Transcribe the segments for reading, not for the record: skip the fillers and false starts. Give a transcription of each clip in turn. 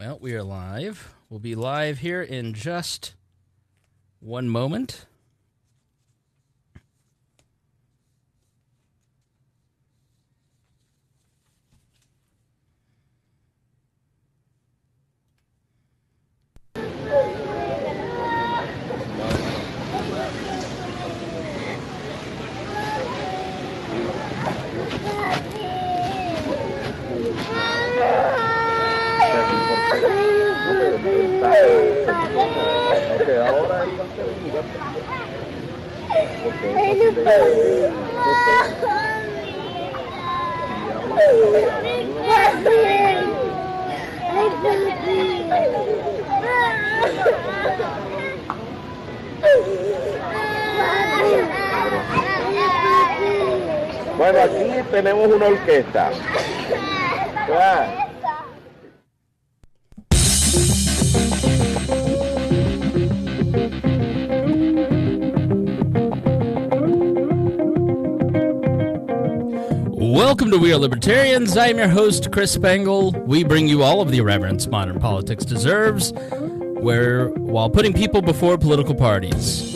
Well, we are live. We'll be live here in just one moment. Bueno, aquí tenemos una orquesta. Claro. Welcome to We Are Libertarians. I am your host, Chris Spangle. We bring you all of the irreverence modern politics deserves, while putting people before political parties.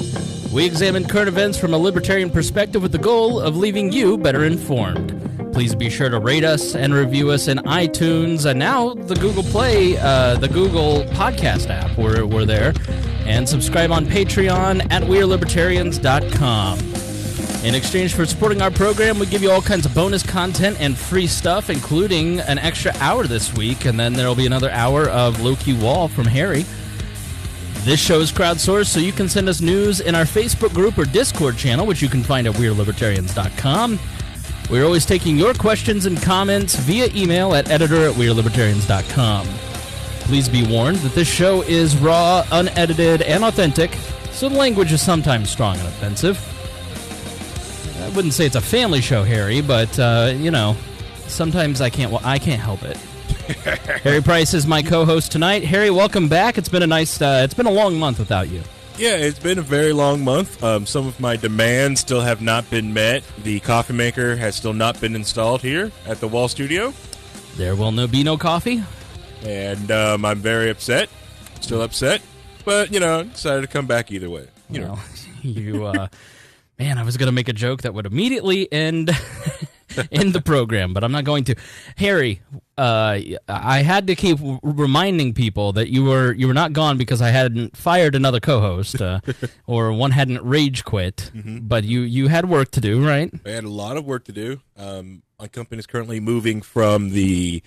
We examine current events from a libertarian perspective with the goal of leaving you better informed. Please be sure to rate us and review us in iTunes and now the Google Play, the Google Podcast app. We're there. And subscribe on Patreon at WeAreLibertarians.com. In exchange for supporting our program, we give you all kinds of bonus content and free stuff, including an extra hour this week, and then there'll be another hour of Loki Wall from Harry. This show is crowdsourced, so you can send us news in our Facebook group or Discord channel, which you can find at WeAreLibertarians.com. We're always taking your questions and comments via email at editor@WeAreLibertarians.com. Please be warned that this show is raw, unedited, and authentic, so the language is sometimes strong and offensive. I wouldn't say it's a family show, Harry, but, you know, sometimes I can't help it. Harry Price is my co-host tonight. Harry, welcome back. It's been a nice, it's been a long month without you. Yeah, it's been a very long month. Some of my demands still have not been met. The coffee maker has still not been installed here at the Wall Studio. There will be no coffee. And I'm very upset. Still upset. But, you know, decided to come back either way. You know. You, Man, I was going to make a joke that would immediately end the program, but I'm not going to. Harry, I had to keep reminding people that you were not gone because I hadn't fired another co-host or one hadn't rage quit, but you had work to do, right? I had a lot of work to do. My company is currently moving from the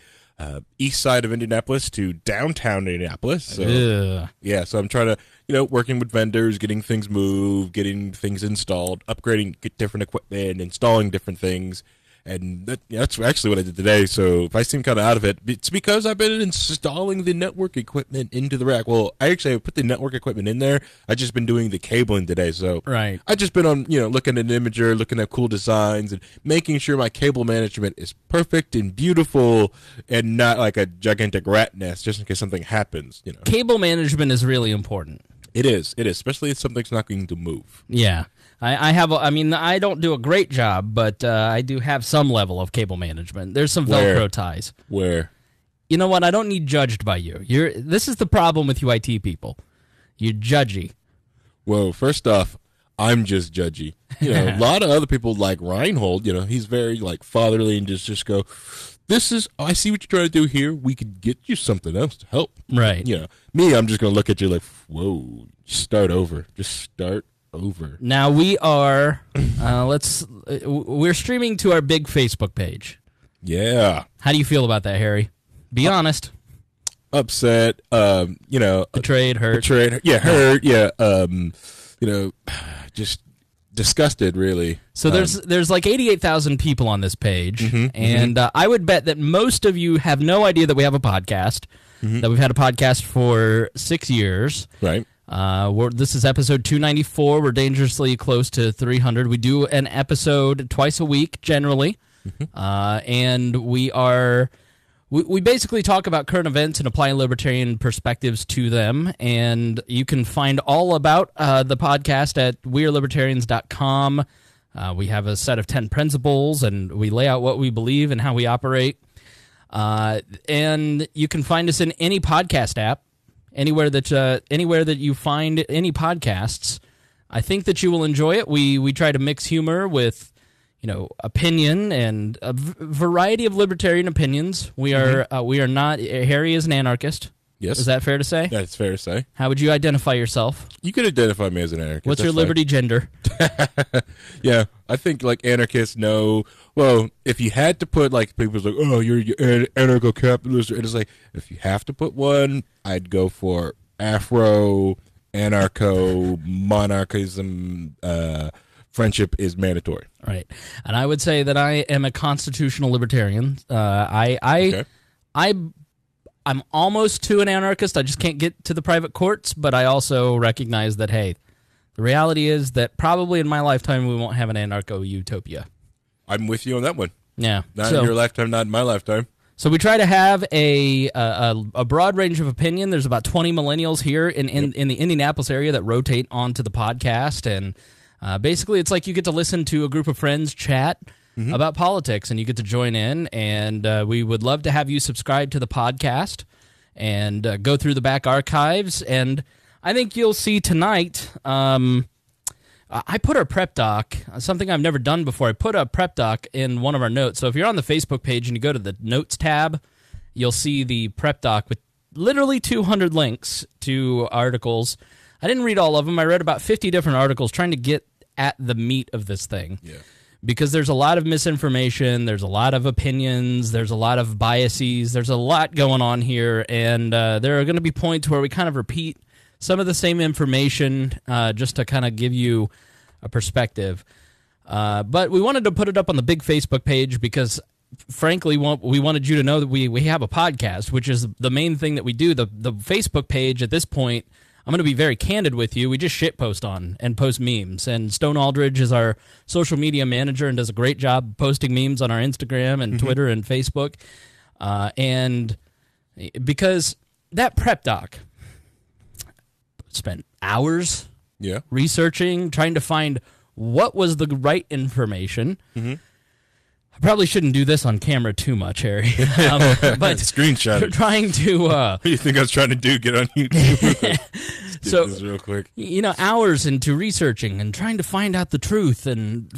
east side of Indianapolis to downtown Indianapolis. So, yeah, so I'm trying to, you know, working with vendors, getting things moved, getting things installed, upgrading different equipment, installing different things. And that's actually what I did today. So if I seem kind of out of it, it's because I've been installing the network equipment into the rack. Well, I put the network equipment in there. I've just been doing the cabling today. So right. I've just been on, you know, looking at an imager, looking at cool designs, and making sure my cable management is perfect and beautiful and not like a gigantic rat nest just in case something happens. You know, cable management is really important. It is, especially if something's not going to move. Yeah. I don't do a great job, but I do have some level of cable management. There's some Velcro ties. Where? You know what? I don't need judged by you. This is the problem with you IT people. You're judgy. Well, first off, I'm just judgy. You know, a lot of other people like Reinhold, you know, he's very like fatherly and just go, I see what you're trying to do here. We could get you something else to help. Right. You know, me, I'm just going to look at you like, whoa, start over. Just start over. Now we are we're streaming to our big Facebook page. Yeah. How do you feel about that, Harry? Be honest. Upset, you know, betrayed, hurt. Yeah, hurt, yeah, you know, just disgusted really. So there's like 88,000 people on this page and I would bet that most of you have no idea that we have a podcast. That we've had a podcast for 6 years. Right. This is episode 294. We're dangerously close to 300. We do an episode twice a week generally, and we basically talk about current events and apply libertarian perspectives to them. And you can find all about the podcast at WeAreLibertarians.com. We have a set of 10 principles, and we lay out what we believe and how we operate. And you can find us in any podcast app, anywhere that you find any podcasts. I think that you will enjoy it. We try to mix humor with, you know, opinion and a variety of libertarian opinions. We are not. Harry is an anarchist. Yes. Is that fair to say? That's fair to say. How would you identify yourself? You could identify me as an anarchist. What's your liberty gender? Yeah, I think like anarchists know. Well, if you had to put like people's like, oh, you're anarcho-capitalist, it is like if you have to put one, I'd go for Afro anarcho monarchism. Friendship is mandatory. Right, and I would say that I am a constitutional libertarian. I'm almost to an anarchist. I just can't get to the private courts, but I also recognize that, hey, the reality is that probably in my lifetime we won't have an anarcho-utopia. I'm with you on that one. Yeah. Not in your lifetime, not in my lifetime. So we try to have a broad range of opinion. There's about 20 millennials here in the Indianapolis area that rotate onto the podcast, and basically it's like you get to listen to a group of friends chat about politics, and you get to join in, and we would love to have you subscribe to the podcast and go through the back archives. And I think you'll see tonight, I put a prep doc, something I've never done before. I put a prep doc in one of our notes. So if you're on the Facebook page and you go to the notes tab, you'll see the prep doc with literally 200 links to articles. I didn't read all of them. I read about 50 different articles trying to get at the meat of this thing. Yeah. Because there's a lot of misinformation, there's a lot of opinions, there's a lot of biases, there's a lot going on here, and there are going to be points where we kind of repeat some of the same information just to kind of give you a perspective. But we wanted to put it up on the big Facebook page because, frankly, we wanted you to know that we have a podcast, which is the main thing that we do. The Facebook page at this point, I'm going to be very candid with you. We just shitpost on and post memes. And Stone Aldridge is our social media manager and does a great job posting memes on our Instagram and Twitter and Facebook. And because that prep doc spent hours researching, trying to find what was the right information. I probably shouldn't do this on camera too much, Harry. But screenshot it. Trying to. What do you think I was trying to do? Get on YouTube. So this real quick, you know, hours into researching and trying to find out the truth and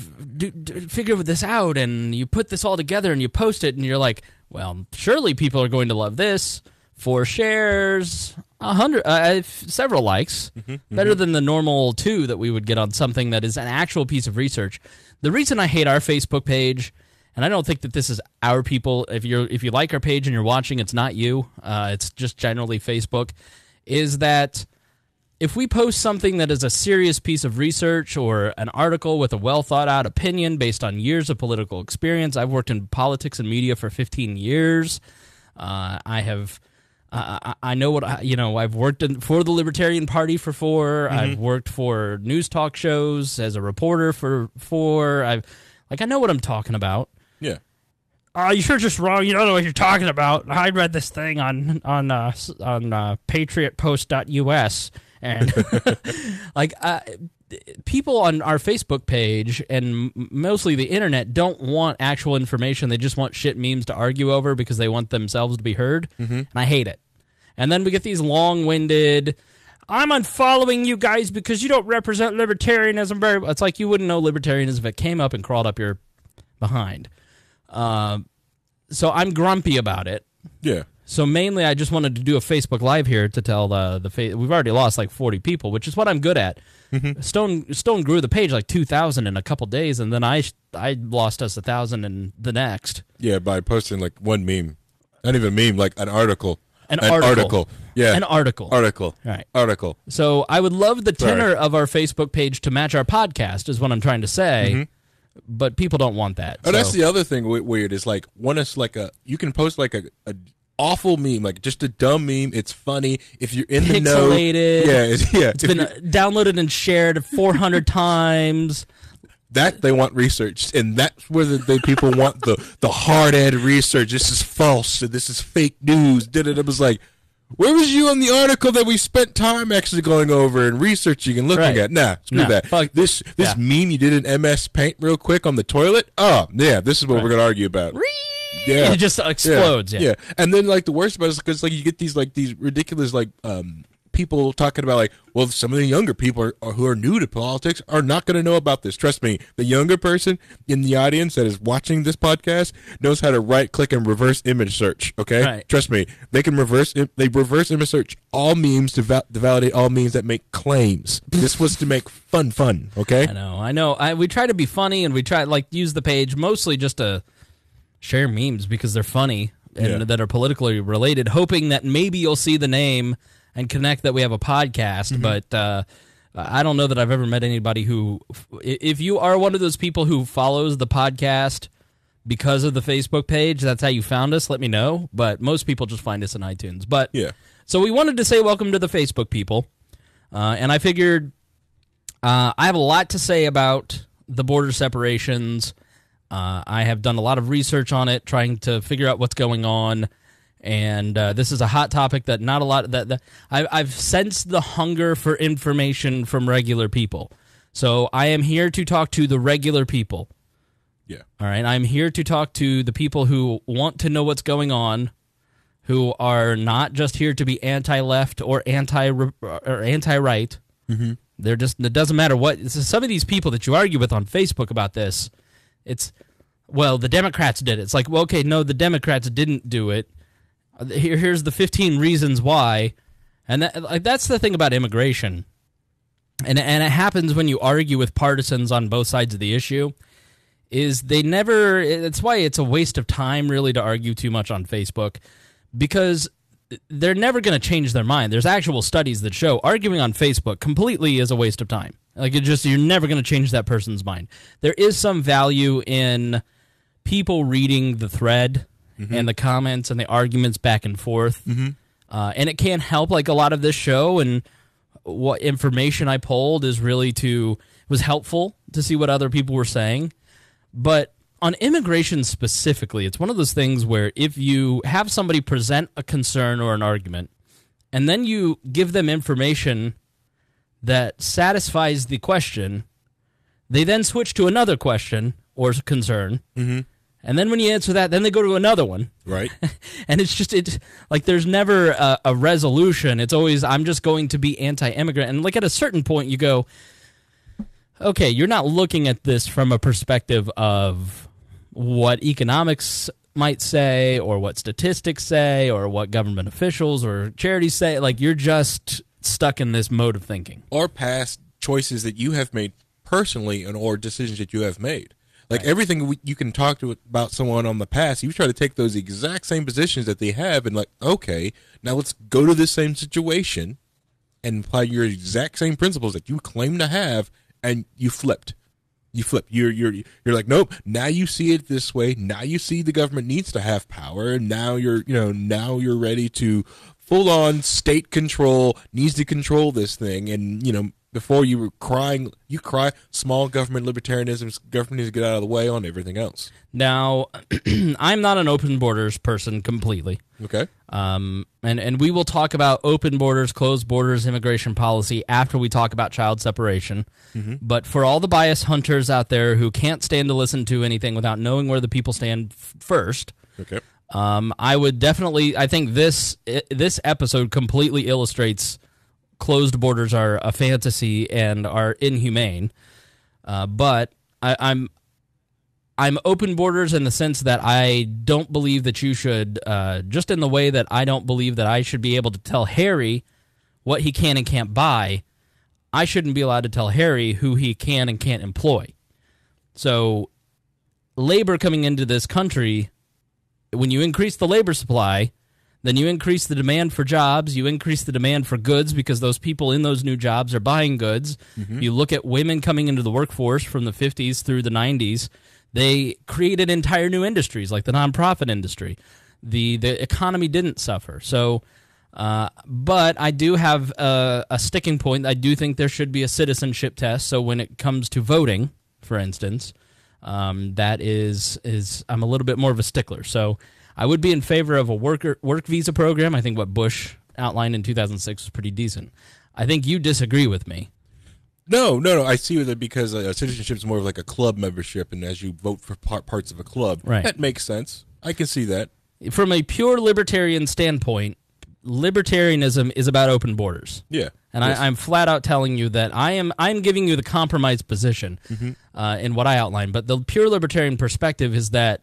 figure this out, and you put this all together and you post it, and you're like, well, surely people are going to love this. 4 shares, 100, several likes, better than the normal 2 that we would get on something that is an actual piece of research. The reason I hate our Facebook page. And I don't think that this is our people. If you like our page and you're watching, it's not you. It's just generally Facebook. Is that if we post something that is a serious piece of research or an article with a well-thought-out opinion based on years of political experience. I've worked in politics and media for 15 years. I know what I, you know. I've worked for the Libertarian Party for 4. I've worked for news talk shows as a reporter for 4. I know what I'm talking about. Yeah. You're just wrong. You don't know what you're talking about. I read this thing on patriotpost.us, and people on our Facebook page and mostly the internet don't want actual information. They just want shit memes to argue over because they want themselves to be heard, and I hate it. And then we get these long-winded, I'm unfollowing you guys because you don't represent libertarianism very well. It's like you wouldn't know libertarianism if it came up and crawled up your behind. So I'm grumpy about it. Yeah. So mainly I just wanted to do a Facebook Live here to tell the we've already lost like 40 people, which is what I'm good at. Stone grew the page like 2,000 in a couple days, and then I lost us 1,000 in the next. Yeah, by posting like one meme. Not even a meme, like an article. An article. Yeah. An article. Right. Article. So I would love the tenor of our Facebook page to match our podcast is what I'm trying to say. But people don't want that. Oh, so. That's the other thing weird is like one is like you can post like a awful meme, like just a dumb meme. It's funny if you're in the know. Pixelated. Yeah. It's been downloaded and shared 400 times. That they want research, and that's where the people want the hard-end research. This is false, and this is fake news. It was like, where was you on the article that we spent time actually going over and researching and looking at? Nah, screw that. Fuck. This meme you did in MS Paint real quick on the toilet? Oh, yeah, this is what we're going to argue about. Yeah. It just explodes. Yeah. And then like the worst about it is because like you get these ridiculous people talking about like, well, some of the younger people who are new to politics are not going to know about this. Trust me, the younger person in the audience that is watching this podcast knows how to right click and reverse image search. Okay, right. Trust me, they can reverse image search all memes to validate all memes that make claims. This was to make fun. Okay, I know. We try to be funny and we try to use the page mostly just to share memes because they're funny and that are politically related, hoping that maybe you'll see the name and connect that we have a podcast, but I don't know that I've ever met anybody who, if you are one of those people who follows the podcast because of the Facebook page, that's how you found us, let me know. But most people just find us in iTunes. But yeah. So we wanted to say welcome to the Facebook people, and I figured I have a lot to say about the border separations. I have done a lot of research on it, trying to figure out what's going on. And this is a hot topic that not a lot I've sensed the hunger for information from regular people. So I am here to talk to the regular people. Yeah. All right. I'm here to talk to the people who want to know what's going on, who are not just here to be anti-left or anti-right. Mm-hmm. They're just, it doesn't matter what. Some of these people that you argue with on Facebook about this, it's, well, the Democrats did it. It's like, well, okay, no, the Democrats didn't do it. Here's the 15 reasons why, and that's the thing about immigration, and it happens when you argue with partisans on both sides of the issue, is they never. That's why it's a waste of time really to argue too much on Facebook, because they're never going to change their mind. There's actual studies that show arguing on Facebook completely is a waste of time. Like it just, you're never going to change that person's mind. There is some value in people reading the thread. Mm-hmm. And the comments and the arguments back and forth. Mm-hmm. And it can help, like a lot of this show and what information I pulled is really was helpful to see what other people were saying. But on immigration specifically, it's one of those things where if you have somebody present a concern or an argument, and then you give them information that satisfies the question, they then switch to another question or concern. Mm-hmm. And then when you answer that, then they go to another one. Right. And it's just, there's never a resolution. It's always, I'm just going to be anti-immigrant. And, at a certain point, you go, okay, you're not looking at this from a perspective of what economics might say or what statistics say or what government officials or charities say. You're just stuck in this mode of thinking. Or past choices that you have made personally or decisions that you have made. Everything you can talk to about someone on the past, you try to take those exact same positions that they have and okay, now let's go to this same situation and apply your exact same principles that you claim to have, and you flipped. You're like, nope, now you see it this way. Now you see the government needs to have power. And now you're ready to full on state control, needs to control this thing. And, before you were crying, you cry small government libertarianism, government needs to get out of the way on everything else. Now, I'm not an open borders person completely. Okay. And we will talk about open borders, closed borders, immigration policy after we talk about child separation. Mm-hmm. But for all the bias hunters out there who can't stand to listen to anything without knowing where the people stand first, okay. I would definitely, I think this episode completely illustrates closed borders are a fantasy and are inhumane, but I'm open borders in the sense that I don't believe that you should, just in the way that I don't believe that I should be able to tell Harry what he can and can't buy, I shouldn't be allowed to tell Harry who he can and can't employ. So labor coming into this country, when you increase the labor supply, then you increase the demand for jobs, you increase the demand for goods because those people in those new jobs are buying goods. Mm-hmm. You look at women coming into the workforce from the 50s through the 90s. They created entire new industries like the nonprofit industry. The economy didn't suffer. So, but I do have a sticking point. I do think there should be a citizenship test. So when it comes to voting, for instance, that is I'm a little bit more of a stickler. So I would be in favor of a work visa program. I think what Bush outlined in 2006 was pretty decent. I think you disagree with me. No. I see that because citizenship is more of like a club membership, and as you vote for parts of a club, right. That makes sense. I can see that. From a pure libertarian standpoint, libertarianism is about open borders. Yeah. And yes. I'm flat out telling you that I'm giving you the compromise position in what I outlined. But the pure libertarian perspective is that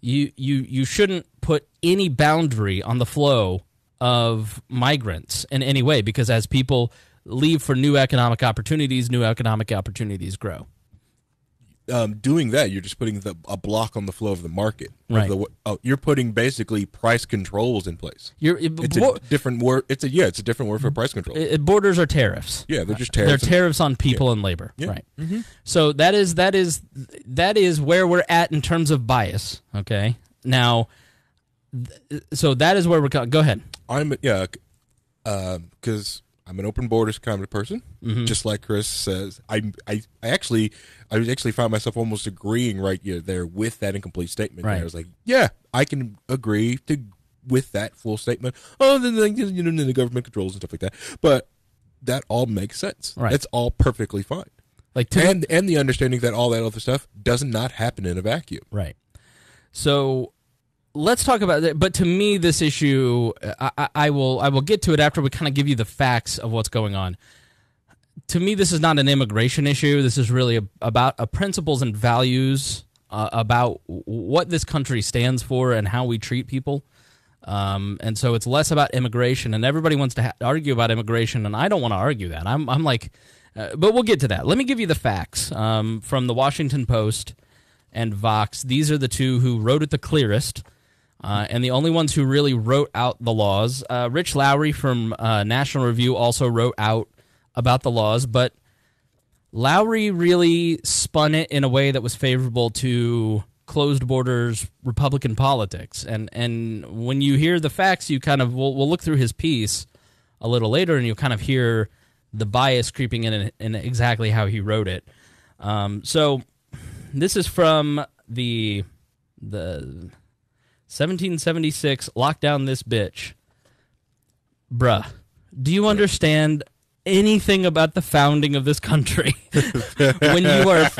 you shouldn't put any boundary on the flow of migrants in any way, because as people leave for new economic opportunities grow. Doing that, you're just putting a block on the flow of the market. Right. You're putting basically price controls in place. It's a different word for price control. Borders are tariffs. Yeah, they're just tariffs. They're tariffs on people and labor. Yeah. Right. Mm-hmm. So that is where we're at in terms of bias. Okay. Now, so that is where we're going. Go ahead. Because I'm an open borders kind of person, just like Chris says. I actually found myself almost agreeing right there with that incomplete statement. Right. I was like, yeah, I can agree with that full statement. Oh, then the government controls and stuff like that. But that all makes sense. Right. That's all perfectly fine. Like and the understanding that all that other stuff does not happen in a vacuum. Right. So let's talk about that. But to me, this issue, I will get to it after we kind of give you the facts of what's going on. To me, this is not an immigration issue. This is really about principles and values about what this country stands for and how we treat people. And so it's less about immigration. And everybody wants to argue about immigration, and I don't want to argue that. I'm like, but we'll get to that. Let me give you the facts from the Washington Post and Vox. These are the two who wrote it the clearest. And the only ones who really wrote out the laws. Rich Lowry from National Review also wrote out about the laws, but Lowry really spun it in a way that was favorable to closed borders Republican politics. And when you hear the facts, you kind of we'll look through his piece a little later, and you'll kind of hear the bias creeping in exactly how he wrote it. So this is from the 1776, lock down this bitch. Bruh, do you understand anything about the founding of this country? When you are...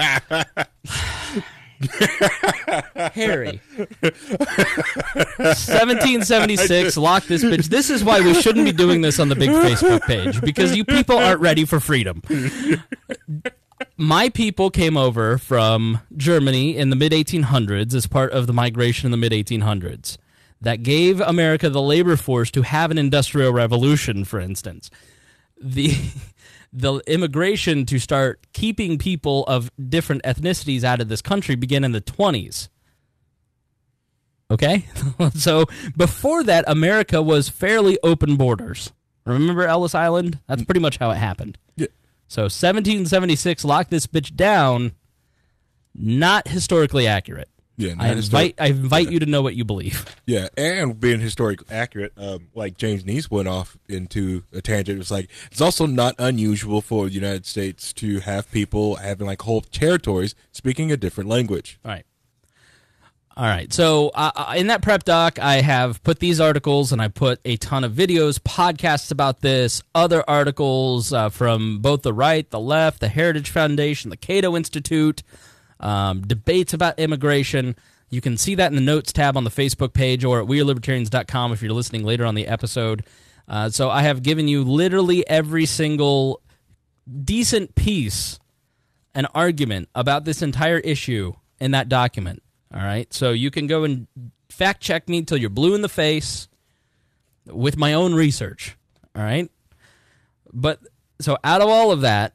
Harry. 1776, lock this bitch. This is why we shouldn't be doing this on the big Facebook page, because you people aren't ready for freedom. My people came over from Germany in the mid-1800s as part of the migration in the mid-1800s that gave America the labor force to have an industrial revolution, for instance. The immigration to start keeping people of different ethnicities out of this country began in the 20s. Okay? So before that, America was fairly open borders. Remember Ellis Island? That's pretty much how it happened. Yeah. So 1776, lock this bitch down, not historically accurate. Yeah, I invite you to know what you believe. Yeah, and being historically accurate, like James Neese went off into a tangent. It was like, it's also not unusual for the United States to have people having like whole territories speaking a different language. All right. All right. So in that prep doc, I have put these articles, and I put a ton of videos, podcasts about this, other articles from both the right, the left, the Heritage Foundation, the Cato Institute, debates about immigration. You can see that in the notes tab on the Facebook page or at WeAreLibertarians.com if you're listening later on the episode. So I have given you literally every single decent piece and argument about this entire issue in that document. All right, so you can go and fact-check me until you're blue in the face with my own research, all right? But so out of all of that,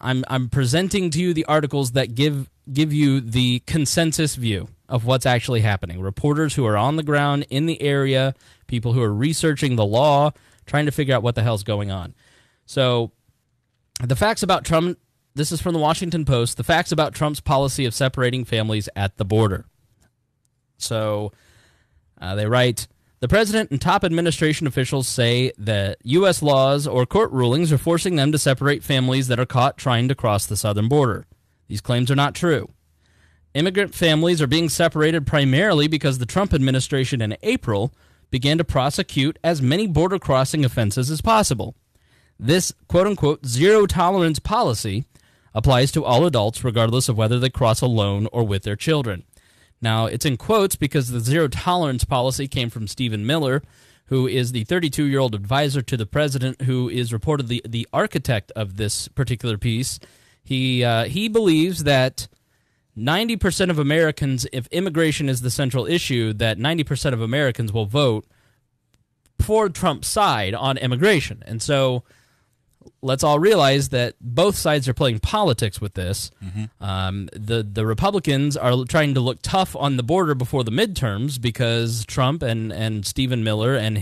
I'm presenting to you the articles that give you the consensus view of what's actually happening. Reporters who are on the ground in the area, people who are researching the law, trying to figure out what the hell's going on. So the facts about Trump, this is from the Washington Post, the facts about Trump's policy of separating families at the border. So they write, the president and top administration officials say that U.S. laws or court rulings are forcing them to separate families that are caught trying to cross the southern border. These claims are not true. Immigrant families are being separated primarily because the Trump administration in April began to prosecute as many border crossing offenses as possible. This, quote-unquote, zero-tolerance policy applies to all adults regardless of whether they cross alone or with their children. Now, it's in quotes because the zero-tolerance policy came from Stephen Miller, who is the 32-year-old advisor to the president, who is reportedly the architect of this particular piece. He believes that 90% of Americans, if immigration is the central issue, that 90% of Americans will vote for Trump's side on immigration. And so let's all realize that both sides are playing politics with this. Mm-hmm. The Republicans are trying to look tough on the border before the midterms because Trump and Stephen Miller and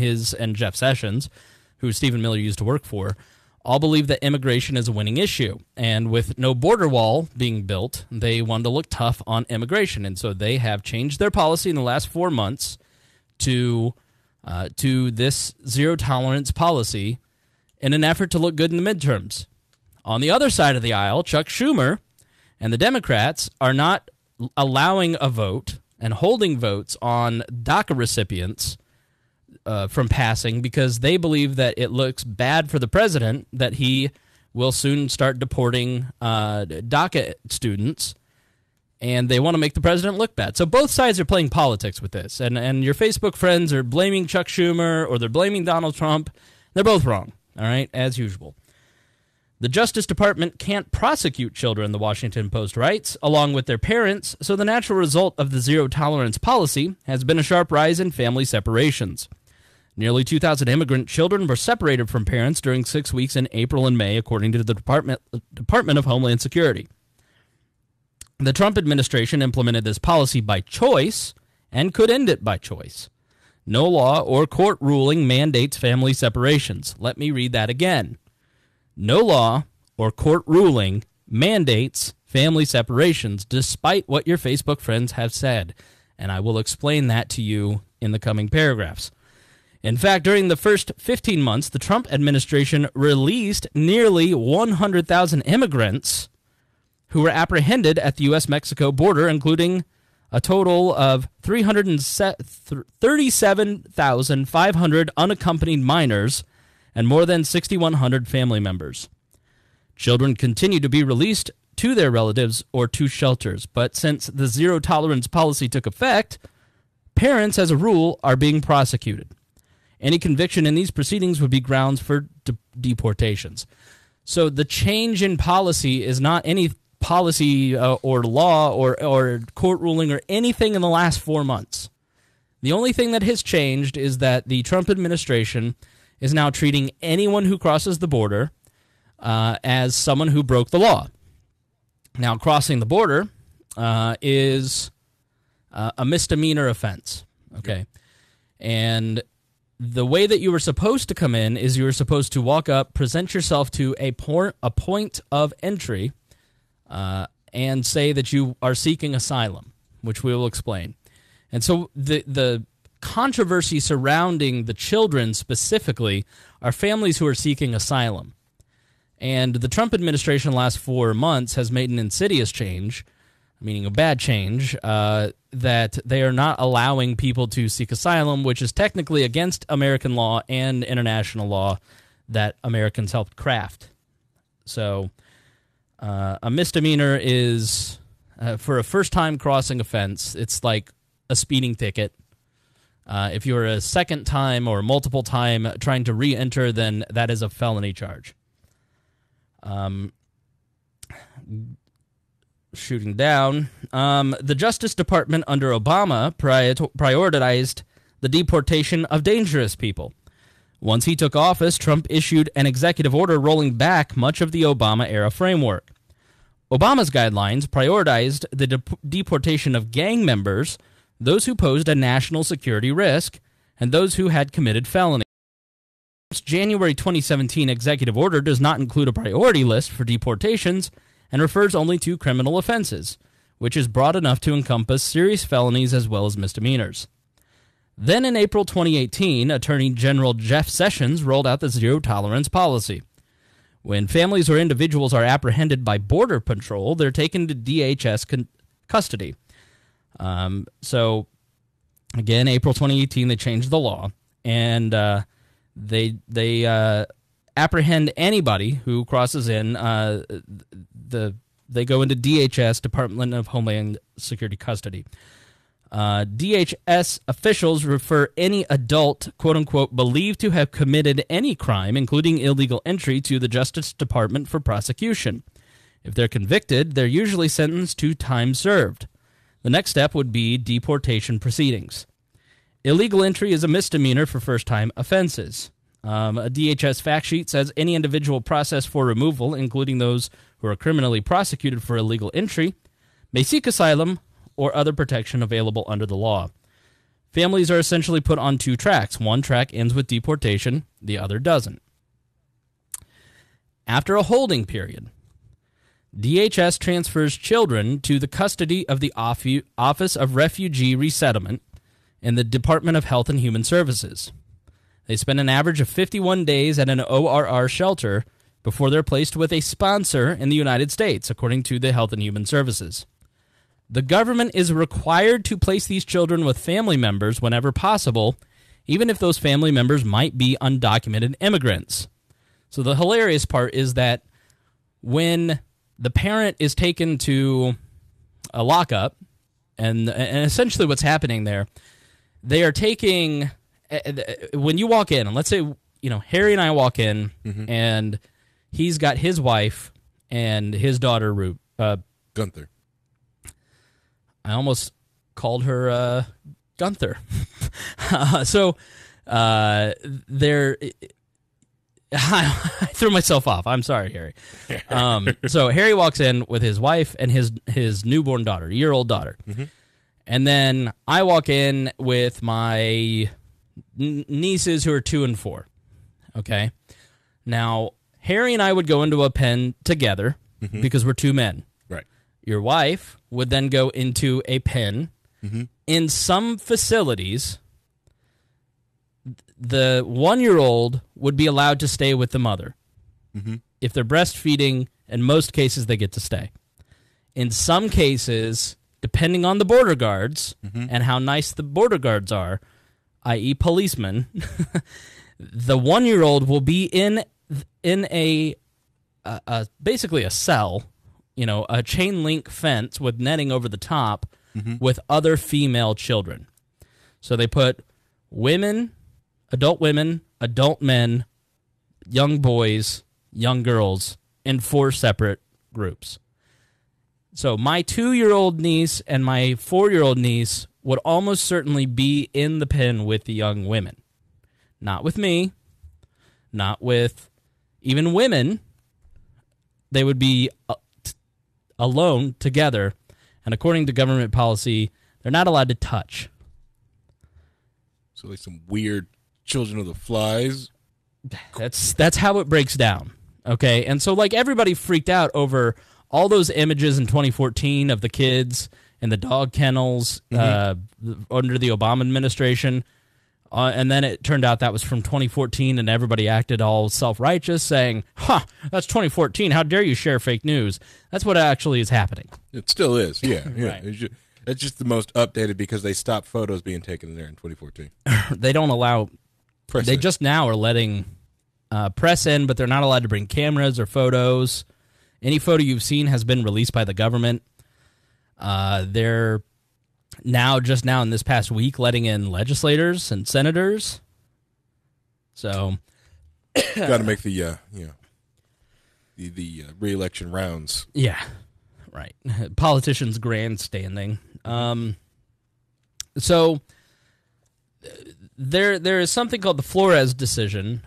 Jeff Sessions, who Stephen Miller used to work for, all believe that immigration is a winning issue. And with no border wall being built, they wanted to look tough on immigration. And so they have changed their policy in the last 4 months to this zero-tolerance policy in an effort to look good in the midterms. On the other side of the aisle, Chuck Schumer and the Democrats are not allowing a vote and holding votes on DACA recipients from passing because they believe that it looks bad for the president that he will soon start deporting DACA students, and they want to make the president look bad. So both sides are playing politics with this, and your Facebook friends are blaming Chuck Schumer or they're blaming Donald Trump. They're both wrong, all right, as usual. The Justice Department can't prosecute children, the Washington Post writes, along with their parents, so the natural result of the zero-tolerance policy has been a sharp rise in family separations. Nearly 2,000 immigrant children were separated from parents during 6 weeks in April and May, according to the Department of Homeland Security. The Trump administration implemented this policy by choice and could end it by choice. No law or court ruling mandates family separations. Let me read that again. No law or court ruling mandates family separations, despite what your Facebook friends have said. And I will explain that to you in the coming paragraphs. In fact, during the first 15 months, the Trump administration released nearly 100,000 immigrants who were apprehended at the U.S.-Mexico border, including a total of 337,500 unaccompanied minors and more than 6,100 family members. Children continue to be released to their relatives or to shelters, but since the zero-tolerance policy took effect, parents, as a rule, are being prosecuted. Any conviction in these proceedings would be grounds for deportations. So the change in policy is not any policy or law or court ruling or anything in the last 4 months. The only thing that has changed is that the Trump administration is now treating anyone who crosses the border as someone who broke the law. Now, crossing the border is a misdemeanor offense. Okay, and the way that you were supposed to come in is you were supposed to walk up, present yourself to a point of entry, and say that you are seeking asylum, which we will explain. And so the controversy surrounding the children specifically are families who are seeking asylum. And the Trump administration last 4 months has made an insidious change, meaning a bad change, that they are not allowing people to seek asylum, which is technically against American law and international law that Americans helped craft. So a misdemeanor is, for a first-time crossing offense, it's like a speeding ticket. If you're a second time or multiple time trying to re-enter, then that is a felony charge. Shooting down. The Justice Department under Obama prioritized the deportation of dangerous people. Once he took office, Trump issued an executive order rolling back much of the Obama-era framework. Obama's guidelines prioritized the deportation of gang members, those who posed a national security risk, and those who had committed felonies. Trump's January 2017 executive order does not include a priority list for deportations and refers only to criminal offenses, which is broad enough to encompass serious felonies as well as misdemeanors. Then in April 2018, Attorney General Jeff Sessions rolled out the zero-tolerance policy. When families or individuals are apprehended by Border Patrol, they're taken to DHS custody. So, again, April 2018, they changed the law, and they apprehend anybody who crosses in. They go into DHS, Department of Homeland Security custody. DHS officials refer any adult, quote-unquote, believed to have committed any crime, including illegal entry, to the Justice Department for prosecution. If they're convicted, they're usually sentenced to time served. The next step would be deportation proceedings. Illegal entry is a misdemeanor for first-time offenses. A DHS fact sheet says any individual processed for removal, including those who are criminally prosecuted for illegal entry, may seek asylum or other protection available under the law. Families are essentially put on two tracks. One track ends with deportation, the other doesn't. After a holding period, DHS transfers children to the custody of the Office of Refugee Resettlement and the Department of Health and Human Services. They spend an average of 51 days at an ORR shelter before they're placed with a sponsor in the United States, according to the Health and Human Services. The government is required to place these children with family members whenever possible, even if those family members might be undocumented immigrants. So the hilarious part is that when the parent is taken to a lockup, and essentially what's happening there, they are taking, when you walk in, and let's say, you know, Harry and I walk in, mm-hmm. and he's got his wife and his daughter, Gunther. I almost called her Gunther. There, I threw myself off. I'm sorry, Harry. So Harry walks in with his wife and his newborn daughter, year-old daughter. Mm-hmm. And then I walk in with my nieces who are 2 and 4. Okay? Now, Harry and I would go into a pen together mm-hmm. because we're two men. Right. Your wife would then go into a pen. Mm-hmm. In some facilities, the 1-year-old would be allowed to stay with the mother. Mm-hmm. If they're breastfeeding, in most cases, they get to stay. In some cases, depending on the border guards mm-hmm. and how nice the border guards are, i.e. policemen, the 1-year-old will be in a basically a cell, you know, a chain link fence with netting over the top mm-hmm. with other female children. So they put women, adult men, young boys, young girls in 4 separate groups. So my 2-year-old niece and my 4-year-old niece would almost certainly be in the pen with the young women. Not with me, not with even women. They would be alone together, and according to government policy, they're not allowed to touch. So like some weird Children of the Flies. That's how it breaks down. Okay, and so like everybody freaked out over all those images in 2014 of the kids in the dog kennels mm-hmm. Under the Obama administration, and then it turned out that was from 2014, and everybody acted all self-righteous, saying, "Huh, that's 2014. How dare you share fake news?" That's what actually is happening. It still is. Yeah. Right. It's just the most updated because they stopped photos being taken in there in 2014. They don't allow press. They in. Just now are letting press in, but they're not allowed to bring cameras or photos. Any photo you've seen has been released by the government. They're just now in this past week letting in legislators and senators. So, got to make the re-election rounds. Yeah, right. Politicians grandstanding. So there is something called the Flores decision.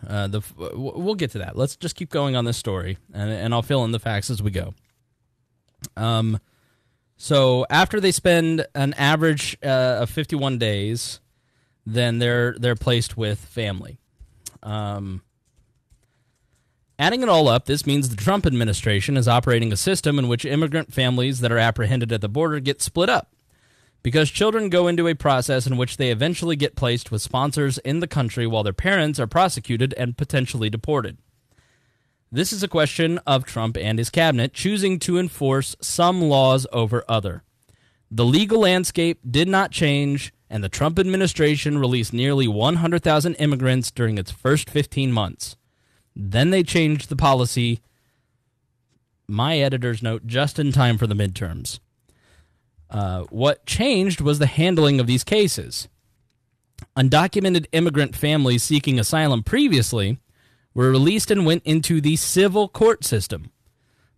We'll get to that. Let's just keep going on this story, and I'll fill in the facts as we go. So after they spend an average of 51 days, then they're placed with family. Adding it all up, this means the Trump administration is operating a system in which immigrant families that are apprehended at the border get split up because children go into a process in which they eventually get placed with sponsors in the country while their parents are prosecuted and potentially deported. This is a question of Trump and his cabinet choosing to enforce some laws over other. The legal landscape did not change, and the Trump administration released nearly 100,000 immigrants during its first 15 months. Then they changed the policy, my editor's note, just in time for the midterms. What changed was the handling of these cases. Undocumented immigrant families seeking asylum previously were released and went into the civil court system.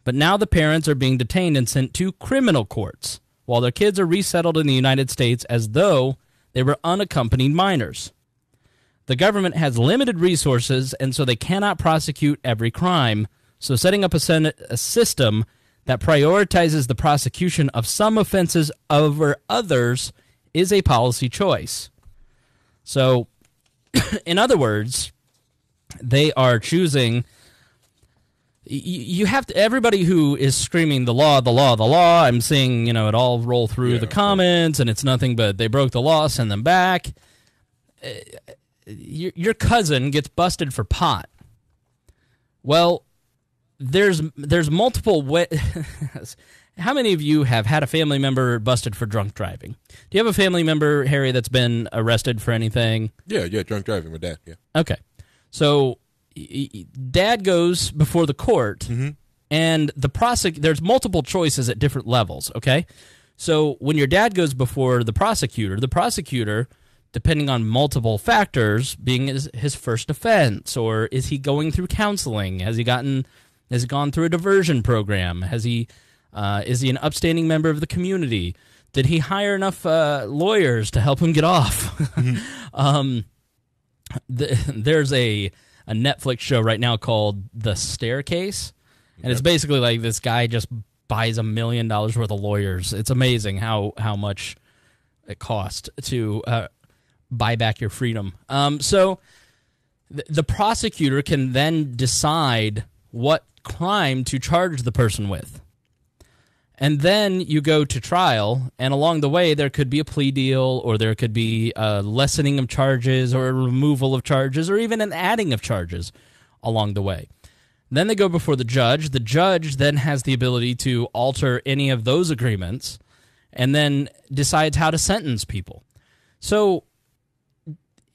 But now the parents are being detained and sent to criminal courts, while their kids are resettled in the United States as though they were unaccompanied minors. The government has limited resources, and so they cannot prosecute every crime, so setting up a system that prioritizes the prosecution of some offenses over others is a policy choice. So, in other words, they are choosing... You have to, everybody who is screaming the law, the law, the law, I'm seeing, you know, it all roll through the comments, and it's nothing but they broke the law, send them back. Your cousin gets busted for pot. Well, there's multiple ways. How many of you have had a family member busted for drunk driving? Do you have a family member, Harry, that's been arrested for anything? Yeah, drunk driving with Dad, yeah. Okay. So Dad goes before the court, and the there's multiple choices at different levels, okay? So when your dad goes before the prosecutor, depending on multiple factors, being his first offense, or is he going through counseling? Has he gone through a diversion program? Is he an upstanding member of the community? Did he hire enough lawyers to help him get off? There's a Netflix show right now called The Staircase, and it's basically like this guy just buys $1 million worth of lawyers. It's amazing how much it costs to buy back your freedom. So the prosecutor can then decide what crime to charge the person with. And then you go to trial, and along the way there could be a plea deal, or there could be a lessening of charges, or a removal of charges, or even an adding of charges along the way. Then they go before the judge. The judge then has the ability to alter any of those agreements and then decides how to sentence people. So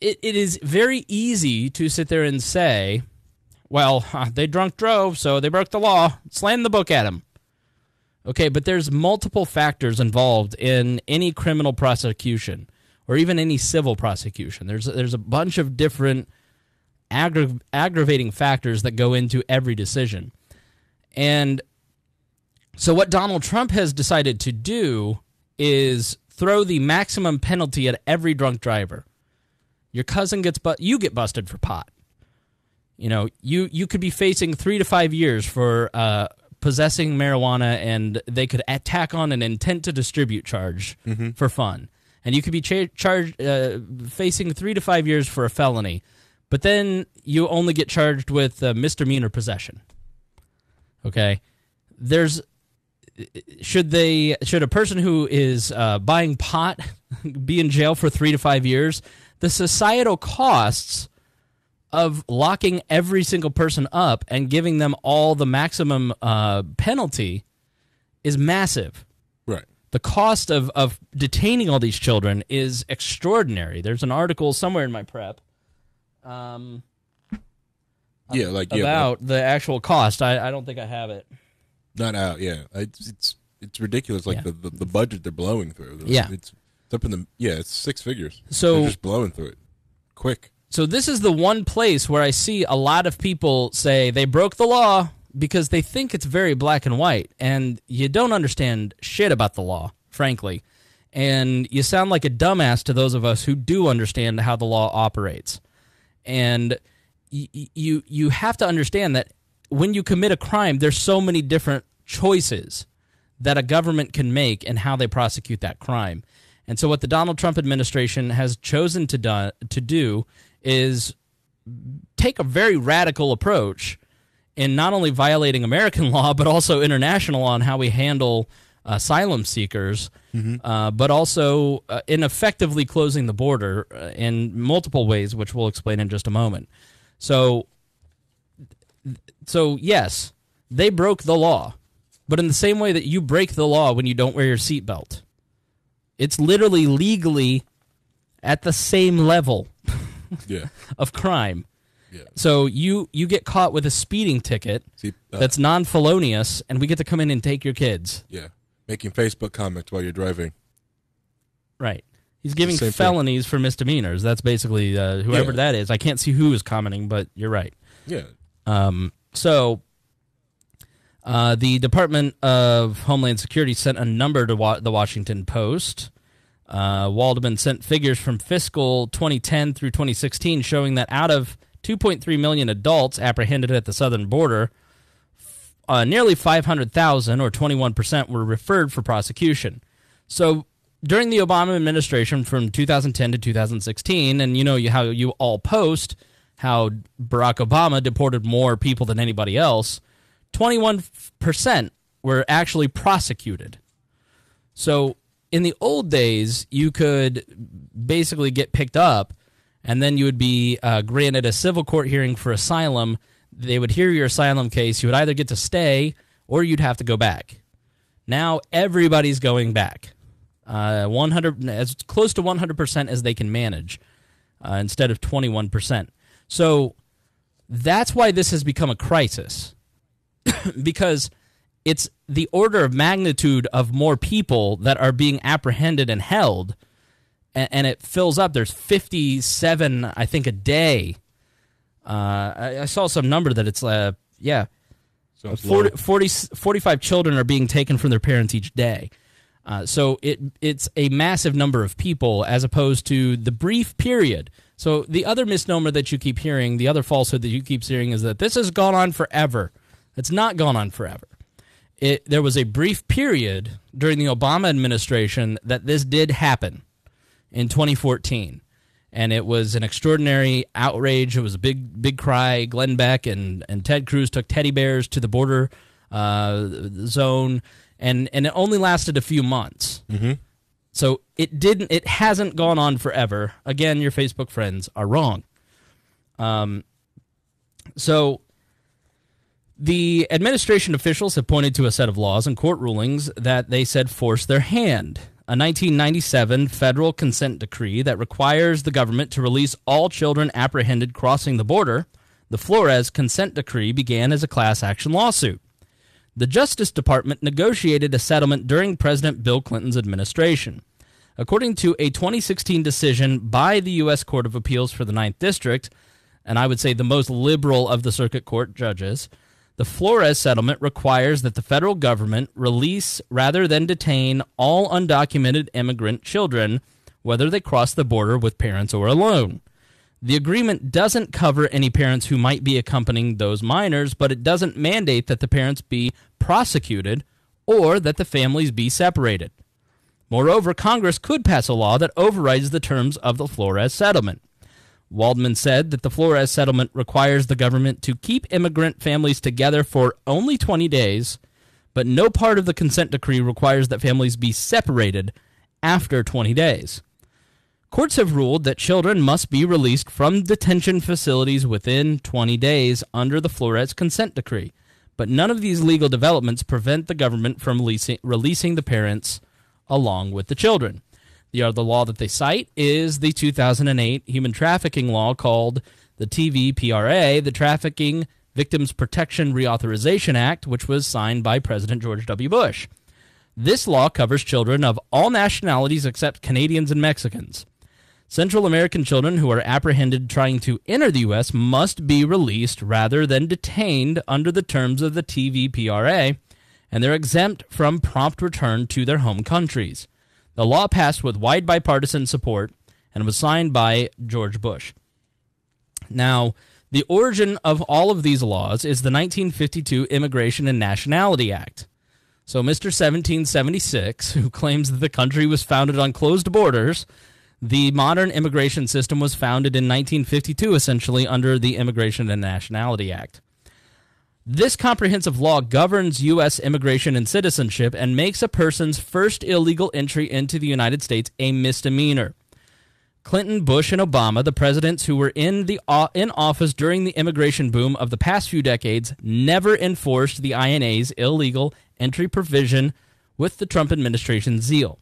it is very easy to sit there and say, well, they drunk drove, so they broke the law. Slam the book at them. Okay, but there's multiple factors involved in any criminal prosecution or even any civil prosecution. There's a bunch of different aggravating factors that go into every decision. And so what Donald Trump has decided to do is throw the maximum penalty at every drunk driver. Your cousin gets you get busted for pot. You know, you could be facing 3 to 5 years for possessing marijuana, and they could tack on an intent to distribute charge for fun. And you could be charged facing 3 to 5 years for a felony, but then you only get charged with misdemeanor possession. Okay? Should a person who is buying pot be in jail for 3 to 5 years? The societal costs of locking every single person up and giving them all the maximum penalty is massive. Right. The cost of detaining all these children is extraordinary. There's an article somewhere in my prep about the actual cost. I don't think I have it. Not out, yeah. It's ridiculous, like the budget they're blowing through. It's up in the it's six figures. So they're just blowing through it quick. So this is the one place where I see a lot of people say they broke the law because they think it's very black and white, and you don't understand shit about the law, frankly. And you sound like a dumbass to those of us who do understand how the law operates. And you have to understand that when you commit a crime, there's so many different choices that a government can make in how they prosecute that crime. And so what the Donald Trump administration has chosen to do is take a very radical approach in not only violating American law but also international law on how we handle asylum seekers, but also in effectively closing the border in multiple ways, which we'll explain in just a moment. So yes, they broke the law, but in the same way that you break the law when you don't wear your seatbelt. It's literally legally at the same level of crime. Yeah. So you get caught with a speeding ticket that's non-felonious, and we get to come in and take your kids. Yeah. making Facebook comments while you're driving. Right. He's giving felonies for misdemeanors. That's basically whoever that is. I can't see who is commenting, but you're right. Yeah. So the Department of Homeland Security sent a number to the Washington Post. Waldman sent figures from fiscal 2010 through 2016 showing that out of 2.3 million adults apprehended at the southern border, nearly 500,000 or 21% were referred for prosecution. So during the Obama administration from 2010 to 2016, and you know how you all post how Barack Obama deported more people than anybody else, 21% were actually prosecuted. So in the old days, you could basically get picked up, and then you would be granted a civil court hearing for asylum. They would hear your asylum case. You would either get to stay or you'd have to go back. Now everybody's going back, 100 as close to 100% as they can manage, instead of 21%. So that's why this has become a crisis, because it's the order of magnitude of more people that are being apprehended and held, and it fills up. There's 57, I think, a day. I saw some number that it's, 45 children are being taken from their parents each day. So it's a massive number of people as opposed to the brief period. So the other misnomer that you keep hearing, the other falsehood that you keep hearing, is that this has gone on forever. It's not gone on forever. There was a brief period during the Obama administration that this did happen in 2014, and it was an extraordinary outrage. It was a big cry. Glenn Beck and Ted Cruz took teddy bears to the border zone, and it only lasted a few months. Mm-hmm. So it hasn't gone on forever. Again, your Facebook friends are wrong. The administration officials have pointed to a set of laws and court rulings that they said force their hand. A 1997 federal consent decree that requires the government to release all children apprehended crossing the border, the Flores consent decree, began as a class action lawsuit. The Justice Department negotiated a settlement during President Bill Clinton's administration. According to a 2016 decision by the U.S. Court of Appeals for the 9th District, and I would say the most liberal of the circuit court judges, the Flores settlement requires that the federal government release rather than detain all undocumented immigrant children, whether they cross the border with parents or alone. The agreement doesn't cover any parents who might be accompanying those minors, but it doesn't mandate that the parents be prosecuted or that the families be separated. Moreover, Congress could pass a law that overrides the terms of the Flores settlement. Waldman said that the Flores settlement requires the government to keep immigrant families together for only 20 days, but no part of the consent decree requires that families be separated after 20 days. Courts have ruled that children must be released from detention facilities within 20 days under the Flores consent decree, but none of these legal developments prevent the government from releasing the parents along with the children. The other law that they cite is the 2008 human trafficking law called the TVPRA, the Trafficking Victims Protection Reauthorization Act, which was signed by President George W. Bush. This law covers children of all nationalities except Canadians and Mexicans. Central American children who are apprehended trying to enter the U.S. must be released rather than detained under the terms of the TVPRA, and they're exempt from prompt return to their home countries. The law passed with wide bipartisan support and was signed by George Bush. Now, the origin of all of these laws is the 1952 Immigration and Nationality Act. So Mr. 1776, who claims that the country was founded on closed borders, the modern immigration system was founded in 1952, essentially, under the Immigration and Nationality Act. This comprehensive law governs U.S. immigration and citizenship and makes a person's first illegal entry into the United States a misdemeanor. Clinton, Bush, and Obama, the presidents who were in office during the immigration boom of the past few decades, never enforced the INA's illegal entry provision with the Trump administration's zeal.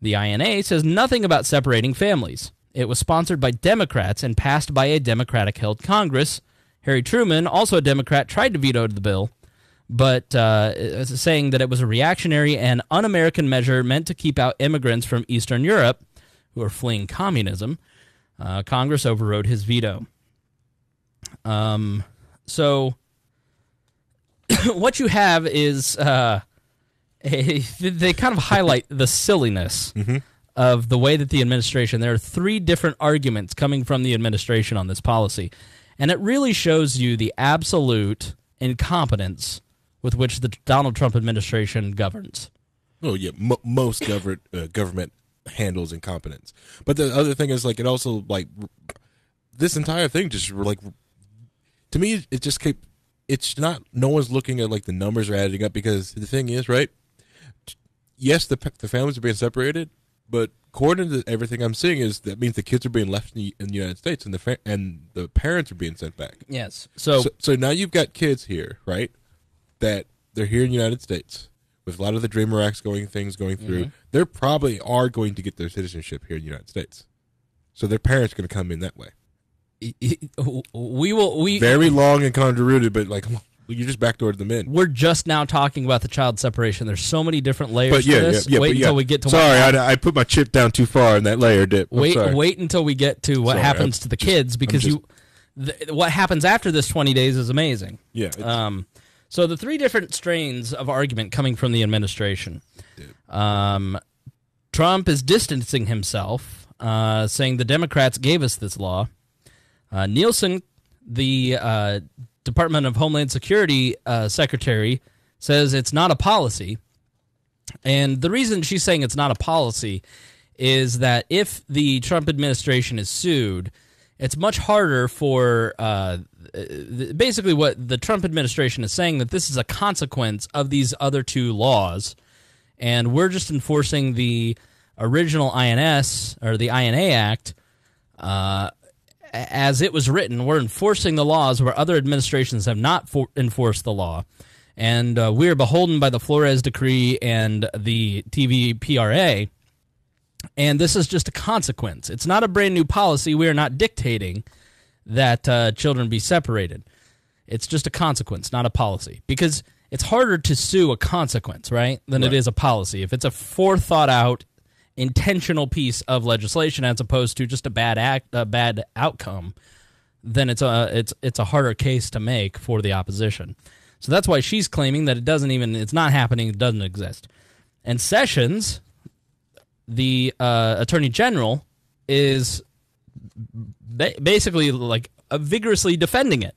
The INA says nothing about separating families. It was sponsored by Democrats and passed by a Democratic-held Congress. Harry Truman, also a Democrat, tried to veto the bill, but saying that it was a reactionary and un-American measure meant to keep out immigrants from Eastern Europe who are fleeing communism. Congress overrode his veto. So what you have is they kind of highlight the silliness of the way that the administration— there are three different arguments coming from the administration on this policy, and it really shows you the absolute incompetence with which the Donald Trump administration governs. Oh, yeah. Most government handles incompetence. But the other thing is, like, it also, like, this entire thing just, like, to me, it just kept— it's not— no one's looking at, like, the numbers are adding up, because the thing is, right, yes, the families are being separated, but according to everything I'm seeing, is that means the kids are being left in the United States, and the parents are being sent back. Yes. So now you've got kids here, right, that they're here in the United States with a lot of the Dreamer Acts going through. They probably are going to get their citizenship here in the United States. So their parents are going to come in that way. We very long and convoluted, but, like, you just backdoored them in. We're just now talking about the child separation. There's so many different layers to this. Wait until we get to— I put my chip down too far in that layer, Dip. Wait until we get to what happens to the kids, because what happens after this 20 days is amazing. Yeah. So the three different strains of argument coming from the administration. Trump is distancing himself, saying the Democrats gave us this law. Nielsen, the Department of Homeland Security secretary, says it's not a policy. And the reason she's saying it's not a policy is that if the Trump administration is sued, it's much harder for basically what the Trump administration is saying, that this is a consequence of these other two laws, and we're just enforcing the original INS or the INA Act as it was written. We're enforcing the laws where other administrations have not enforced the law. And we are beholden by the Flores Decree and the TVPRA. And this is just a consequence. It's not a brand new policy. We are not dictating that children be separated. It's just a consequence, not a policy. Because it's harder to sue a consequence, right, than it is a policy. If it's a forethought-out, intentional piece of legislation as opposed to just a bad act, a bad outcome, then it's a harder case to make for the opposition. So that's why she's claiming that it's not happening, it doesn't exist. And Sessions, the Attorney General, is basically, like, vigorously defending it.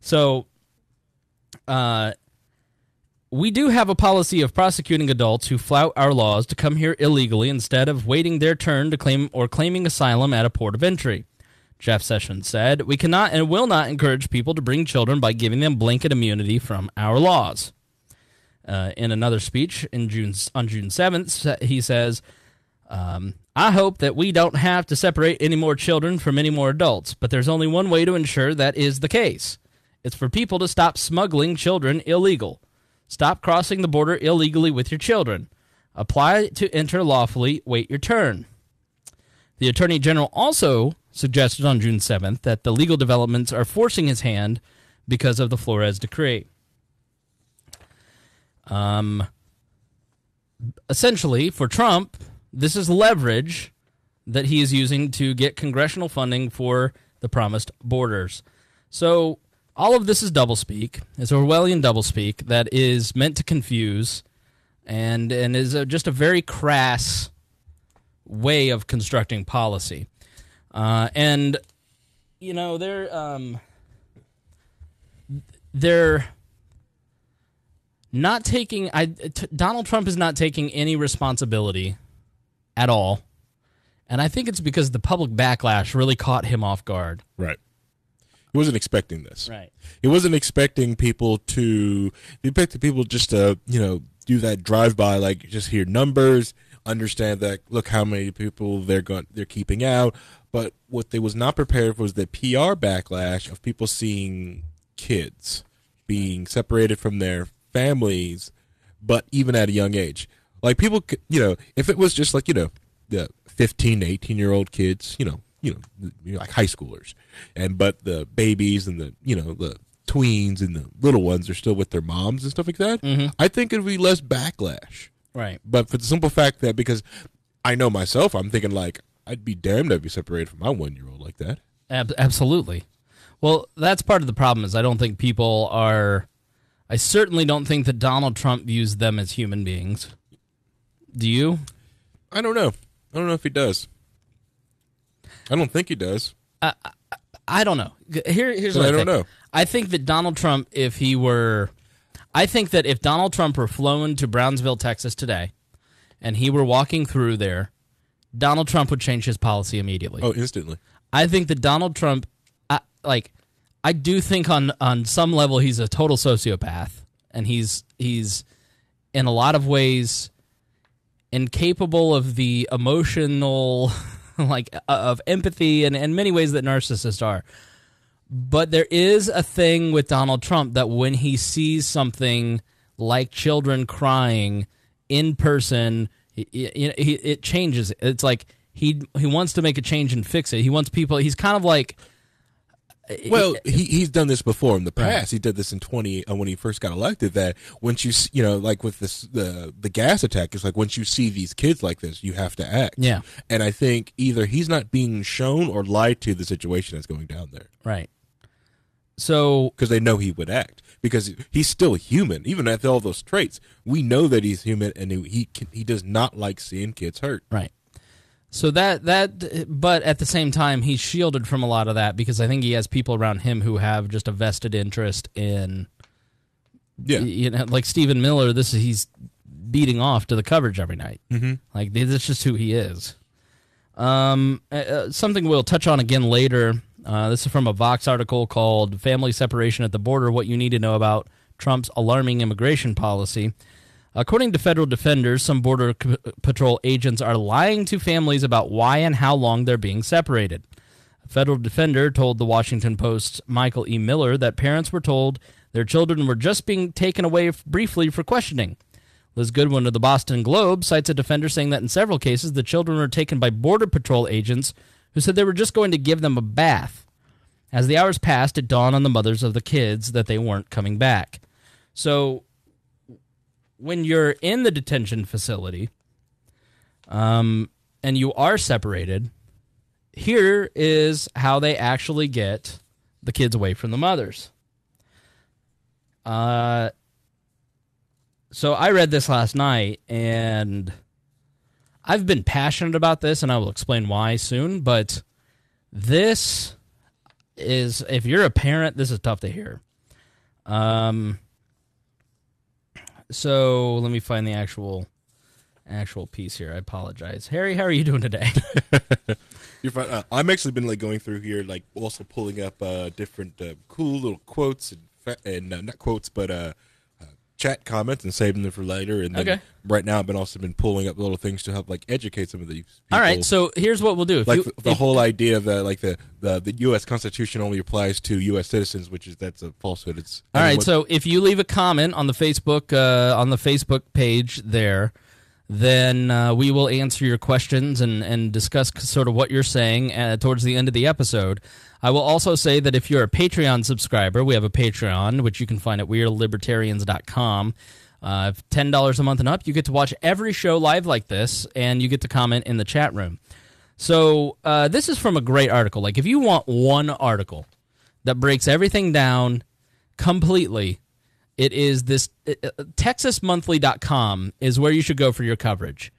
So we do have a policy of prosecuting adults who flout our laws to come here illegally instead of waiting their turn to claiming asylum at a port of entry, Jeff Sessions said. We cannot and will not encourage people to bring children by giving them blanket immunity from our laws. In another speech on June 7th, he says, I hope that we don't have to separate any more children from any more adults, but there's only one way to ensure that is the case. It's for people to stop smuggling children illegal. Stop crossing the border illegally with your children. Apply to enter lawfully. Wait your turn. The Attorney General also suggested on June 7th that the legal developments are forcing his hand because of the Flores Decree. Essentially, for Trump, this is leverage that he is using to get congressional funding for the promised borders. So all of this is doublespeak. It's Orwellian doublespeak that is meant to confuse and is just a very crass way of constructing policy. And, you know, they're not taking— Donald Trump is not taking any responsibility at all. And I think it's because the public backlash really caught him off guard. Right. He wasn't expecting this. Right. He wasn't expecting people to— he expected people just to, you know, do that drive-by, like, just hear numbers, understand that, look how many people they're keeping out. But what they was not prepared for was the PR backlash of people seeing kids being separated from their families, but even at a young age. Like, people, you know, if it was just, like, you know, the 15 to 18-year-old kids, you know, like high schoolers, but the babies and the, you know, the tweens and the little ones are still with their moms and stuff like that, I think it'd be less backlash. Right. But for the simple fact that, because I know myself, I'm thinking like, I'd be damned I'd be separated from my 1-year-old like that. Absolutely. Well, that's part of the problem is I don't think people are, I certainly don't think that Donald Trump views them as human beings. Do you? I don't know. I don't know if he does. I don't think he does. I don't know. Here's what I think. Know. I think that Donald Trump, if he were... I think that if Donald Trump were flown to Brownsville, Texas today, and he were walking through there, Donald Trump would change his policy immediately. Oh, instantly. I think that Donald Trump... I do think on some level he's a total sociopath, and he's in a lot of ways incapable of the emotional... like of empathy and in many ways that narcissists are. But there is a thing with Donald Trump that when he sees something like children crying in person, it changes. It's like he wants to make a change and fix it. He wants people. He's kind of like. Well, he's done this before in the past. He did this in when he first got elected. That once you see, like with this the gas attack, it's like once you see these kids like this, you have to act. Yeah. And I think either he's not being shown or lied to the situation that's going down there. Right. So because they know he would act because he's still human, even after all those traits. We know that he's human, and he does not like seeing kids hurt. Right. So but at the same time, he's shielded from a lot of that because I think he has people around him who have just a vested interest in, like Stephen Miller. He's beating off to the coverage every night. Like that's just who he is. Something we'll touch on again later. This is from a Vox article called "Family Separation at the Border: What You Need to Know About Trump's Alarming Immigration Policy." According to federal defenders, some Border Patrol agents are lying to families about why and how long they're being separated. A federal defender told The Washington Post's Michael E. Miller that parents were told their children were just being taken away briefly for questioning. Liz Goodwin of the Boston Globe cites a defender saying that in several cases the children were taken by Border Patrol agents who said they were just going to give them a bath. As the hours passed, it dawned on the mothers of the kids that they weren't coming back. So... when you're in the detention facility and you are separated, here is how they actually get the kids away from the mothers. So I read this last night, and I've been passionate about this, and I will explain why soon, but this is, if you're a parent, this is tough to hear. So let me find the actual piece here. I apologize. Harry, how are you doing today? You're fine. I'm actually been like going through here, like also pulling up different cool little quotes and not quotes, but chat comments and saving them for later. And then right now I've also been pulling up little things to help like educate some of these people. All right. So here's what we'll do. The whole idea of the U.S. Constitution only applies to U.S. citizens, that's a falsehood. So if you leave a comment on the Facebook page there, then we will answer your questions and discuss sort of what you're saying towards the end of the episode. I will also say that if you're a Patreon subscriber, we have a Patreon, which you can find at WeAreLibertarians.com. $10 a month and up, you get to watch every show live like this, and you get to comment in the chat room. So this is from a great article. Like if you want one article that breaks everything down completely, it is this TexasMonthly.com is where you should go for your coverage.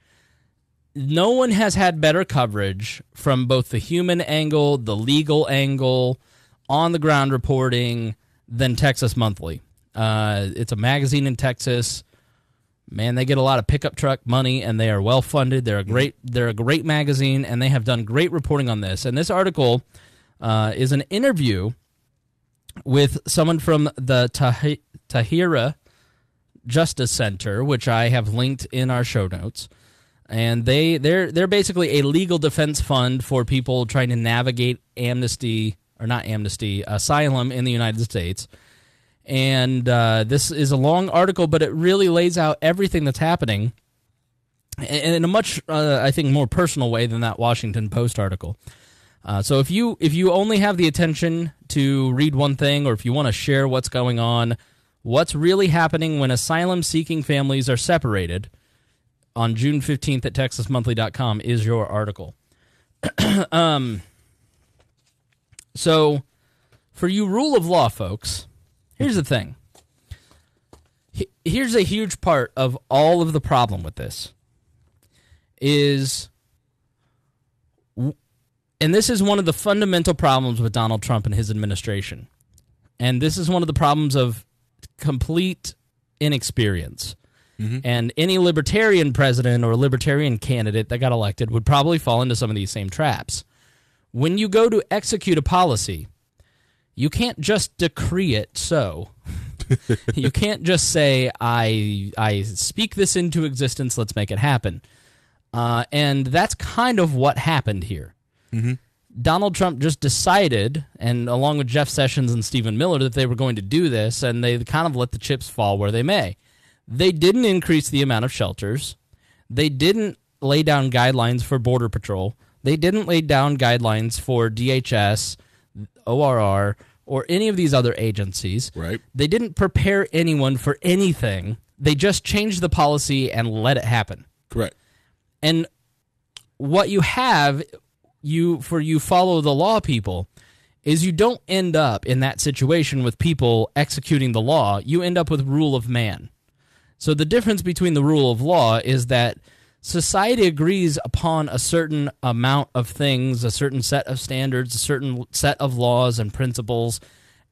No one has had better coverage from both the human angle, the legal angle, on-the-ground reporting than Texas Monthly. It's a magazine in Texas. Man, they get a lot of pickup truck money, and they are well-funded. They're a great magazine, and they have done great reporting on this. And this article is an interview with someone from the Tahira Justice Center, which I have linked in our show notes, and they're basically a legal defense fund for people trying to navigate asylum in the United States. And this is a long article, but it really lays out everything that's happening in a much, I think, more personal way than that Washington Post article. So if you only have the attention to read one thing, or if you want to share what's going on, what's really happening when asylum-seeking families are separated on June 15th at TexasMonthly.com is your article. So for you rule of law folks, here's the thing. Here's a huge part of all of the problem with this is, and this is one of the fundamental problems with Donald Trump and his administration, and this is one of the problems of complete inexperience. Mm-hmm. And any libertarian president or libertarian candidate that got elected would probably fall into some of these same traps. When you go to execute a policy, you can't just decree it so. You can't just say, I speak this into existence, let's make it happen. And that's kind of what happened here. Mm-hmm. Donald Trump just decided, and along with Jeff Sessions and Stephen Miller, that they were going to do this, and they kind of let the chips fall where they may. They didn't increase the amount of shelters. They didn't lay down guidelines for Border Patrol. They didn't lay down guidelines for DHS, ORR, or any of these other agencies. Right. They didn't prepare anyone for anything. They just changed the policy and let it happen. Correct. And what you have, you follow the law people, is you don't end up in that situation with people executing the law. You end up with rule of man. So the difference between the rule of law is that society agrees upon a certain amount of things, a certain set of standards, a certain set of laws and principles,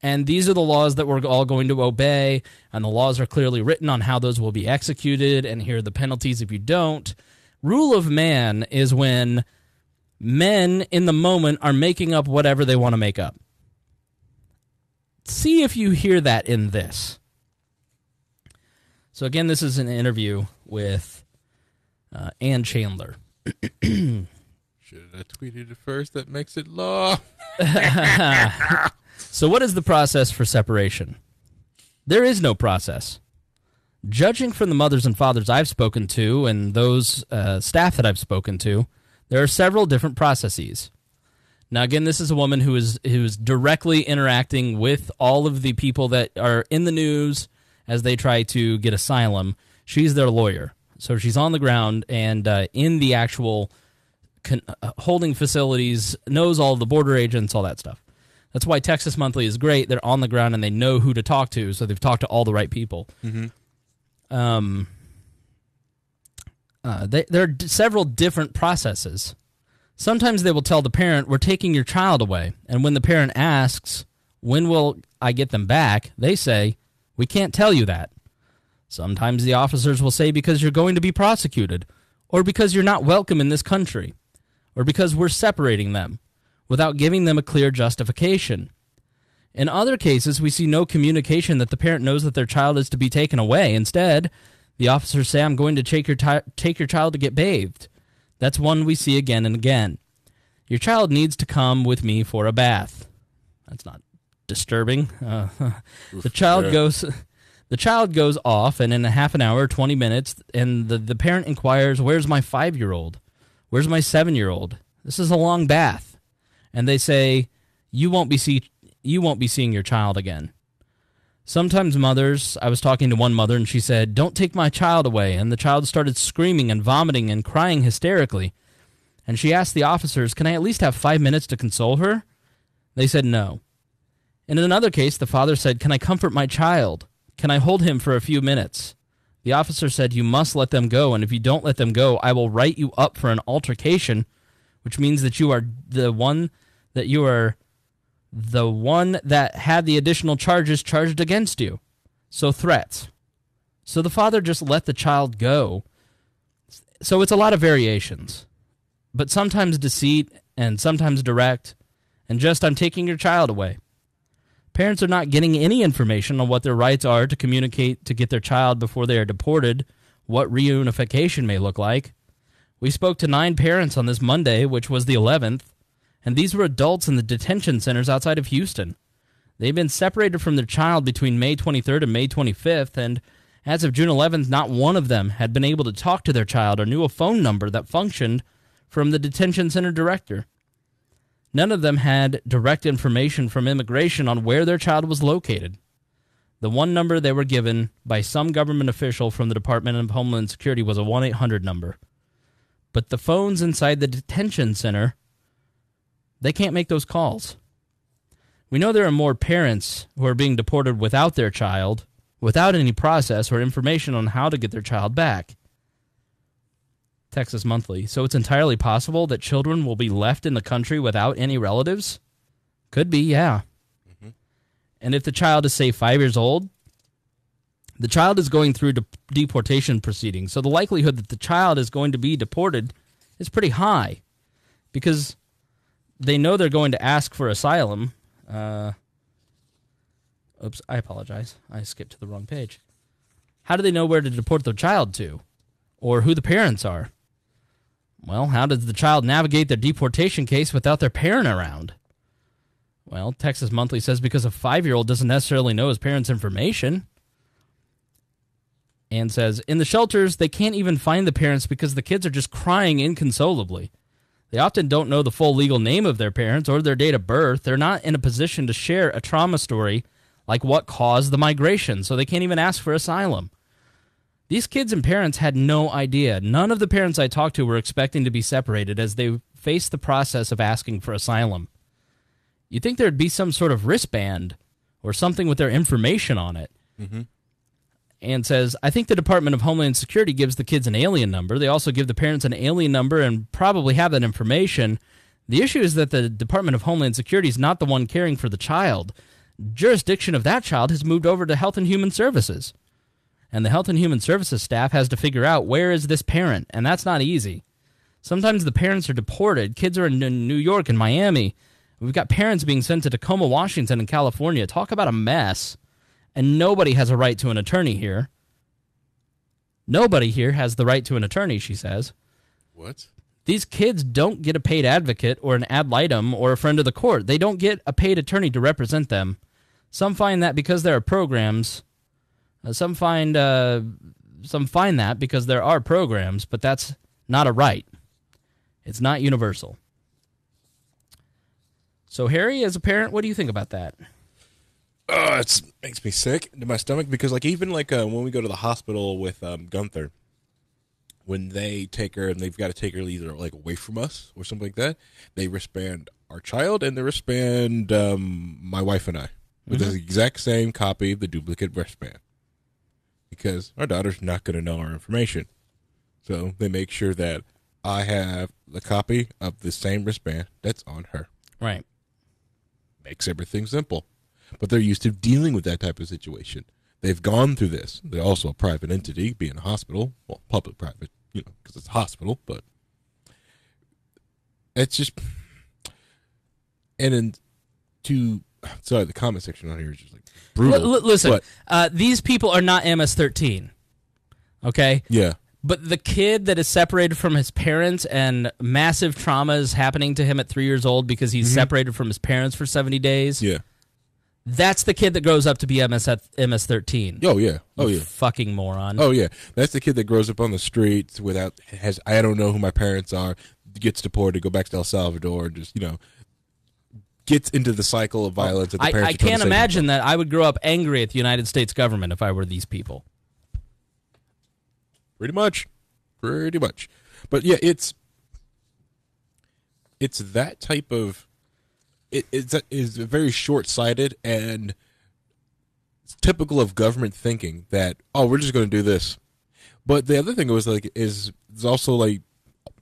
and these are the laws that we're all going to obey, and the laws are clearly written on how those will be executed, and here are the penalties if you don't. Rule of man is when men in the moment are making up whatever they want to make up. See if you hear that in this. So again, this is an interview with Ann Chandler. Should I tweeted it first? That makes it law. So what is the process for separation? There is no process. Judging from the mothers and fathers I've spoken to and those staff that I've spoken to, there are several different processes. Now, again, this is a woman who is directly interacting with all of the people that are in the news as they try to get asylum. She's their lawyer. So she's on the ground and in the actual holding facilities, knows all the border agents, all that stuff. That's why Texas Monthly is great. They're on the ground and they know who to talk to, so they've talked to all the right people. Mm-hmm. There are several different processes. Sometimes they will tell the parent, we're taking your child away. And when the parent asks, when will I get them back, they say, we can't tell you that. Sometimes the officers will say because you're going to be prosecuted, or because you're not welcome in this country, or because we're separating them, without giving them a clear justification. In other cases, we see no communication that the parent knows that their child is to be taken away. Instead, the officers say, I'm going to take your child to get bathed. That's one we see again and again. Your child needs to come with me for a bath. That's not disturbing. The child goes off, and in a half an hour, 20 minutes, and the parent inquires, where's my 5-year-old? Where's my 7-year-old? This is a long bath. And they say, you won't be seeing your child again. Sometimes mothers, I was talking to one mother, and she said, don't take my child away. And the child started screaming and vomiting and crying hysterically. And she asked the officers, can I at least have 5 minutes to console her? They said no. And in another case, the father said, can I comfort my child? Can I hold him for a few minutes? The officer said, you must let them go, and if you don't let them go, I will write you up for an altercation, which means that you are the one that had the additional charges charged against you. So threats. So the father just let the child go. So it's a lot of variations, but sometimes deceit and sometimes direct, and just I'm taking your child away. Parents are not getting any information on what their rights are to communicate to get their child before they are deported, what reunification may look like. We spoke to 9 parents on this Monday, which was the 11th, and these were adults in the detention centers outside of Houston. They've been separated from their child between May 23rd and May 25th, and as of June 11th, not one of them had been able to talk to their child or knew a phone number that functioned from the detention center director. None of them had direct information from immigration on where their child was located. The one number they were given by some government official from the Department of Homeland Security was a 1-800 number. But the phones inside the detention center, they can't make those calls. We know there are more parents who are being deported without their child, without any process or information on how to get their child back. Texas Monthly. So it's entirely possible that children will be left in the country without any relatives? Could be, yeah. Mm-hmm. And if the child is, say, 5 years old, the child is going through deportation proceedings. So the likelihood that the child is going to be deported is pretty high because they know they're going to ask for asylum. Oops, I apologize. I skipped to the wrong page. How do they know where to deport their child to or who the parents are? Well, how does the child navigate their deportation case without their parent around? Well, Texas Monthly says because a 5-year-old doesn't necessarily know his parents' information, and says, in the shelters, they can't even find the parents because the kids are just crying inconsolably. They often don't know the full legal name of their parents or their date of birth. They're not in a position to share a trauma story like what caused the migration, so they can't even ask for asylum. These kids and parents had no idea. None of the parents I talked to were expecting to be separated as they faced the process of asking for asylum. You'd think there'd be some sort of wristband or something with their information on it. Mm-hmm. And says, I think the Department of Homeland Security gives the kids an alien number. They also give the parents an alien number and probably have that information. The issue is that the Department of Homeland Security is not the one caring for the child. Jurisdiction of that child has moved over to Health and Human Services. And the Health and Human Services staff has to figure out where is this parent, and that's not easy. Sometimes the parents are deported. Kids are in New York and Miami. We've got parents being sent to Tacoma, Washington, and California. Talk about a mess. And nobody has a right to an attorney here. Nobody here has the right to an attorney, she says. What? These kids don't get a paid advocate or an ad litem or a friend of the court. They don't get a paid attorney to represent them. Some find that because there are programs. Some find that because there are programs, but that's not a right. It's not universal. So, Harry, as a parent, what do you think about that? Oh, it makes me sick to my stomach because, like, even like when we go to the hospital with Gunther, when they take her and they've got to take her either like away from us or something like that, they wristband our child and they wristband my wife and I with the exact same copy of the duplicate wristband because our daughter's not going to know our information. So they make sure that I have the copy of the same wristband that's on her. Right. Makes everything simple. But they're used to dealing with that type of situation. They've gone through this. They're also a private entity, being a hospital. Well, public-private, you know, because it's a hospital. But it's just... And then to... Sorry, the comment section on here is just like brutal. Listen, but, these people are not MS-13, okay? Yeah. But the kid that is separated from his parents and massive trauma is happening to him at 3 years old because he's separated from his parents for 70 days. Yeah. That's the kid that grows up to be MS-13. Oh, yeah. Oh, yeah. You fucking moron. Oh, yeah. That's the kid that grows up on the streets without, has, I don't know who my parents are, gets deported, go back to El Salvador, just, you know, gets into the cycle of violence. That the parents I can't imagine that I would grow up angry at the United States government if I were these people. Pretty much. Pretty much. But, yeah, it's that type of... It is very short-sighted and it's typical of government thinking that, oh, we're just going to do this. But the other thing was like is also like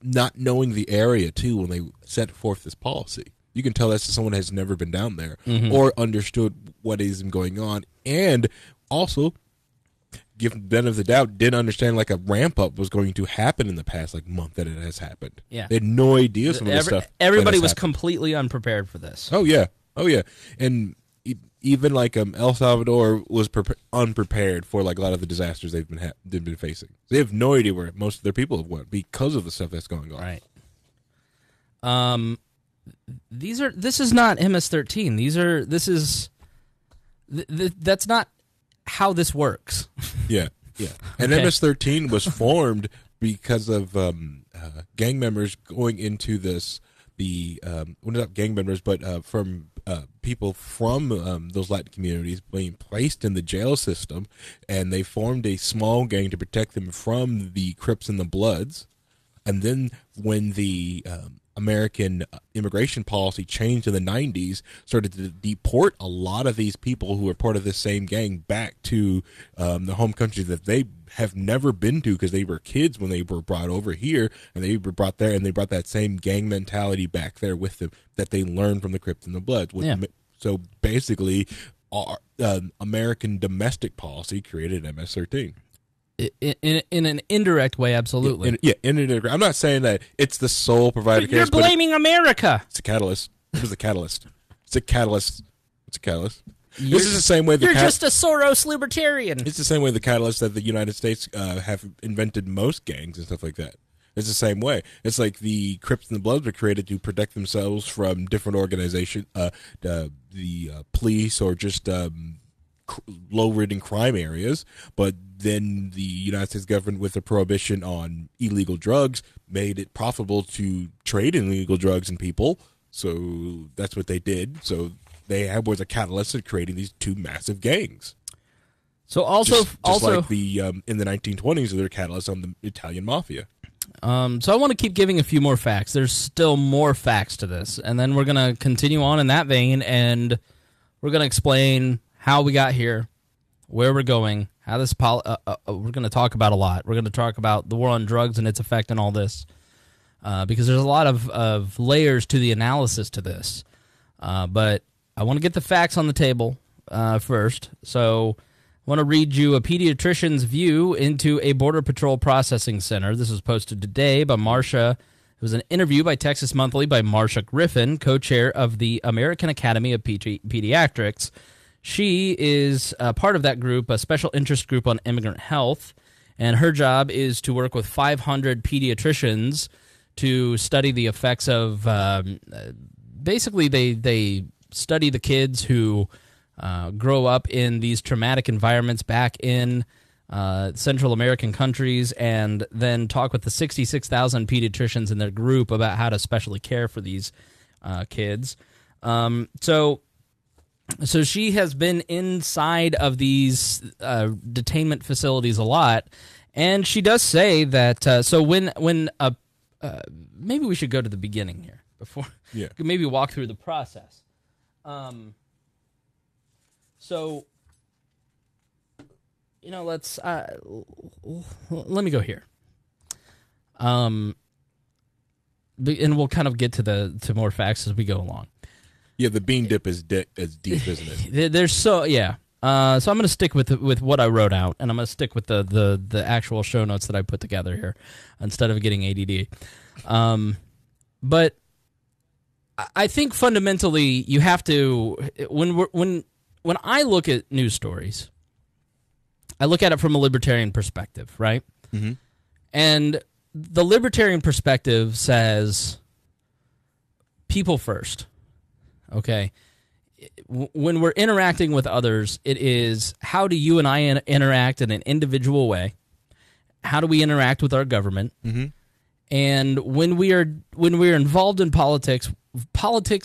not knowing the area too when they set forth this policy. You can tell that someone has never been down there or understood what is going on, and also give them the benefit of the doubt, didn't understand like a ramp-up was going to happen in the past like month that it has happened. Yeah. They had no idea some of this stuff. Everybody was completely unprepared for this. Oh, yeah. Oh, yeah. And even like El Salvador was unprepared for like a lot of the disasters they've been facing. They have no idea where most of their people have went because of the stuff that's going on. Right. This is not MS-13. That's not how this works. Yeah. And okay. MS-13 was formed because of gang members going into this the well, not gang members, but from people from those Latin communities being placed in the jail system, and they formed a small gang to protect them from the Crips and the Bloods. And then when the American immigration policy changed in the 90s, started to deport a lot of these people who were part of this same gang back to the home country that they have never been to, because they were kids when they were brought over here, and they were brought there, and they brought that same gang mentality back there with them that they learned from the Crips and the Bloods. Yeah. So basically, our American domestic policy created MS-13. In an indirect way, absolutely. In an indirect. I'm not saying that it's the sole provider. But you're blaming America. It's a catalyst. It was a catalyst. It's a catalyst. It's a catalyst. This is the same way. You're just a Soros libertarian. It's the same way the catalyst that the United States have invented most gangs and stuff like that. It's the same way. It's like the Crips and the Bloods were created to protect themselves from different organizations, the police, or just low-ridden crime areas. But then the United States government, with a prohibition on illegal drugs, made it profitable to trade in illegal drugs and people. So that's what they did. So they was a catalyst in creating these two massive gangs. So also like the in the 1920s, they were catalysts on the Italian mafia. So I want to keep giving a few more facts. There's still more facts to this, and then we're going to continue on in that vein, and we're going to explain how we got here, where we're going, how this we're going to talk about a lot. We're going to talk about the war on drugs and its effect on all this, because there's a lot of layers to the analysis to this. But I want to get the facts on the table first. So I want to read you a pediatrician's view into a Border Patrol processing center. This was posted today by Marsha. It was an interview by Texas Monthly by Marsha Griffin, co-chair of the American Academy of Pediatrics. She is part of that group, a special interest group on immigrant health, and her job is to work with 500 pediatricians to study the effects of basically they study the kids who grow up in these traumatic environments back in Central American countries, and then talk with the 66,000 pediatricians in their group about how to specially care for these kids. So she has been inside of these detainment facilities a lot, and she does say that maybe we should go to the beginning here before maybe walk through the process. Let me go here. And we'll kind of get to more facts as we go along. Yeah, the bean dip is deep, isn't it? There's so I'm going to stick with what I wrote out, and I'm going to stick with the actual show notes that I put together here instead of getting ADD. But I think fundamentally you have to – when I look at news stories, I look at it from a libertarian perspective, right? Mm-hmm. And the libertarian perspective says people first. Okay, when we're interacting with others, it is how do you and I interact in an individual way? How do we interact with our government? Mm-hmm. And when we are involved in politics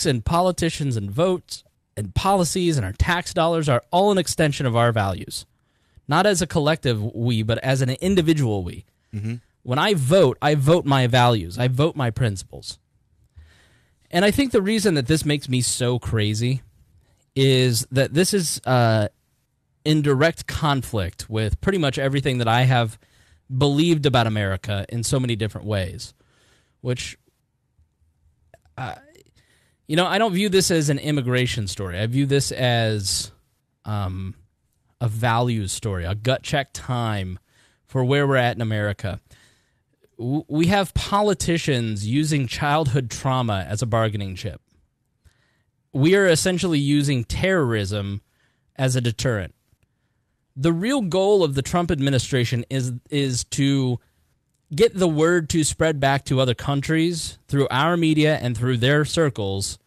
and politicians and votes and policies and our tax dollars are all an extension of our values, not as a collective we, but as an individual we. Mm-hmm. When I vote my values. I vote my principles. And I think the reason that this makes me so crazy is that this is in direct conflict with pretty much everything that I have believed about America in so many different ways, which, I don't view this as an immigration story. I view this as a values story, a gut check time for where we're at in America. We have politicians using childhood trauma as a bargaining chip. We are essentially using terrorism as a deterrent. The real goal of the Trump administration is to get the word to spread back to other countries through our media and through their circles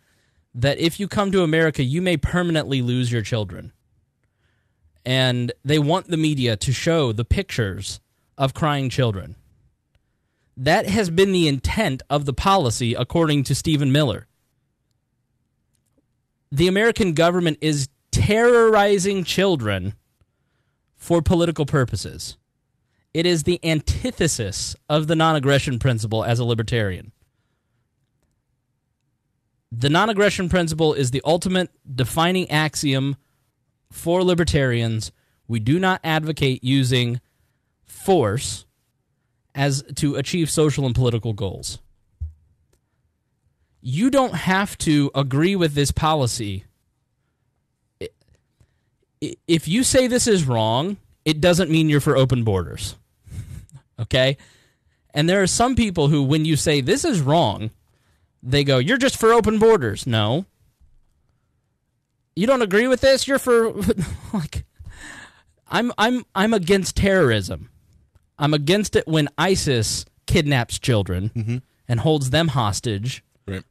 that if you come to America, you may permanently lose your children. And they want the media to show the pictures of crying children. That has been the intent of the policy, according to Stephen Miller. The American government is terrorizing children for political purposes. It is the antithesis of the non-aggression principle as a libertarian. The non-aggression principle is the ultimate defining axiom for libertarians. We do not advocate using force as to achieve social and political goals. You don't have to agree with this policy. If you say this is wrong, it doesn't mean you're for open borders. Okay? And there are some people who, when you say this is wrong, they go, you're just for open borders. No. You don't agree with this? You're for like I'm against terrorism. I'm against it when ISIS kidnaps children and holds them hostage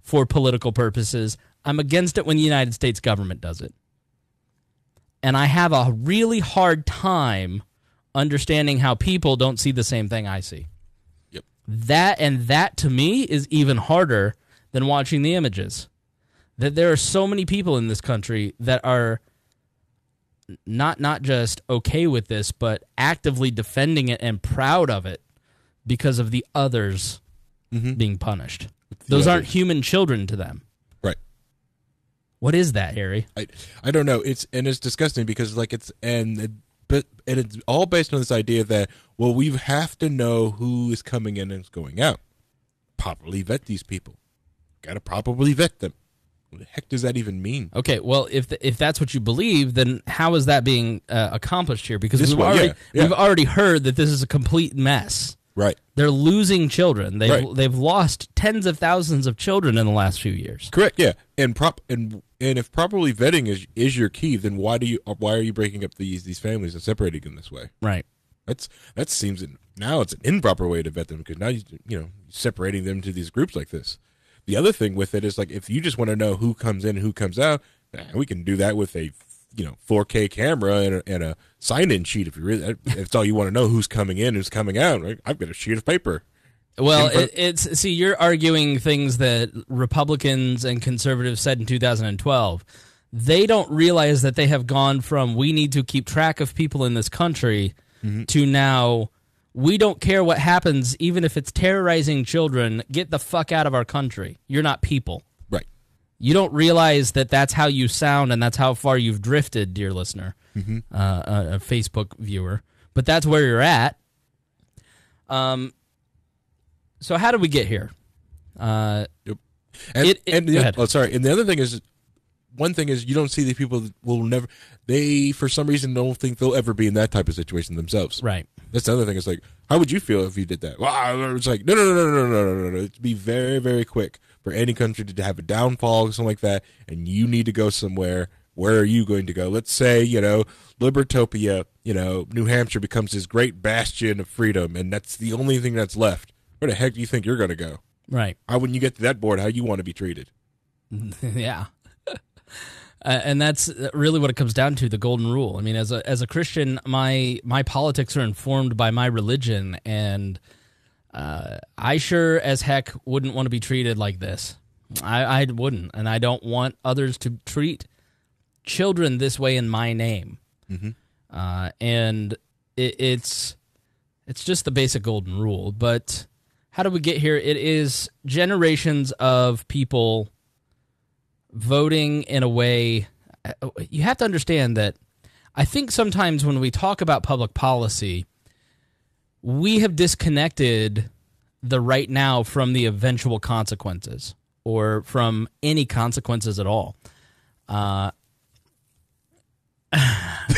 for political purposes. I'm against it when the United States government does it. And I have a really hard time understanding how people don't see the same thing I see. Yep. That to me is even harder than watching the images. That there are so many people in this country that are not just okay with this, but actively defending it and proud of it because of the others being punished. Those aren't human children to them. Right. What is that, Harry? I don't know. It's disgusting because it's all based on this idea that, well, we have to know who is coming in and is going out. Properly vet these people. Got to properly vet them. What the heck does that even mean? Okay, well, if that's what you believe, then how is that being accomplished here? Because we've already heard that this is a complete mess. Right. They're losing children. They've lost tens of thousands of children in the last few years. Correct. Yeah. And if properly vetting is your key, then why are you breaking up these families and separating them this way? Right. That seems now it's an improper way to vet them because now you know separating them into these groups like this. The other thing with it is, like, if you just want to know who comes in and who comes out, we can do that with a 4K camera and a sign-in sheet. If you really, if it's all you want to know, who's coming in, who's coming out. Right? I've got a sheet of paper. Well, see, you're arguing things that Republicans and conservatives said in 2012. They don't realize that they have gone from we need to keep track of people in this country to now. We don't care what happens, even if it's terrorizing children. Get the fuck out of our country. You're not people. Right. You don't realize that that's how you sound and that's how far you've drifted, dear listener, a Facebook viewer. But that's where you're at. So how did we get here? And the other thing is, one thing is you don't see the people that will never – they, for some reason, don't think they'll ever be in that type of situation themselves. Right. That's the other thing. It's like, how would you feel if you did that? Well, it's like, no. It'd be very, very quick for any country to have a downfall or something like that, and you need to go somewhere. Where are you going to go? Let's say, Libertopia, New Hampshire becomes this great bastion of freedom, and that's the only thing that's left. Where the heck do you think you're going to go? Right. When you get to that board, how you want to be treated? Yeah. And that's really what it comes down to, the golden rule. I mean, as a Christian, my politics are informed by my religion, and I sure as heck wouldn't want to be treated like this. I wouldn't, and I don't want others to treat children this way in my name. And it's just the basic golden rule. But how do we get here? It is generations of people voting in a way. You have to understand that I think sometimes when we talk about public policy, we have disconnected the right now from the eventual consequences or from any consequences at all.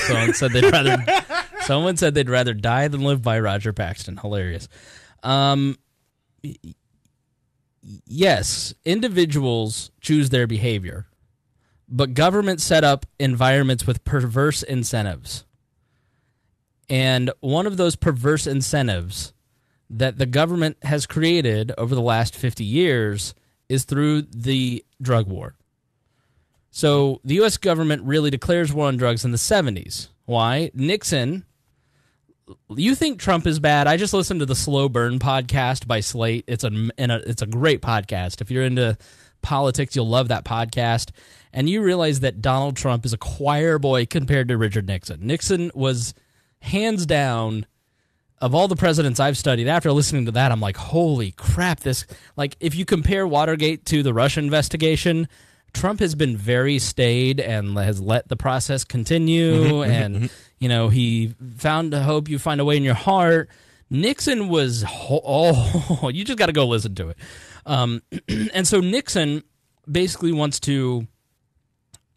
Someone said they'd rather die than live by Roger Paxton. Hilarious. Yes, individuals choose their behavior, but governments set up environments with perverse incentives. And one of those perverse incentives that the government has created over the last 50 years is through the drug war. So the U.S. government really declares war on drugs in the 70s. Why? Nixon you think Trump is bad. I just listened to the Slow Burn podcast by Slate. It's a great podcast. If you're into politics, you'll love that podcast. And you realize that Donald Trump is a choir boy compared to Richard Nixon. Nixon was hands down, of all the presidents I've studied, after listening to that, I'm like, holy crap, this... Like, if you compare Watergate to the Russia investigation, Trump has been very staid and has let the process continue, and, you know, he found a hope, you find a way in your heart. Nixon was... Oh, you just got to go listen to it. And so Nixon basically wants to...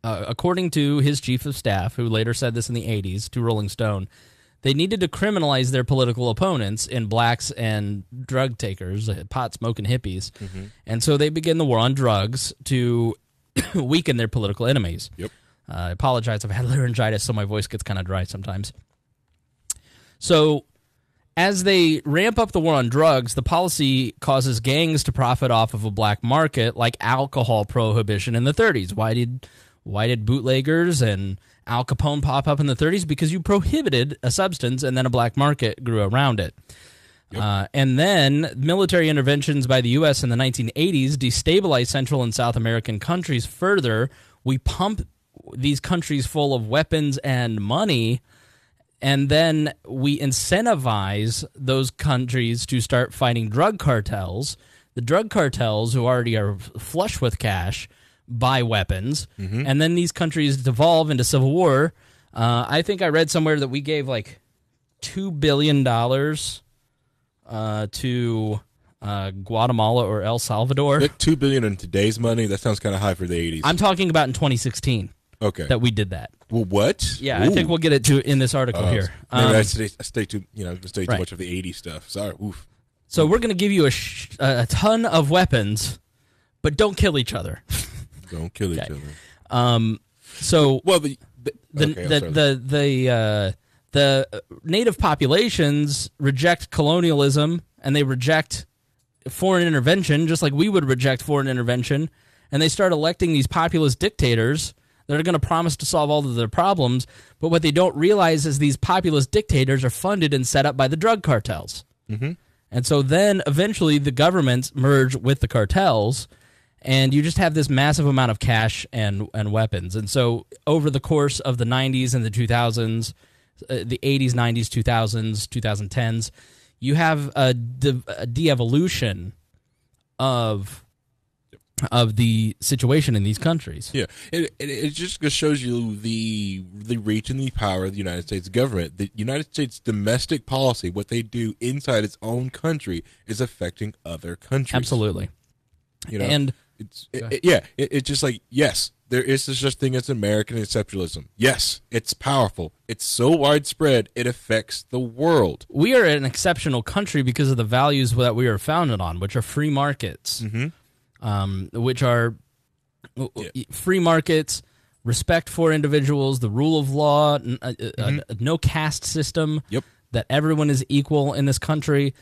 according to his chief of staff, who later said this in the 80s to Rolling Stone, they needed to criminalize their political opponents in blacks and drug takers, pot-smoking hippies. Mm-hmm. And so they began the war on drugs to weaken their political enemies. Yep. I apologize, I've had laryngitis, so my voice gets kind of dry sometimes. So as they ramp up the war on drugs, the policy causes gangs to profit off of a black market like alcohol prohibition in the 30s. Why did bootleggers and Al Capone pop up in the 30s? Because you prohibited a substance, and then a black market grew around it. Yep. And then military interventions by the U.S. in the 1980s destabilized Central and South American countries further. We pump these countries full of weapons and money, and then we incentivize those countries to start fighting drug cartels. The drug cartels, who already are flush with cash, buy weapons, and then these countries devolve into civil war. I think I read somewhere that we gave like $2 billion to Guatemala or El Salvador. Like $2 billion in today's money? That sounds kind of high for the 80s. I'm talking about in 2016. Okay. That we did that. Well, what? Yeah, ooh. I think we'll get it to in this article here. Maybe I stay too much of the 80s stuff. Sorry. Oof. So we're going to give you a ton of weapons, but don't kill each other. Don't kill each other. The native populations reject colonialism, and they reject foreign intervention, just like we would reject foreign intervention. And they start electing these populist dictators that are going to promise to solve all of their problems. But what they don't realize is these populist dictators are funded and set up by the drug cartels. Mm-hmm. And so then eventually the governments merge with the cartels. And you just have this massive amount of cash and weapons. And so over the course of the 90s and the 2000s, the 80s, 90s, 2000s, 2010s, you have a de-evolution of the situation in these countries. Yeah, it just shows you the reach and the power of the United States government. The United States domestic policy, what they do inside its own country, is affecting other countries. Absolutely. You know? And it's just like, yes, there is this such thing as American exceptionalism. Yes, it's powerful. It's so widespread, it affects the world. We are an exceptional country because of the values that we are founded on, which are free markets, respect for individuals, the rule of law, no caste system, that everyone is equal in this country.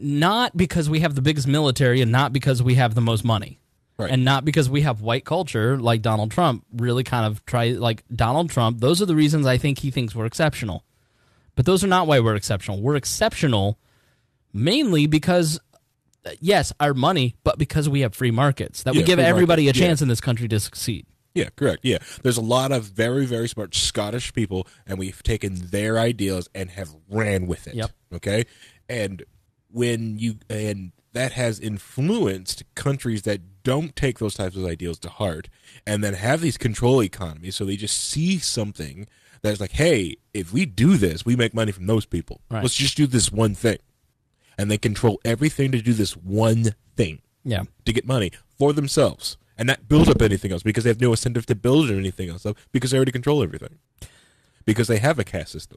Not because we have the biggest military, and not because we have the most money, right, and not because we have white culture like Donald Trump really kind of those are the reasons I think he thinks we're exceptional. But those are not why we're exceptional. We're exceptional mainly because, yes, our money, but because we have free markets, that we give everybody a chance in this country to succeed. Yeah, correct. Yeah, there's a lot of very, very smart Scottish people, and we've taken their ideals and have ran with it. Yep. Okay, and that has influenced countries that don't take those types of ideals to heart, and then have these control economies. So they just see something that's like, hey, if we do this, we make money from those people. Right. Let's just do this one thing, and they control everything to do this one thing. Yeah, to get money for themselves. And not build up anything else, because they have no incentive to build or anything else up, because they already control everything, because they have a caste system.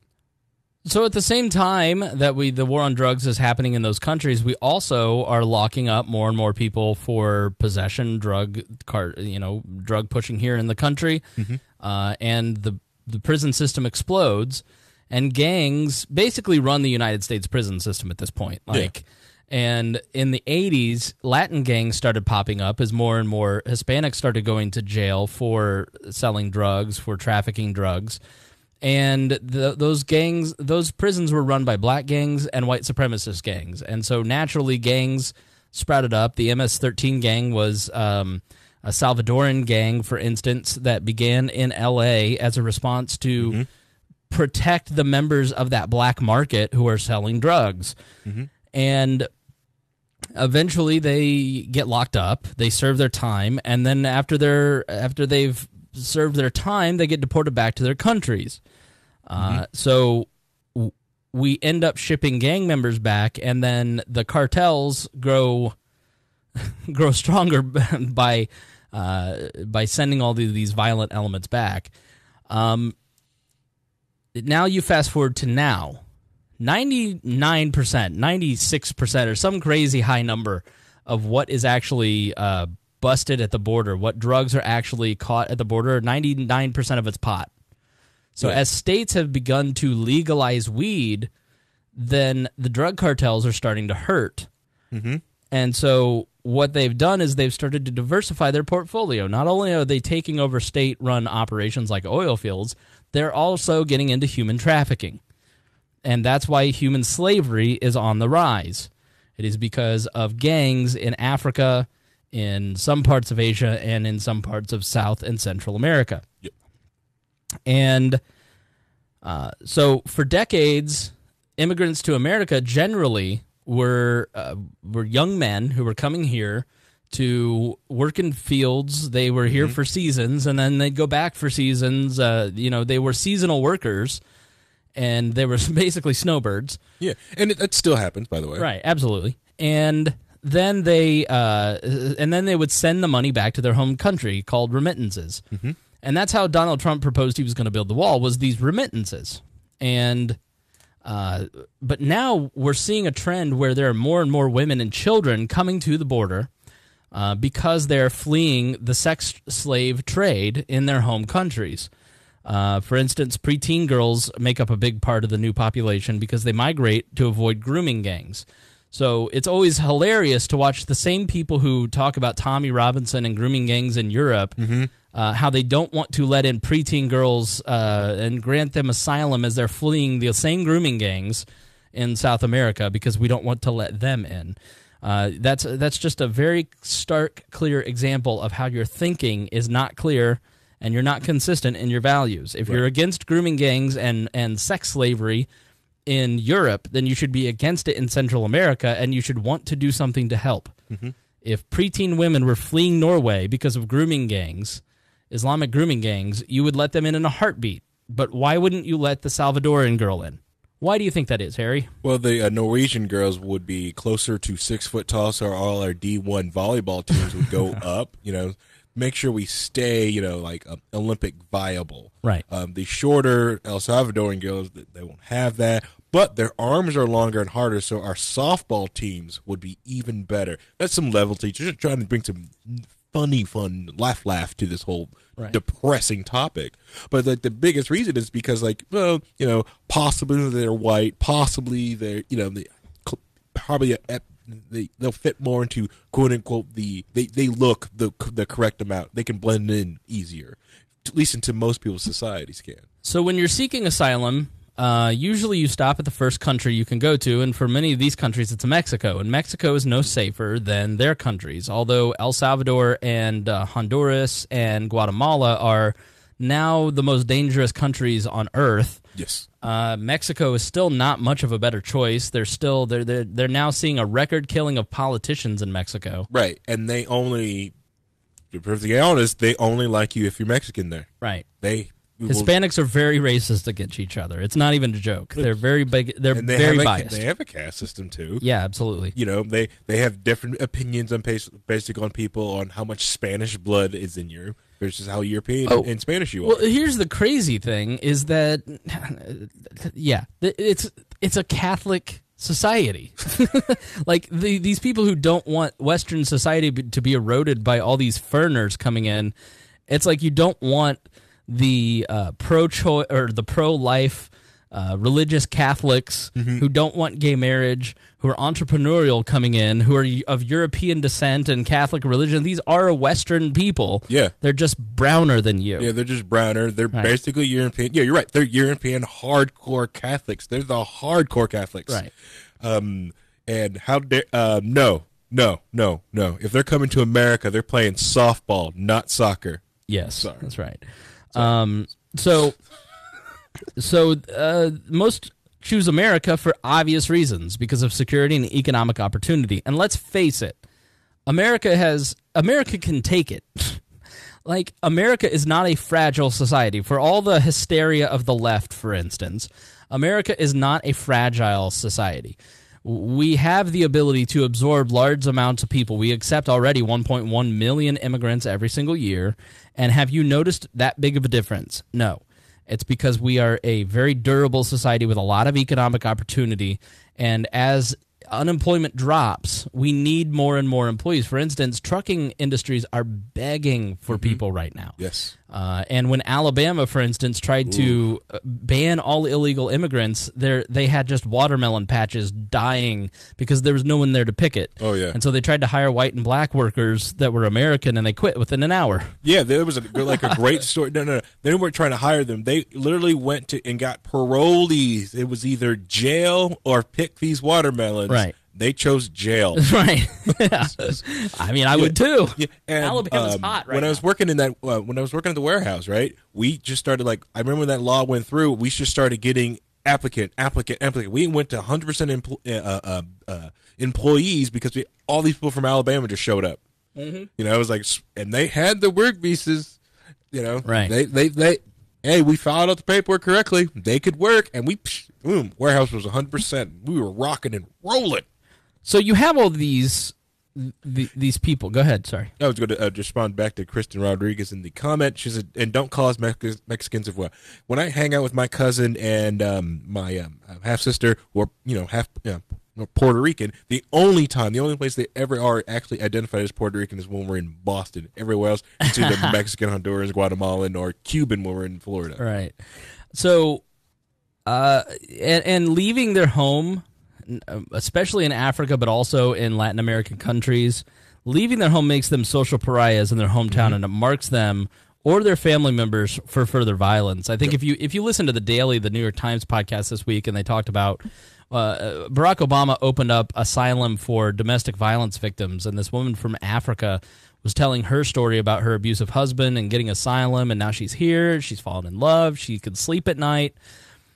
So at the same time that the war on drugs is happening in those countries, we also are locking up more and more people for possession, drug pushing here in the country, and the prison system explodes, and gangs basically run the United States prison system at this point. And in the 80s, Latin gangs started popping up as more and more Hispanics started going to jail for selling drugs, for trafficking drugs. And those gangs, those prisons were run by black gangs and white supremacist gangs. And so naturally gangs sprouted up. The MS-13 gang was a Salvadoran gang, for instance, that began in L.A. as a response to protect the members of that black market who are selling drugs. And eventually they get locked up, they serve their time, and then after they've served their time, they get deported back to their countries. So we end up shipping gang members back, and then the cartels grow stronger by sending all these violent elements back. Now you fast forward to now. 99%, 96%, or some crazy high number of what is actually busted at the border, what drugs are actually caught at the border, 99% of it's pot. So as states have begun to legalize weed, then the drug cartels are starting to hurt. And so what they've done is they've started to diversify their portfolio. Not only are they taking over state-run operations like oil fields, they're also getting into human trafficking. And that's why human slavery is on the rise. It is because of gangs in Africa, in some parts of Asia, and in some parts of South and Central America. And so for decades, immigrants to America generally were young men who were coming here to work in fields. They were here for seasons, and then they'd go back for seasons. You know, they were seasonal workers. And they were basically snowbirds. Yeah, and that still happens, by the way. Right, absolutely. And then they would send the money back to their home country, called remittances. And that's how Donald Trump proposed he was going to build the wall, was these remittances. And but now we're seeing a trend where there are more and more women and children coming to the border because they're fleeing the sex slave trade in their home countries. For instance, preteen girls make up a big part of the new population because they migrate to avoid grooming gangs. So it's always hilarious to watch the same people who talk about Tommy Robinson and grooming gangs in Europe, how they don't want to let in preteen girls and grant them asylum as they're fleeing the same grooming gangs in South America because we don't want to let them in. That's just a very stark, clear example of how your thinking is not clear and you're not consistent in your values. If you're against grooming gangs and sex slavery in Europe, then you should be against it in Central America, and you should want to do something to help. If preteen women were fleeing Norway because of grooming gangs, Islamic grooming gangs, you would let them in a heartbeat. But why wouldn't you let the Salvadoran girl in? Why do you think that is, Harry? Well, the Norwegian girls would be closer to 6 foot tall, so all our D1 volleyball teams would go up, you know. Make sure we stay, you know, like Olympic viable. Right. The shorter El Salvadoran girls, they won't have that, but their arms are longer and harder, so our softball teams would be even better. That's some levity. Just trying to bring some funny, fun, laugh to this whole depressing topic. But like the biggest reason is because, like, well, you know, possibly they're white, possibly they're, you know, they probably at they'll fit more into quote unquote they look the correct amount. They can blend in easier, at least into most people's societies can. So when you're seeking asylum, usually you stop at the first country you can go to, and for many of these countries it's Mexico, and Mexico is no safer than their countries, although El Salvador and Honduras and Guatemala are now the most dangerous countries on earth. Yes. Mexico is still not much of a better choice. They're now seeing a record killing of politicians in Mexico. Right. And they only, to be perfectly honest, they only like you if you're Mexican there. Right. Hispanics are very racist against each other. It's not even a joke. They're very big. They're very biased. They have a caste system too. Yeah, absolutely. You know, they have different opinions on basic on people on how much Spanish blood is in you versus how European and Spanish you are. Well, here's the crazy thing: is that it's a Catholic society. Like these people who don't want Western society to be eroded by all these foreigners coming in. It's like you don't want the pro-life religious Catholics who don't want gay marriage, who are entrepreneurial coming in, who are of European descent and Catholic religion. These are Western people. Yeah. They're just browner than you. Yeah, they're just browner. They're basically European. Yeah, you're right. They're European hardcore Catholics. They're the hardcore Catholics. Right. And how dare no. If they're coming to America, they're playing softball, not soccer. Yes. Sorry. That's right. So most choose America for obvious reasons, because of security and economic opportunity. And let's face it, America can take it. Like, America is not a fragile society. For all the hysteria of the left, for instance, America is not a fragile society. We have the ability to absorb large amounts of people. We accept already 1.1 million immigrants every single year. And have you noticed that big of a difference? No. It's because we are a very durable society with a lot of economic opportunity, and as unemployment drops, we need more and more employees. For instance, trucking industries are begging for people right now. Yes. And when Alabama, for instance, tried to ban all illegal immigrants, they had just watermelon patches dying because there was no one there to pick it. Oh, yeah. And so they tried to hire white and black workers that were American, and they quit within an hour. Yeah, there was a great story. No. They weren't trying to hire them. They literally went to and got parolees. It was either jail or pick these watermelons. Right. They chose jail. Right. Yeah. I mean, I would too. Yeah. And, Alabama's hot right now. When I was working at the warehouse, right, we just started, I remember when that law went through, we just started getting applicant. We went to 100% employees because all these people from Alabama just showed up. Mm-hmm. You know, it was and they had the work visas, you know. Right. Hey, we filed out the paperwork correctly. They could work, and warehouse was 100%. We were rocking and rolling. So you have all these people. Go ahead. Sorry. I was going to respond back to Kristen Rodriguez in the comment. She said, and don't call us Mexicans of what. When I hang out with my cousin and my half-sister, or, half Puerto Rican, the only place they ever are actually identified as Puerto Rican is when we're in Boston. Everywhere else, it's either Mexican, Honduras, Guatemalan, or Cuban when we're in Florida. Right. So, and leaving their home, especially in Africa, but also in Latin American countries, leaving their home makes them social pariahs in their hometown, and it marks them or their family members for further violence. I think if you listen to the New York Times podcast this week, and they talked about Barack Obama opened up asylum for domestic violence victims, and this woman from Africa was telling her story about her abusive husband and getting asylum, and now she's here, she's fallen in love, she could sleep at night.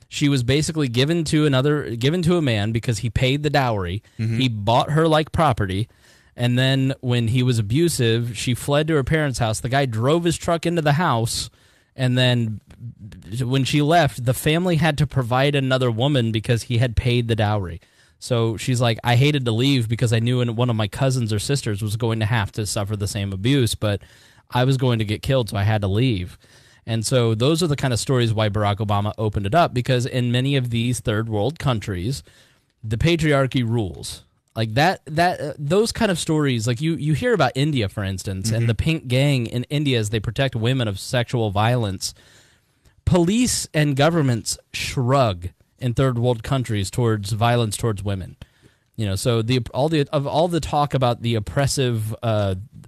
She was basically given to a man because he paid the dowry. Mm-hmm. He bought her like property, and then when he was abusive, she fled to her parents' house. The guy drove his truck into the house, and then when she left, the family had to provide another woman because he had paid the dowry. So she's like, I hated to leave because I knew one of my cousins or sisters was going to have to suffer the same abuse, but I was going to get killed, so I had to leave. And so those are the kind of stories why Barack Obama opened it up, because in many of these third world countries, the patriarchy rules. Like those kind of stories, like you hear about India, for instance, and the Pink Gang in India as they protect women of sexual violence. Police and governments shrug in third world countries towards violence towards women. You know, so all the talk about the oppressive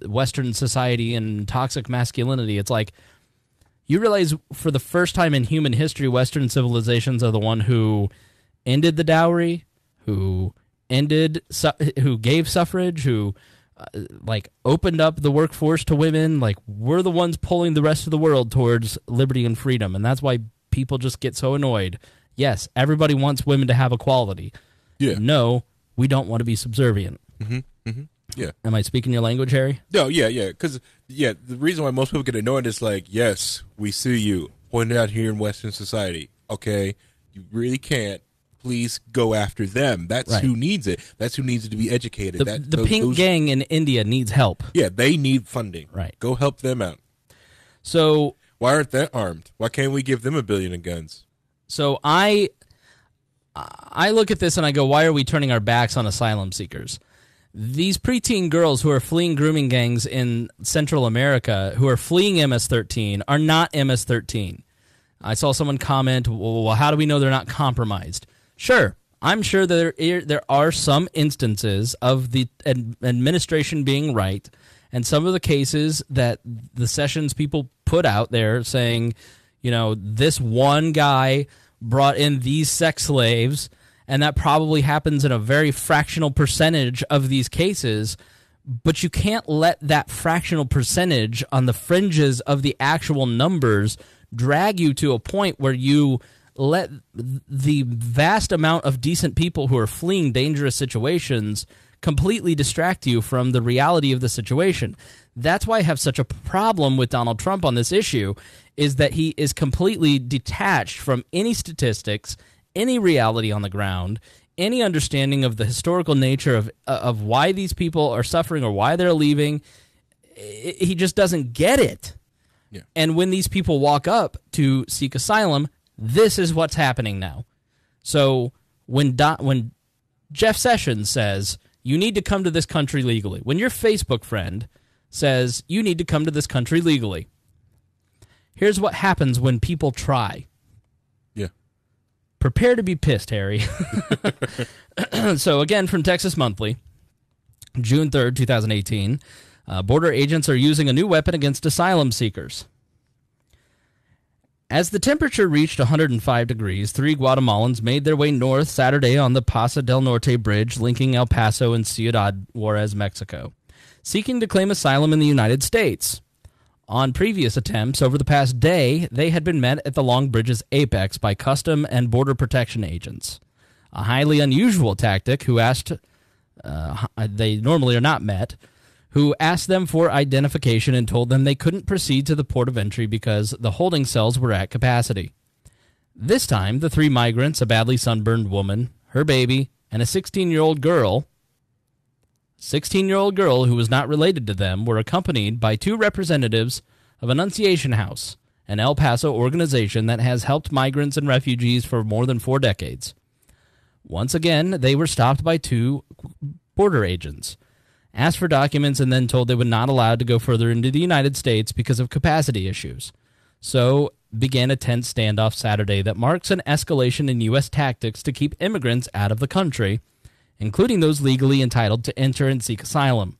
Western society and toxic masculinity, it's like, you realize for the first time in human history, Western civilizations are the one who ended the dowry, who gave suffrage, who opened up the workforce to women. Like, we're the ones pulling the rest of the world towards liberty and freedom, and that's why people just get so annoyed. Yes, everybody wants women to have equality. Yeah. No, we don't want to be subservient. Mm-hmm. Mm-hmm. Yeah. Am I speaking your language, Harry? No. Yeah. Because the reason why most people get annoyed is yes, we see you pointed out here in Western society. Okay, you really can't. Please go after them. That's right. Who needs it. That's who needs it to be educated. The Pink Gang in India needs help. Yeah, they need funding. Right. Go help them out. So why aren't they armed? Why can't we give them $1 billion in guns? So I look at this and I go, why are we turning our backs on asylum seekers? These preteen girls who are fleeing grooming gangs in Central America, who are fleeing MS-13, are not MS-13. I saw someone comment, well, how do we know they're not compromised? Sure. I'm sure there are some instances of the administration being right, and some of the cases that the Sessions people put out there saying, you know, this one guy brought in these sex slaves, and that probably happens in a very fractional percentage of these cases. But you can't let that fractional percentage on the fringes of the actual numbers drag you to a point where you let the vast amount of decent people who are fleeing dangerous situations completely distract you from the reality of the situation. That's why I have such a problem with Donald Trump on this issue, is that he is completely detached from any statistics, any reality on the ground, any understanding of the historical nature of why these people are suffering or why they're leaving. He just doesn't get it. Yeah. And when these people walk up to seek asylum, this is what's happening now. So when Jeff Sessions says, you need to come to this country legally, when your Facebook friend says, you need to come to this country legally, here's what happens when people try. Yeah. Prepare to be pissed, Harry. So again, from Texas Monthly, June 3rd, 2018, border agents are using a new weapon against asylum seekers. As the temperature reached 105 degrees, 3 Guatemalans made their way north Saturday on the Paso del Norte bridge linking El Paso and Ciudad Juarez, Mexico, seeking to claim asylum in the United States. On previous attempts over the past day, they had been met at the Long Bridge's apex by Customs and Border Protection agents, a highly unusual tactic who asked they normally are not met, who asked them for identification and told them they couldn't proceed to the port of entry because the holding cells were at capacity. This time, the 3 migrants, a badly sunburned woman, her baby, and a 16-year-old girl who was not related to them, were accompanied by 2 representatives of Annunciation House, an El Paso organization that has helped migrants and refugees for more than 4 decades. Once again, they were stopped by 2 border agents, asked for documents, and then told they were not allowed to go further into the United States because of capacity issues. So began a tense standoff Saturday that marks an escalation in U.S. tactics to keep immigrants out of the country, including those legally entitled to enter and seek asylum,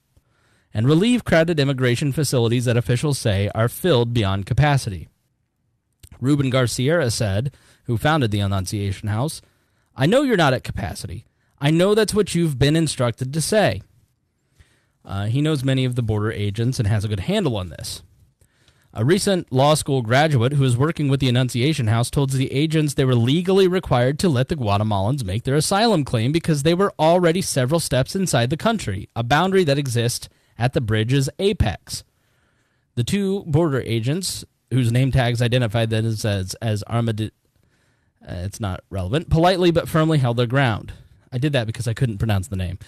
and relieve crowded immigration facilities that officials say are filled beyond capacity. Ruben Garcia said, who founded the Annunciation House, "I know you're not at capacity. I know that's what you've been instructed to say." He knows many of the border agents and has a good handle on this. A recent law school graduate who is working with the Annunciation House told the agents they were legally required to let the Guatemalans make their asylum claim because they were already several steps inside the country, a boundary that exists at the bridge's apex. The 2 border agents, whose name tags identified them as Armadillo, it's not relevant, politely but firmly held their ground. I did that because I couldn't pronounce the name.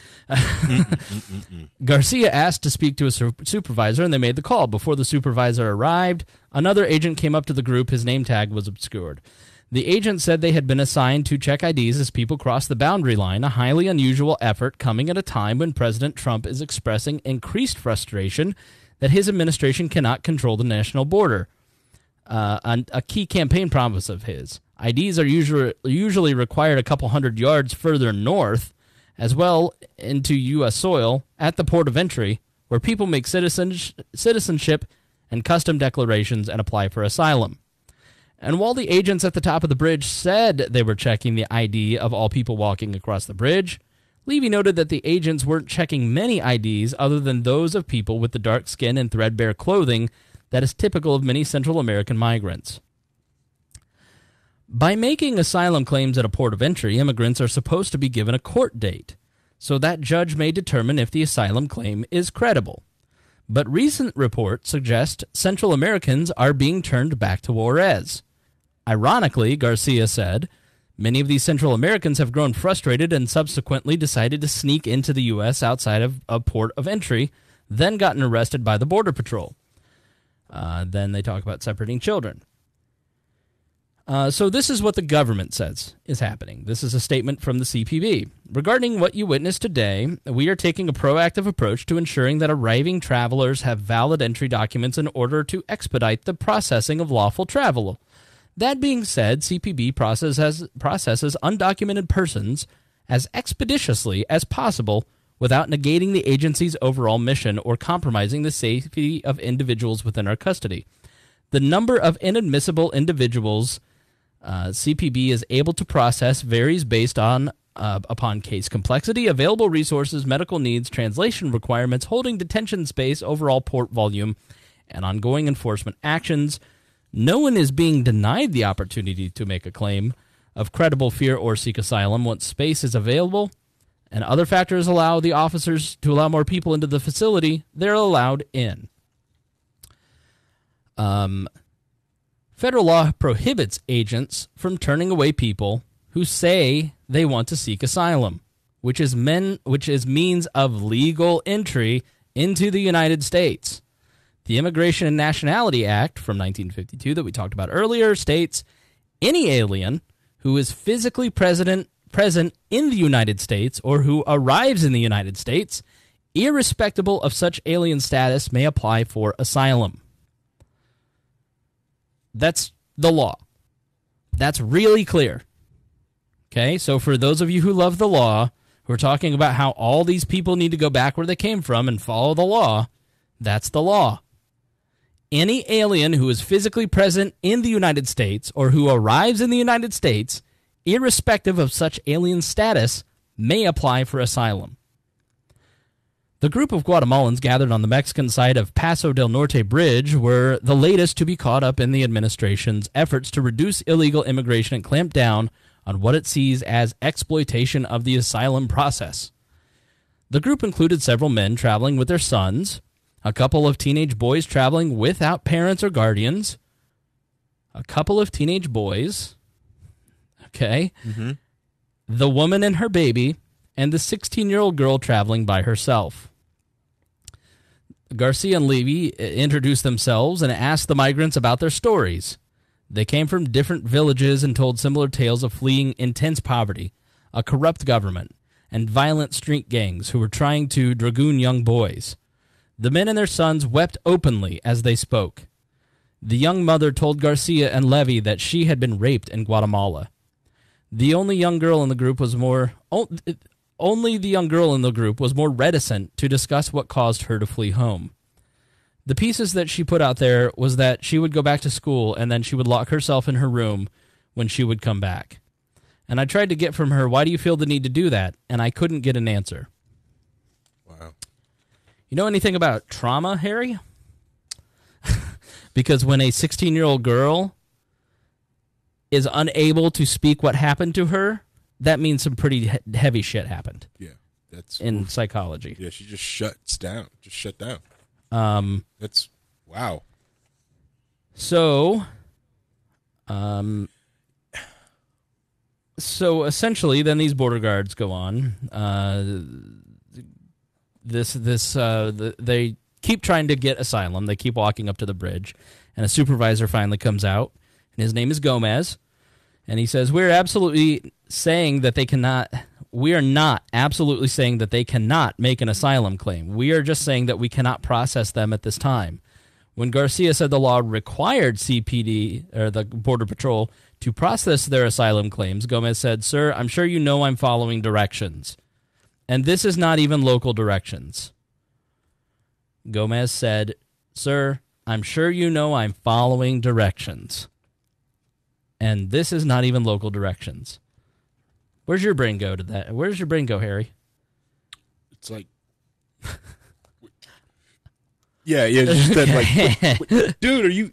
Garcia asked to speak to a supervisor, and they made the call. Before the supervisor arrived, another agent came up to the group. His name tag was obscured. The agent said they had been assigned to check IDs as people crossed the boundary line, a highly unusual effort coming at a time when President Trump is expressing increased frustration that his administration cannot control the national border, a key campaign promise of his. IDs are usually required a couple hundred yards further north, as well into U.S. soil, at the port of entry, where people make citizenship and custom declarations and apply for asylum. And while the agents at the top of the bridge said they were checking the ID of all people walking across the bridge, Levy noted that the agents weren't checking many IDs other than those of people with the dark skin and threadbare clothing that is typical of many Central American migrants. By making asylum claims at a port of entry, immigrants are supposed to be given a court date, so that judge may determine if the asylum claim is credible. But recent reports suggest Central Americans are being turned back to Juarez. Ironically, Garcia said, many of these Central Americans have grown frustrated and subsequently decided to sneak into the U.S. outside of a port of entry, then gotten arrested by the Border Patrol. Then they talk about separating children. So this is what the government says is happening. This is a statement from the CPB. Regarding what you witnessed today, we are taking a proactive approach to ensuring that arriving travelers have valid entry documents in order to expedite the processing of lawful travel. That being said, CPB processes undocumented persons as expeditiously as possible without negating the agency's overall mission or compromising the safety of individuals within our custody. The number of inadmissible individuals CPB is able to process varies based on upon case complexity, available resources, medical needs, translation requirements, holding detention space, overall port volume, and ongoing enforcement actions. No one is being denied the opportunity to make a claim of credible fear or seek asylum once space is available and other factors allow the officers to allow more people into the facility. They're allowed in. Federal law prohibits agents from turning away people who say they want to seek asylum, which is means of legal entry into the United States. The Immigration and Nationality Act from 1952 that we talked about earlier states any alien who is physically present in the United States or who arrives in the United States, irrespective of such alien status, may apply for asylum. That's the law. That's really clear. Okay, so for those of you who love the law, who are talking about how all these people need to go back where they came from and follow the law, that's the law. Any alien who is physically present in the United States or who arrives in the United States, irrespective of such alien status, may apply for asylum. The group of Guatemalans gathered on the Mexican side of Paso del Norte Bridge were the latest to be caught up in the administration's efforts to reduce illegal immigration and clamp down on what it sees as exploitation of the asylum process. The group included several men traveling with their sons, a couple of teenage boys traveling without parents or guardians, a couple of teenage boys, okay, the woman and her baby, and the 16-year-old girl traveling by herself. Garcia and Levy introduced themselves and asked the migrants about their stories. They came from different villages and told similar tales of fleeing intense poverty, a corrupt government, and violent street gangs who were trying to dragoon young boys. The men and their sons wept openly as they spoke. The young mother told Garcia and Levy that she had been raped in Guatemala. The only young girl in the group was more reticent to discuss what caused her to flee home. The pieces that she put out there was that she would go back to school and then she would lock herself in her room when she would come back. And I tried to get from her, why do you feel the need to do that? And I couldn't get an answer. Wow. You know anything about trauma, Harry? Because when a 16-year-old girl is unable to speak what happened to her, that means some pretty heavy shit happened. Yeah, that's in psychology. Yeah, she just shuts down. Just shut down. That's wow. So, so essentially, then these border guards go on. They keep trying to get asylum. They keep walking up to the bridge, and a supervisor finally comes out, and his name is Gomez, and he says, we are not absolutely saying that they cannot make an asylum claim. We are just saying that we cannot process them at this time. When Garcia said the law required CPD, or the Border Patrol, to process their asylum claims, Gomez said, "Sir, I'm sure you know I'm following directions. And this is not even local directions." Gomez said, "Sir, I'm sure you know I'm following directions. And this is not even local directions." Where's your brain go to that? Where's your brain go, Harry? It's like, yeah, just that, like, wait, dude, are you?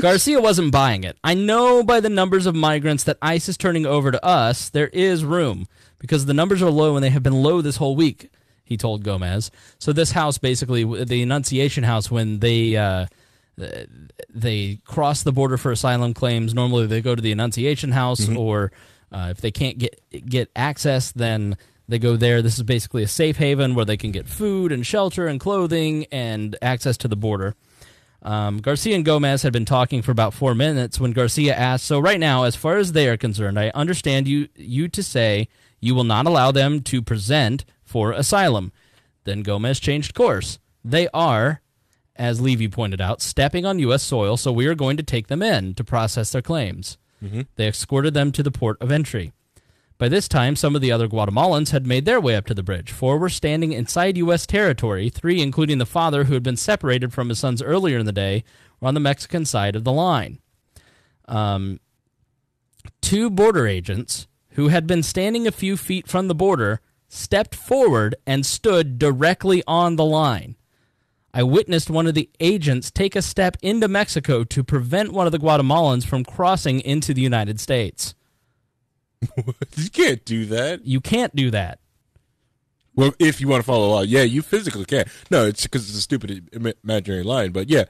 Garcia wasn't buying it. I know by the numbers of migrants that ICE is turning over to us, there is room because the numbers are low and they have been low this whole week. He told Gomez. So this house, basically, the Annunciation House, when they cross the border for asylum claims, normally they go to the Annunciation House or. If they can't get access, then they go there. This is basically a safe haven where they can get food and shelter and clothing and access to the border. Garcia and Gomez had been talking for about 4 minutes when Garcia asked, "So right now, as far as they are concerned, I understand you to say you will not allow them to present for asylum." Then Gomez changed course. "They are as Levy pointed out, stepping on U.S. soil, so we are going to take them in to process their claims. Mm-hmm. They escorted them to the port of entry. By this time, some of the other Guatemalans had made their way up to the bridge. 4 were standing inside U.S. territory. 3, including the father who had been separated from his sons earlier in the day, were on the Mexican side of the line. 2 border agents who had been standing a few feet from the border stepped forward and stood directly on the line. I witnessed one of the agents take a step into Mexico to prevent one of the Guatemalans from crossing into the United States. You can't do that. You can't do that. Well, if you want to follow along, yeah, you physically can. No, it's because it's a stupid imaginary line, but yeah.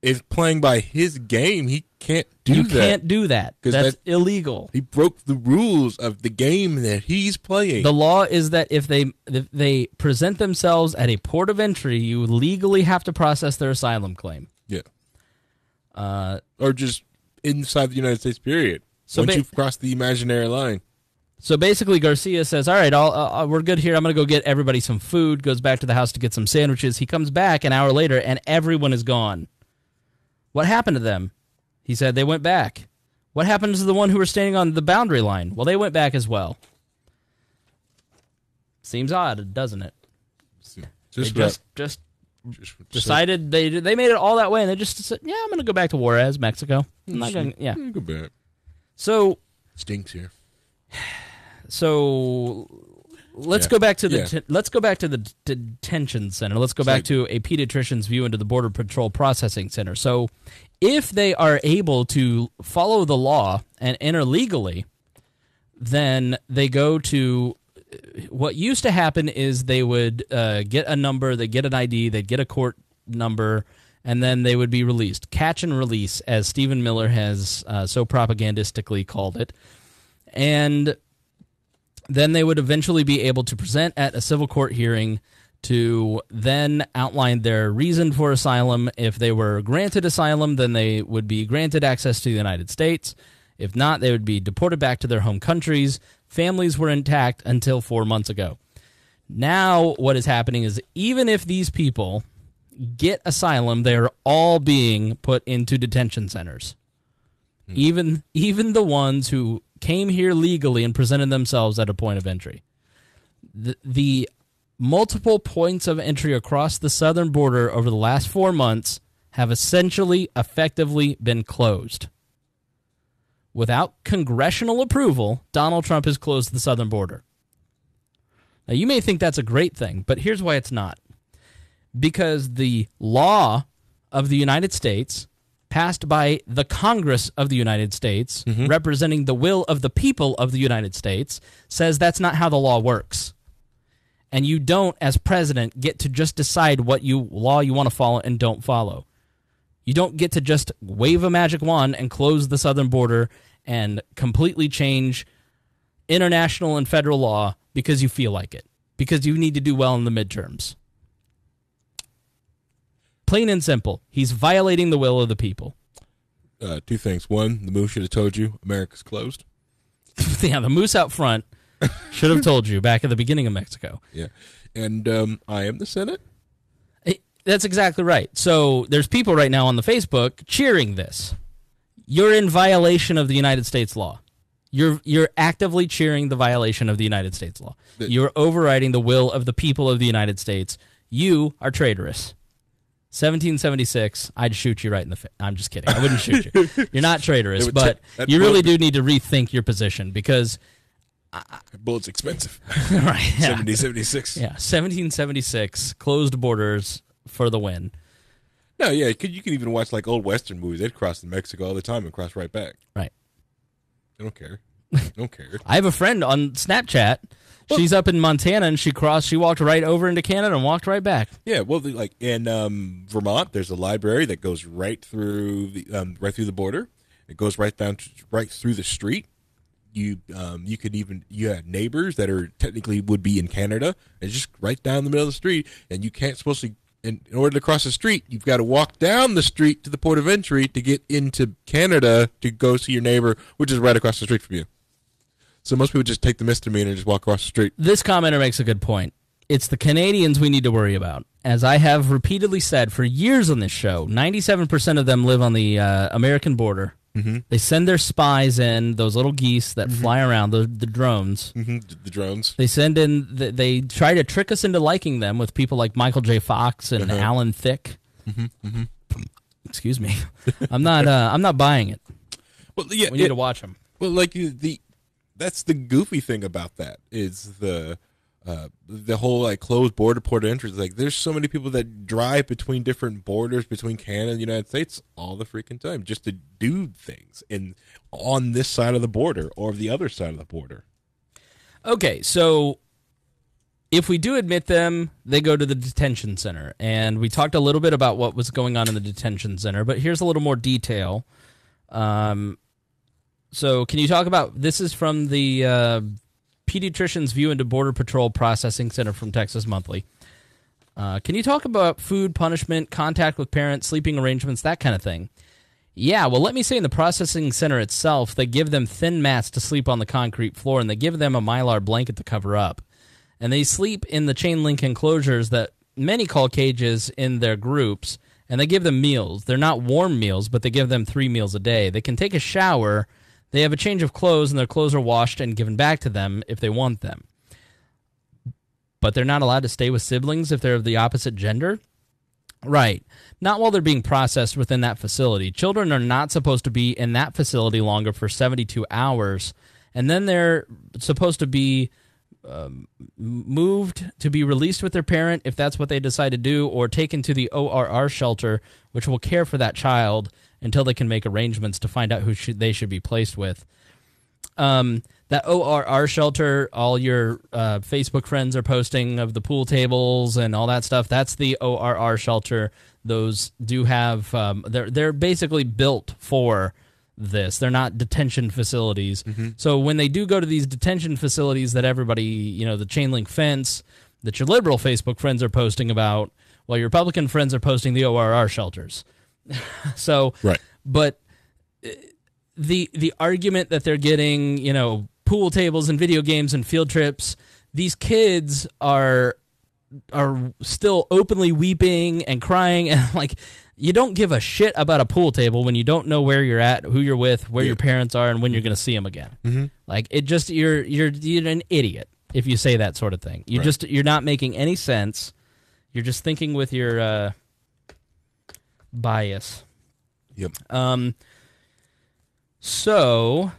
If playing by his game, he can't do that. You can't do that. That's illegal. He broke the rules of the game that he's playing. The law is that if they present themselves at a port of entry, you legally have to process their asylum claim. Yeah. Or just inside the United States, period. So once you've crossed the imaginary line. So basically, Garcia says, all right, we're good here. I'm going to go get everybody some food, goes back to the house to get some sandwiches. He comes back an hour later, and everyone is gone. What happened to them? He said they went back. What happened to the one who were standing on the boundary line? Well, they went back as well. Seems odd, doesn't it? Decided they made it all that way, and they just said, "Yeah, I'm going to go back to Juarez, Mexico." I'm not going. Yeah, go back. So stinks here. So let's go back to the let's go back to the detention center. Let's go back to a pediatrician's view into the Border Patrol processing center. So if they are able to follow the law and enter legally, then they go to. What used to happen is they would get a number, they'd get an ID, they'd get a court number, and then they would be released. Catch and release, as Stephen Miller has so propagandistically called it. And then they would eventually be able to present at a civil court hearing to then outline their reason for asylum. If they were granted asylum, then they would be granted access to the United States. If not, they would be deported back to their home countries. Families were intact until 4 months ago. Now what is happening is even if these people get asylum, they are all being put into detention centers. Mm. Even the ones who came here legally and presented themselves at a point of entry. The multiple points of entry across the southern border over the last 4 months have essentially, effectively been closed. Without congressional approval, Donald Trump has closed the southern border. Now, you may think that's a great thing, but here's why it's not. Because the law of the United States, passed by the Congress of the United States, mm-hmm. representing the will of the people of the United States, says that's not how the law works. And you don't, as president, get to just decide what law you want to follow and don't follow. You don't get to just wave a magic wand and close the southern border and completely change international and federal law because you feel like it, because you need to do well in the midterms. Plain and simple, he's violating the will of the people. 2 things. 1, the moose should have told you America's closed. Yeah, the moose out front should have told you back at the beginning of Mexico. Yeah, and I am the Senate. That's exactly right. So there's people right now on the Facebook cheering this. You're in violation of the United States law. You're actively cheering the violation of the United States law. You're overriding the will of the people of the United States. You are traitorous. 1776, I'd shoot you right in the face. I'm just kidding. I wouldn't shoot you. You're not traitorous, but you really do need to rethink your position because... bullets expensive. Right. Yeah. 1776. Yeah, 1776, closed borders... for the win. No, yeah, you can even watch like old Western movies. They'd cross to Mexico all the time and cross right back. Right. They don't care. I have a friend on Snapchat. Well, she's up in Montana and she walked right over into Canada and walked right back. Yeah, well, like in Vermont, there's a library that goes right through the border. It goes right down right through the street. You have neighbors that are technically would be in Canada and just right down the middle of the street, and you can't supposedly. And in order to cross the street, you've got to walk down the street to the port of entry to get into Canada to go see your neighbor, which is right across the street from you. So most people just take the misdemeanor and just walk across the street. This commenter makes a good point. It's the Canadians we need to worry about. As I have repeatedly said for years on this show, 97% of them live on the American border. Mm-hmm. They send their spies in, those little geese that mm-hmm. fly around, the drones. Mm-hmm. The drones. They send in, they try to trick us into liking them with people like Michael J. Fox and uh-huh. Alan Thicke. Mm-hmm. Mm-hmm. Excuse me. I'm not buying it. Well, yeah, we need to watch them. Well, like that's the goofy thing about that is the whole like closed border port entrance. Like, there's so many people that drive between different borders between Canada and the United States all the freaking time just to do things in on this side of the border or the other side of the border. Okay, so if we do admit them, they go to the detention center, and we talked a little bit about what was going on in the detention center, but here's a little more detail. So can you talk about, this is from the Pediatrician's View into Border Patrol Processing Center from Texas Monthly. Can you talk about food, punishment, contact with parents, sleeping arrangements, that kind of thing? Yeah, well, let me say in the processing center itself, they give them thin mats to sleep on the concrete floor, and they give them a Mylar blanket to cover up. And they sleep in the chain link enclosures that many call cages in their groups, and they give them meals. They're not warm meals, but they give them 3 meals a day. They can take a shower. They have a change of clothes, and their clothes are washed and given back to them if they want them. But they're not allowed to stay with siblings if they're of the opposite gender? Right. Not while they're being processed within that facility. Children are not supposed to be in that facility longer for 72 hours, and then they're supposed to be moved to be released with their parent if that's what they decide to do, or taken to the ORR shelter, which will care for that child until they can make arrangements to find out who they should be placed with. That ORR shelter, all your Facebook friends are posting of the pool tables and all that stuff, that's the ORR shelter. Those do have they're basically built for this. They're not detention facilities. Mm-hmm. So when they do go to these detention facilities that everybody, you know, the chain link fence that your liberal Facebook friends are posting about, while your Republican friends are posting the ORR shelters. So, right. But the argument that they're getting, you know, pool tables and video games and field trips, these kids are still openly weeping and crying, and like, you don't give a shit about a pool table when you don't know where you're at, who you're with, where yeah. your parents are, and when you're going to see them again. Mm-hmm. Like, it just you're an idiot if you say that sort of thing. You right. just you're not making any sense. You're just thinking with your bias. Yep. So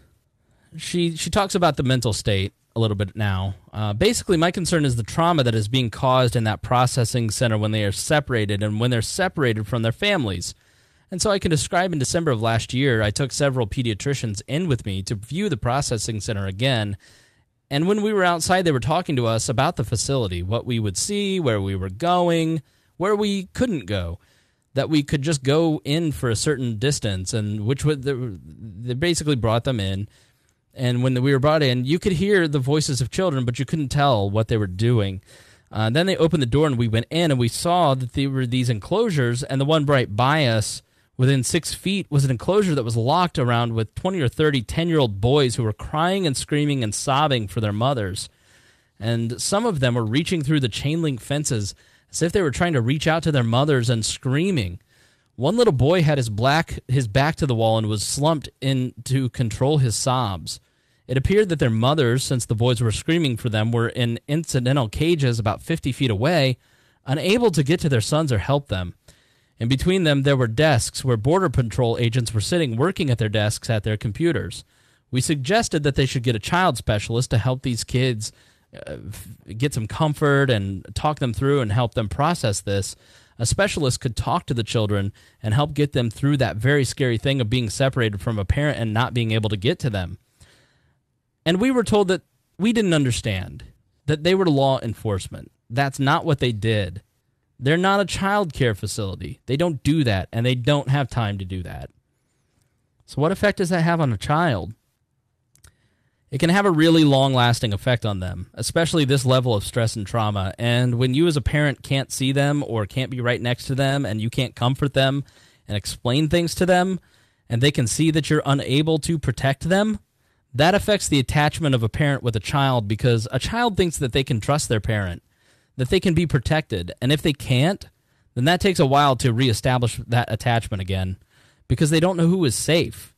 she talks about the mental state a little bit now. Basically, my concern is the trauma that is being caused in that processing center when they are separated and when they're separated from their families. And so I can describe in December of last year, I took several pediatricians in with me to view the processing center again. And when we were outside, they were talking to us about the facility, what we would see, where we were going, where we couldn't go. That we could just go in for a certain distance, and which would they basically brought them in. And when we were brought in, you could hear the voices of children, but you couldn't tell what they were doing. Then they opened the door, and we went in, and we saw that there were these enclosures, and the one right by us within 6 feet was an enclosure that was locked around with 20 or 30 10-year-old boys who were crying and screaming and sobbing for their mothers. And some of them were reaching through the chain link fences as if they were trying to reach out to their mothers and screaming. One little boy had his back to the wall and was slumped in to control his sobs. It appeared that their mothers, since the boys were screaming for them, were in incidental cages about 50 feet away, unable to get to their sons or help them. And between them, there were desks where Border Patrol agents were sitting, working at their desks at their computers. We suggested that they should get a child specialist to help these kids get some comfort and talk them through and help them process this. A specialist could talk to the children and help get them through that very scary thing of being separated from a parent and not being able to get to them. And we were told that we didn't understand, that they were law enforcement. That's not what they did. They're not a child care facility. They don't do that, and they don't have time to do that. So what effect does that have on a child? It can have a really long-lasting effect on them, especially this level of stress and trauma. And when you as a parent can't see them or can't be right next to them, and you can't comfort them and explain things to them, and they can see that you're unable to protect them, that affects the attachment of a parent with a child, because a child thinks that they can trust their parent, that they can be protected. And if they can't, then that takes a while to reestablish that attachment again, because they don't know who is safe.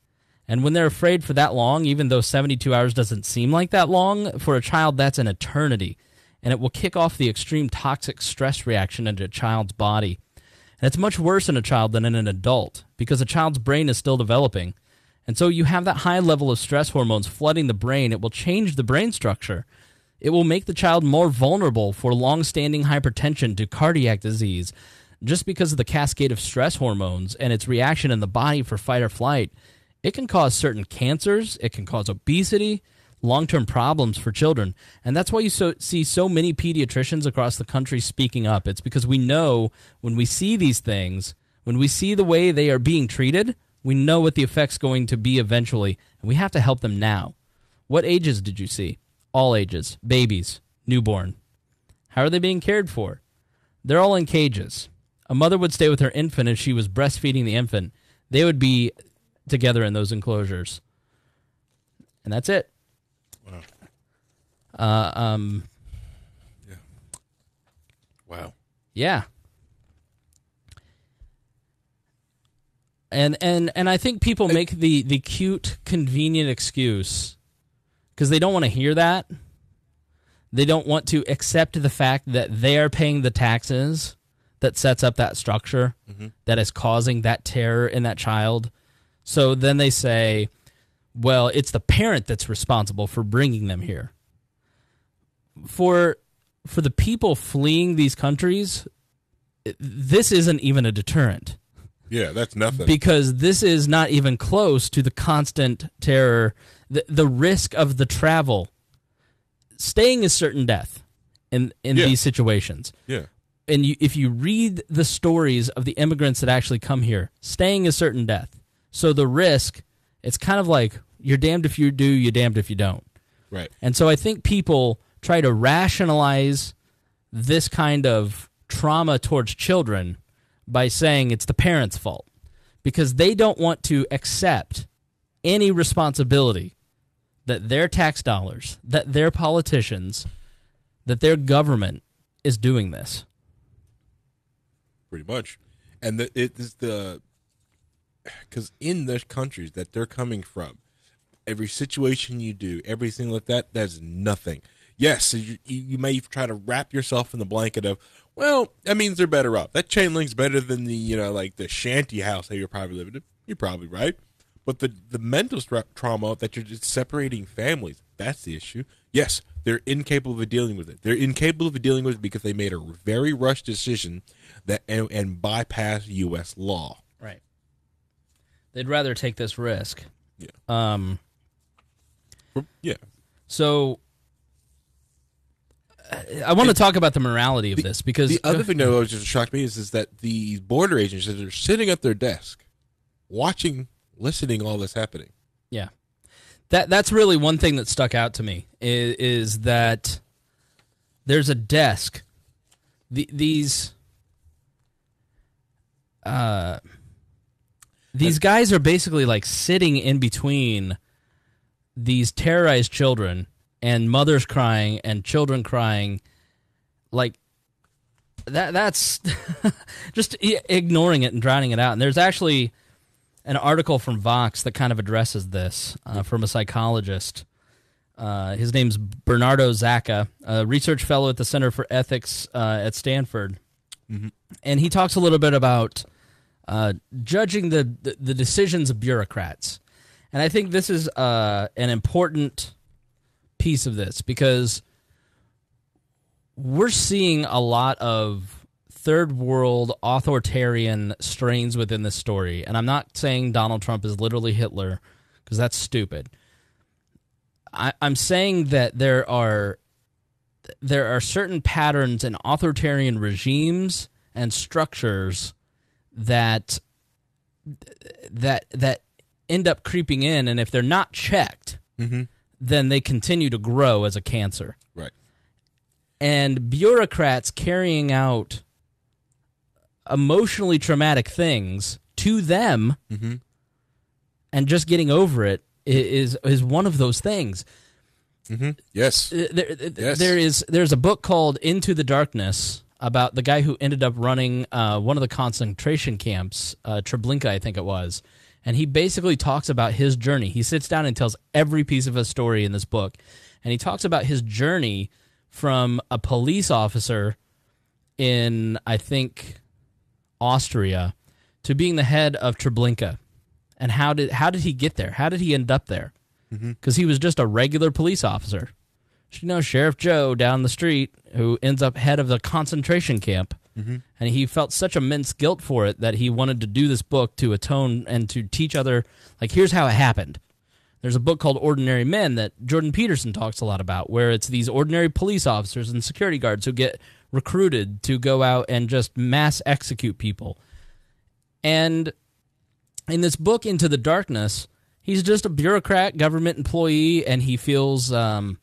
And when they're afraid for that long, even though 72 hours doesn't seem like that long, for a child that's an eternity. And it will kick off the extreme toxic stress reaction into a child's body. And it's much worse in a child than in an adult, because a child's brain is still developing. And so you have that high level of stress hormones flooding the brain. It will change the brain structure. It will make the child more vulnerable for long-standing hypertension, to cardiac disease, just because of the cascade of stress hormones and its reaction in the body for fight or flight. It can cause certain cancers. It can cause obesity, long-term problems for children. And that's why you see so many pediatricians across the country speaking up. It's because we know when we see these things, when we see the way they are being treated, we know what the effect's going to be eventually, and we have to help them now. What ages did you see? All ages, babies, newborn. How are they being cared for? They're all in cages. A mother would stay with her infant if she was breastfeeding the infant. They would be together in those enclosures. And that's it. Wow. Yeah. Wow. Yeah. And I think people make the cute, convenient excuse because they don't want to hear that. They don't want to accept the fact that they are paying the taxes that sets up that structure that is causing that terror in that child. So then they say, well, it's the parent that's responsible for bringing them here. For the people fleeing these countries, this isn't even a deterrent. Yeah, that's nothing. Because this is not even close to the constant terror, the risk of the travel. Staying is certain death in these situations. Yeah. And if you read the stories of the immigrants that actually come here, staying is certain death. So the risk, it's kind of like you're damned if you do, you're damned if you don't. Right. And so I think people try to rationalize this kind of trauma towards children by saying it's the parents' fault, because they don't want to accept any responsibility that their tax dollars, that their politicians, that their government is doing this. Pretty much. And because in the countries that they're coming from, every situation you do, everything like that, that's nothing. Yes, so you may try to wrap yourself in the blanket of, well, that means they're better off. That chain link's better than the, the shanty house that you're probably living in. You're probably right. But the mental trauma that you're just separating families, that's the issue. Yes, they're incapable of dealing with it. They're incapable of dealing with it because they made a very rushed decision that and bypassed U.S. law. Right. They'd rather take this risk. Yeah. Yeah. So I want to talk about the morality of this, because the other thing that always just shocked me is that the border agents are sitting at their desk, watching, listening, all this happening. Yeah, that's really one thing that stuck out to me is that there's a desk. These guys are basically like sitting in between these terrorized children and mothers crying and children crying, like that's just ignoring it and drowning it out. And there's actually an article from Vox that kind of addresses this from a psychologist. His name's Bernardo Zacca, a research fellow at the Center for Ethics at Stanford. Mm-hmm. And he talks a little bit about judging the decisions of bureaucrats. And I think this is an important piece of this, because we're seeing a lot of third world authoritarian strains within this story. And I'm not saying Donald Trump is literally Hitler, because that's stupid. I'm saying that there are certain patterns in authoritarian regimes and structures that end up creeping in, and if they're not checked, then they continue to grow as a cancer. Right. And bureaucrats carrying out emotionally traumatic things to them and just getting over it is one of those things. Mm-hmm. Yes. There's a book called Into the Darkness about the guy who ended up running one of the concentration camps, Treblinka, I think it was. And he basically talks about his journey. He sits down and tells every piece of a story in this book. And he talks about his journey from a police officer in, I think, Austria to being the head of Treblinka. And how did he get there? How did he end up there? Because he was just a regular police officer. You know, Sheriff Joe down the street, who ends up head of the concentration camp. Mm-hmm. And he felt such immense guilt for it that he wanted to do this book to atone and to teach other, like, here's how it happened. There's a book called Ordinary Men that Jordan Peterson talks a lot about, where it's these ordinary police officers and security guards who get recruited to go out and just mass execute people. And in this book, Into the Darkness, he's just a bureaucrat, government employee, and he feels kind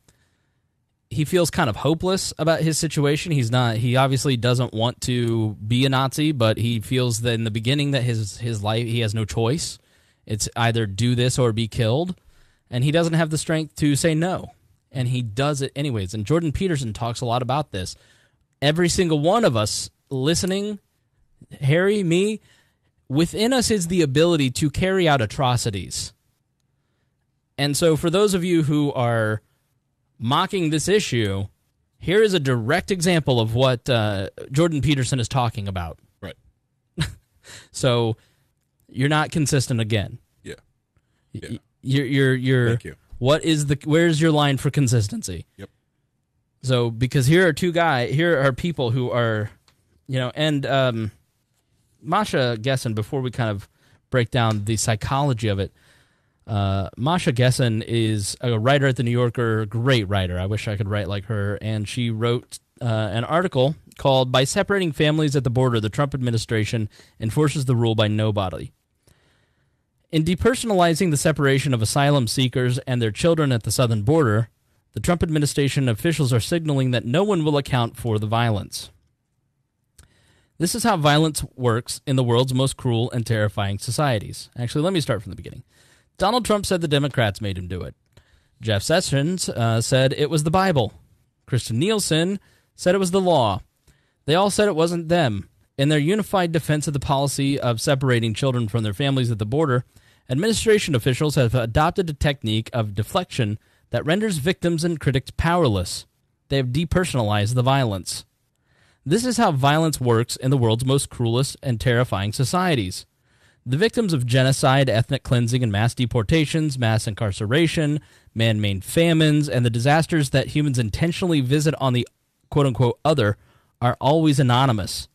of hopeless about his situation. He obviously doesn't want to be a Nazi, but he feels that in the beginning that his life, he has no choice. It's either do this or be killed. And he doesn't have the strength to say no. And he does it anyways. And Jordan Peterson talks a lot about this. Every single one of us listening, Harry, me, within us is the ability to carry out atrocities. And so for those of you who are mocking this issue, here is a direct example of what Jordan Peterson is talking about. Right. So you're not consistent again. Yeah. You're Thank you. Where's your line for consistency? Yep. So because here are people who are, you know, and Masha Gessen, before we kind of break down the psychology of it, Masha Gessen is a writer at The New Yorker, great writer. I wish I could write like her. And she wrote an article called "By Separating Families at the Border, the Trump Administration Enforces the Rule by Nobody." In depersonalizing the separation of asylum seekers and their children at the southern border, the Trump administration officials are signaling that no one will account for the violence. This is how violence works in the world's most cruel and terrifying societies. Actually, let me start from the beginning. Donald Trump said the Democrats made him do it. Jeff Sessions said it was the Bible. Kirstjen Nielsen said it was the law. They all said it wasn't them. In their unified defense of the policy of separating children from their families at the border, administration officials have adopted a technique of deflection that renders victims and critics powerless. They have depersonalized the violence. This is how violence works in the world's most cruelest and terrifying societies. The victims of genocide, ethnic cleansing, and mass deportations, mass incarceration, man-made famines, and the disasters that humans intentionally visit on the quote-unquote other are always anonymous.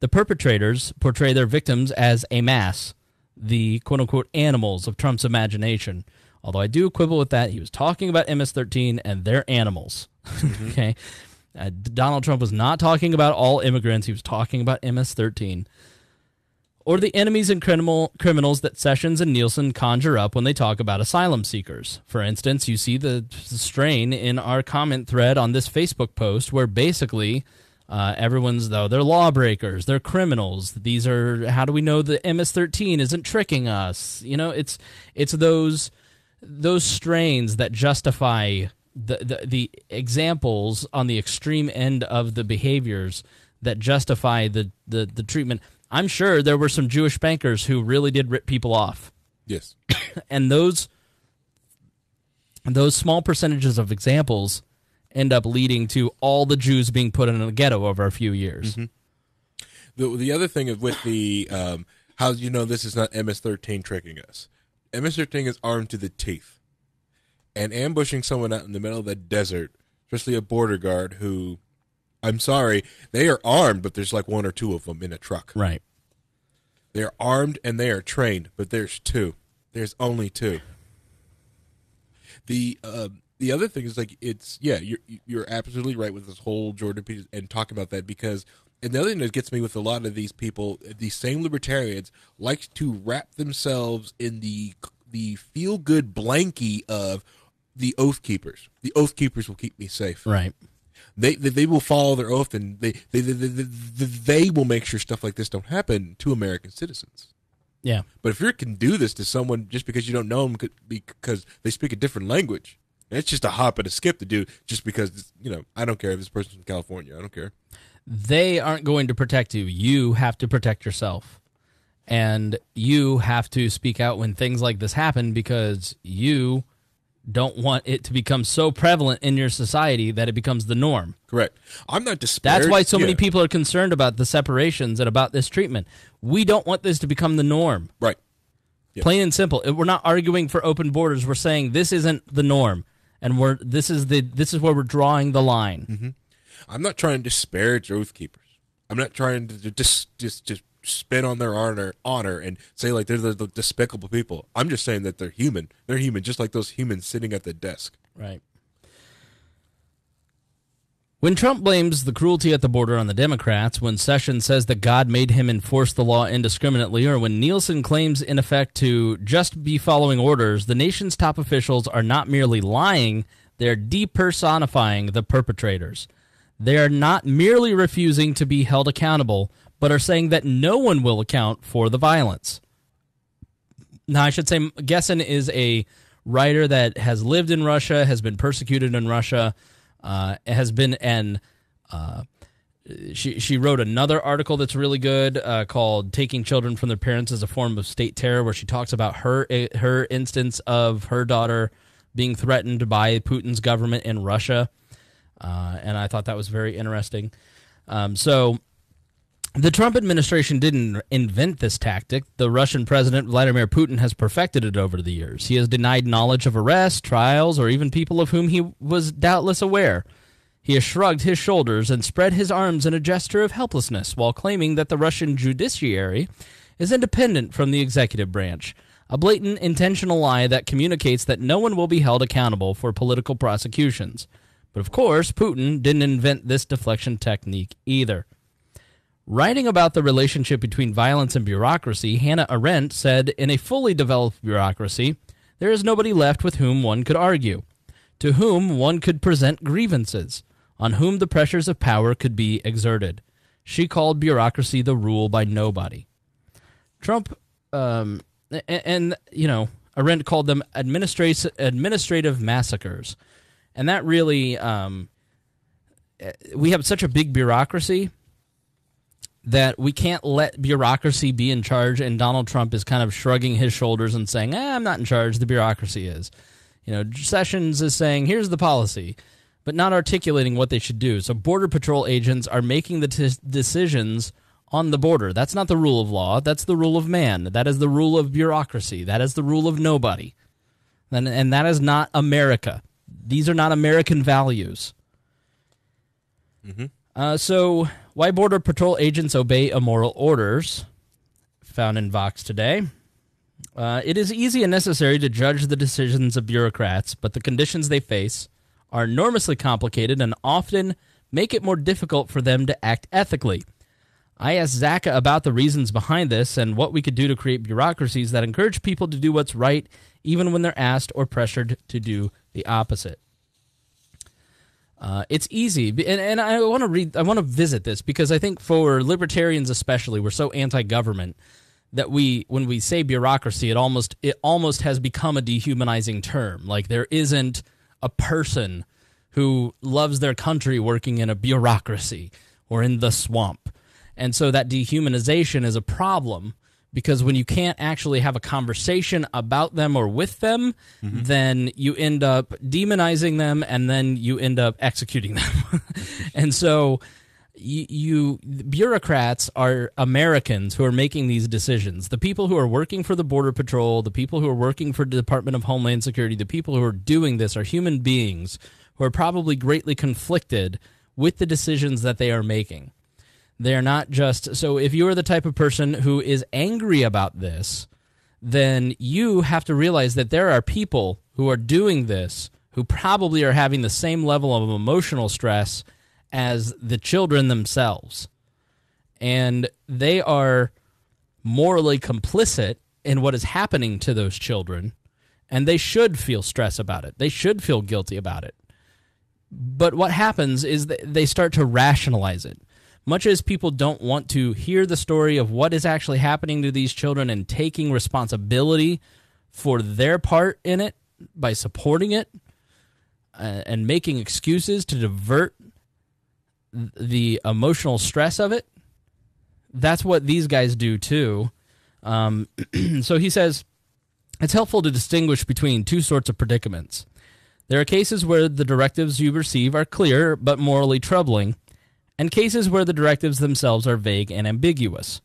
The perpetrators portray their victims as a mass, the quote-unquote animals of Trump's imagination. Although I do quibble with that. He was talking about MS-13 and their animals. Mm-hmm. Okay, Donald Trump was not talking about all immigrants. He was talking about MS-13. Or the enemies and criminals that Sessions and Nielsen conjure up when they talk about asylum seekers. For instance, you see the strain in our comment thread on this Facebook post where basically everyone's, though, they're lawbreakers, they're criminals. These are, how do we know the MS-13 isn't tricking us? You know, it's those strains that justify the examples on the extreme end of the behaviors that justify the treatment. I'm sure there were some Jewish bankers who really did rip people off. Yes. And those small percentages of examples end up leading to all the Jews being put in a ghetto over a few years. Mm-hmm. The other thing is with the how you know this is not MS-13 tricking us. MS-13 is armed to the teeth. And ambushing someone out in the middle of the desert, especially a border guard who... I'm sorry, they are armed, but there's like one or two of them in a truck. Right. They're armed and they are trained, but there's two. There's only two. The other thing is like it's, yeah, you're absolutely right with this whole Jordan Peterson and talking about that because, and the other thing that gets me with a lot of these people, these same libertarians like to wrap themselves in the feel-good blankie of the Oath Keepers. The Oath Keepers will keep me safe. Right. They will follow their oath, and they will make sure stuff like this don't happen to American citizens. Yeah. But if you can do this to someone just because you don't know them because they speak a different language, It's just a hop and a skip to do just because, you know, I don't care if this person's from California. I don't care. They aren't going to protect you. You have to protect yourself. And you have to speak out when things like this happen because you don't want it to become so prevalent in your society that it becomes the norm. Correct. I'm not disparaging. That's why so many people are concerned about the separations and about this treatment. We don't want this to become the norm. Right. Yes. Plain and simple. We're not arguing for open borders. We're saying this isn't the norm, and this is where we're drawing the line. Mm-hmm. I'm not trying to disparage Oath Keepers. I'm not trying to just spin on their honor and say like they're the despicable people. I'm just saying that they're human. They're human, just like those humans sitting at the desk. Right. When Trump blames the cruelty at the border on the Democrats, when Sessions says that God made him enforce the law indiscriminately, or when Nielsen claims, in effect, to just be following orders, the nation's top officials are not merely lying, they're depersonifying the perpetrators. They are not merely refusing to be held accountable, but are saying that no one will account for the violence. Now, I should say Gessen is a writer that has lived in Russia, has been persecuted in Russia, has been an she wrote another article that's really good called "Taking Children from Their Parents as a Form of State Terror," where she talks about her instance of her daughter being threatened by Putin's government in Russia, and I thought that was very interesting. So the Trump administration didn't invent this tactic. The Russian president Vladimir Putin has perfected it over the years. He has denied knowledge of arrests, trials, or even people of whom he was doubtless aware. He has shrugged his shoulders and spread his arms in a gesture of helplessness while claiming that the Russian judiciary is independent from the executive branch, a blatant, intentional lie that communicates that no one will be held accountable for political prosecutions. But of course, Putin didn't invent this deflection technique either. Writing about the relationship between violence and bureaucracy, Hannah Arendt said, "In a fully developed bureaucracy, there is nobody left with whom one could argue, to whom one could present grievances, on whom the pressures of power could be exerted." She called bureaucracy the rule by nobody. Trump, you know, Arendt called them administrative massacres. And that really, we have such a big bureaucracy that we can't let bureaucracy be in charge, and Donald Trump is kind of shrugging his shoulders and saying, I'm not in charge, the bureaucracy is. You know, Sessions is saying, here's the policy, but not articulating what they should do. So Border Patrol agents are making the decisions on the border. That's not the rule of law. That's the rule of man. That is the rule of bureaucracy. That is the rule of nobody. And that is not America. These are not American values. Mm-hmm. So why Border Patrol agents obey immoral orders, found in Vox today. It is easy and necessary to judge the decisions of bureaucrats, but the conditions they face are enormously complicated and often make it more difficult for them to act ethically. I asked Zaka about the reasons behind this and what we could do to create bureaucracies that encourage people to do what's right, even when they're asked or pressured to do the opposite. It's easy, and I want to read. I want to visit this because I think for libertarians especially, we're so anti-government that when we say bureaucracy, it almost has become a dehumanizing term. Like there isn't a person who loves their country working in a bureaucracy or in the swamp, and so that dehumanization is a problem because when you can't actually have a conversation about them or with them, mm-hmm. then you end up demonizing them, and then you end up executing them. And so bureaucrats are Americans who are making these decisions. The people who are working for the Border Patrol, the people who are working for the Department of Homeland Security, the people who are doing this are human beings who are probably greatly conflicted with the decisions that they are making. They're not just – so if you are the type of person who is angry about this, then you have to realize that there are people who are doing this who probably are having the same level of emotional stress as the children themselves. And they are morally complicit in what is happening to those children, and they should feel stress about it. They should feel guilty about it. But what happens is they start to rationalize it. Much as people don't want to hear the story of what is actually happening to these children and taking responsibility for their part in it by supporting it, and making excuses to divert the emotional stress of it, that's what these guys do too. So he says, it's helpful to distinguish between two sorts of predicaments. There are cases where the directives you receive are clear but morally troubling, and cases where the directives themselves are vague and ambiguous.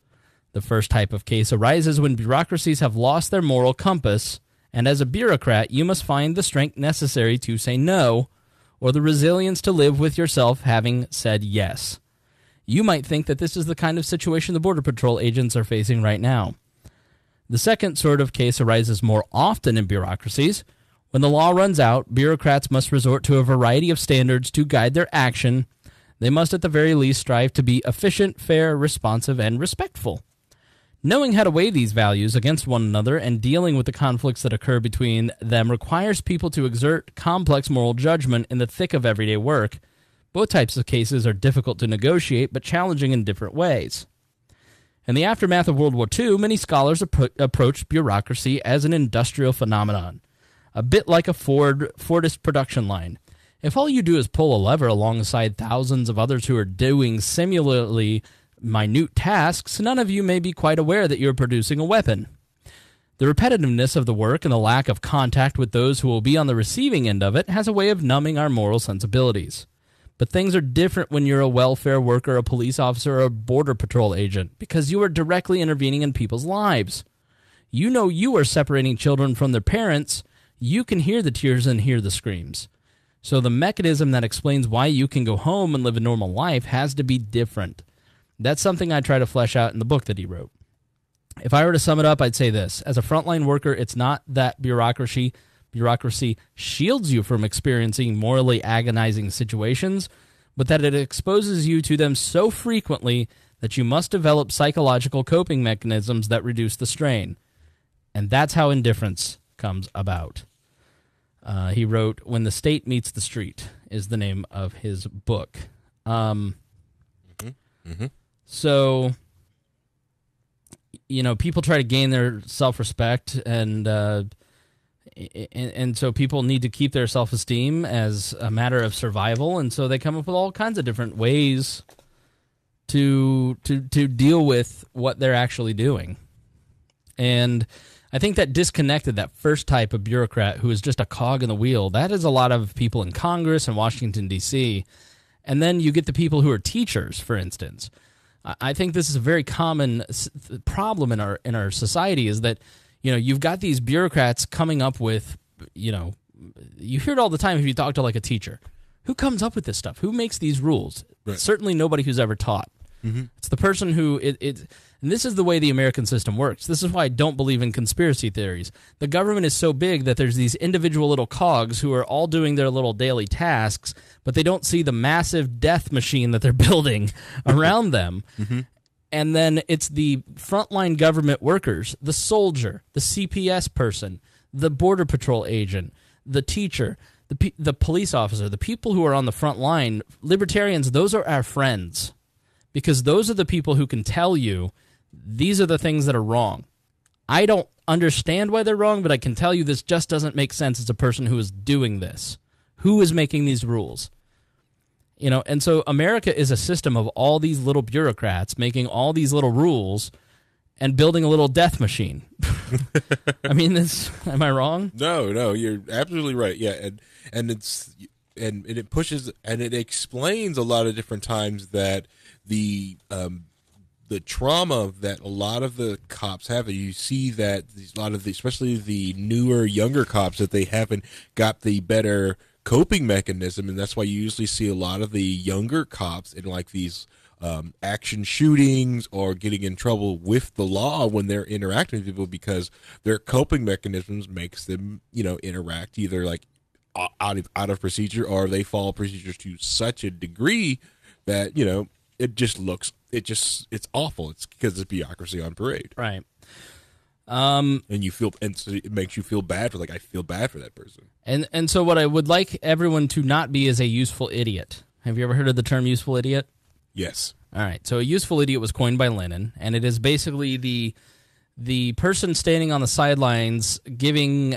The first type of case arises when bureaucracies have lost their moral compass, and as a bureaucrat, you must find the strength necessary to say no, or the resilience to live with yourself having said yes. You might think that this is the kind of situation the Border Patrol agents are facing right now. The second sort of case arises more often in bureaucracies. When the law runs out, bureaucrats must resort to a variety of standards to guide their action. They must at the very least strive to be efficient, fair, responsive, and respectful. Knowing how to weigh these values against one another and dealing with the conflicts that occur between them requires people to exert complex moral judgment in the thick of everyday work. Both types of cases are difficult to negotiate, but challenging in different ways. In the aftermath of World War II, many scholars approached bureaucracy as an industrial phenomenon, a bit like a Fordist production line. If all you do is pull a lever alongside thousands of others who are doing similarly minute tasks, none of you may be quite aware that you're producing a weapon. The repetitiveness of the work and the lack of contact with those who will be on the receiving end of it has a way of numbing our moral sensibilities. But things are different when you're a welfare worker, a police officer, or a Border Patrol agent, because you are directly intervening in people's lives. You know you are separating children from their parents. You can hear the tears and hear the screams. So the mechanism that explains why you can go home and live a normal life has to be different. That's something I try to flesh out in the book that he wrote. If I were to sum it up, I'd say this. As a frontline worker, it's not that bureaucracy shields you from experiencing morally agonizing situations, but that it exposes you to them so frequently that you must develop psychological coping mechanisms that reduce the strain. And that's how indifference comes about. He wrote, When the State Meets the Street is the name of his book. So, you know, people try to gain their self-respect and so people need to keep their self-esteem as a matter of survival, and so they come up with all kinds of different ways to deal with what they're actually doing. And I think that disconnected that first type of bureaucrat who is just a cog in the wheel. That is a lot of people in Congress and Washington, D.C. And then you get the people who are teachers, for instance. I think this is a very common problem in our society, is that, you know, you've got these bureaucrats coming up with, you know, you hear it all the time if you talk to like a teacher. Who comes up with this stuff? Who makes these rules? Right. Certainly nobody who's ever taught. Mm-hmm. It's the person who, and this is the way the American system works. This is why I don't believe in conspiracy theories. The government is so big that there's these individual little cogs who are all doing their little daily tasks, but they don't see the massive death machine that they're building around them. Mm-hmm. And then it's the frontline government workers, the soldier, the CPS person, the Border Patrol agent, the teacher, the police officer, the people who are on the front line. Libertarians, those are our friends, because those are the people who can tell you these are the things that are wrong. I don't understand why they're wrong, but I can tell you this just doesn't make sense as a person who is doing this. Who is making these rules? You know, and so America is a system of all these little bureaucrats making all these little rules and building a little death machine. I mean, this, am I wrong? No, you're absolutely right. Yeah, and it pushes and it explains a lot of different times that the trauma that a lot of the cops have. You see that a lot of the, especially the newer, younger cops, that they haven't got the better coping mechanism, and that's why you usually see a lot of the younger cops in like these action shootings or getting in trouble with the law when they're interacting with people, because their coping mechanisms makes them, you know, interact either like out of procedure, or they follow procedures to such a degree that, you know, it's awful. It's because it's bureaucracy on parade, right? And so it makes you feel bad for, like, I feel bad for that person. And so what I would like everyone to not be is a useful idiot. Have you ever heard of the term useful idiot? Yes. All right. So a useful idiot was coined by Lenin, and it is basically the person standing on the sidelines giving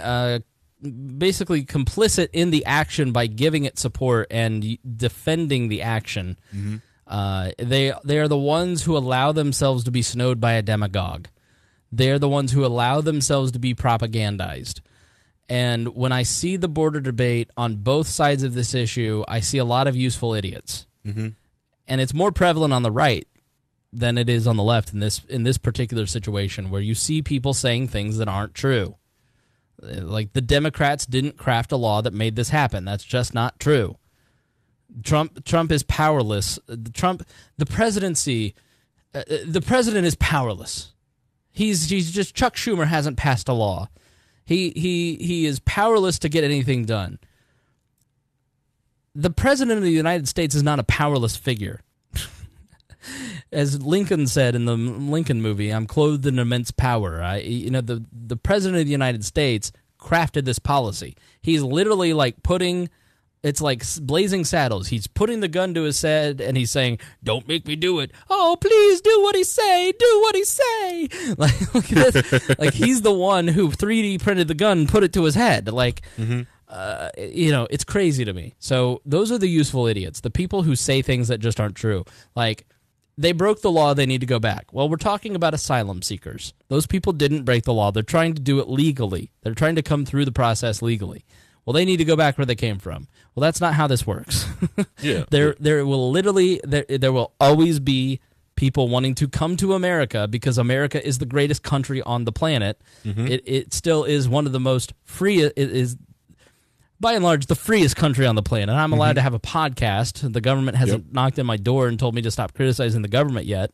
basically complicit in the action by giving it support and defending the action. Mm-hmm. They are the ones who allow themselves to be snowed by a demagogue. They are the ones who allow themselves to be propagandized. And when I see the border debate on both sides of this issue, I see a lot of useful idiots. Mm-hmm. And it's more prevalent on the right than it is on the left in this particular situation, where you see people saying things that aren't true. Like, the Democrats didn't craft a law that made this happen. That's just not true. Trump is powerless. The president is powerless. He's just, Chuck Schumer hasn't passed a law. He is powerless to get anything done. The president of the United States is not a powerless figure. As Lincoln said in the Lincoln movie, "I'm clothed in immense power." The president of the United States crafted this policy. He's literally like putting, it's like Blazing Saddles. He's putting the gun to his head and he's saying, "Don't make me do it. Oh, please do what he say. Do what he say." Like, look at this. Like, he's the one who 3D printed the gun and put it to his head. Like, mm-hmm. It's crazy to me. So those are the useful idiots, the people who say things that just aren't true. Like, they broke the law, they need to go back. Well, we're talking about asylum seekers. Those people didn't break the law. They're trying to do it legally. They're trying to come through the process legally. Well, they need to go back where they came from. Well, that's not how this works. Yeah. There will always be people wanting to come to America because America is the greatest country on the planet. Mm-hmm. It still is one of the most free, it is by and large the freest country on the planet. I'm allowed mm-hmm. to have a podcast. The government hasn't knocked on my door and told me to stop criticizing the government yet.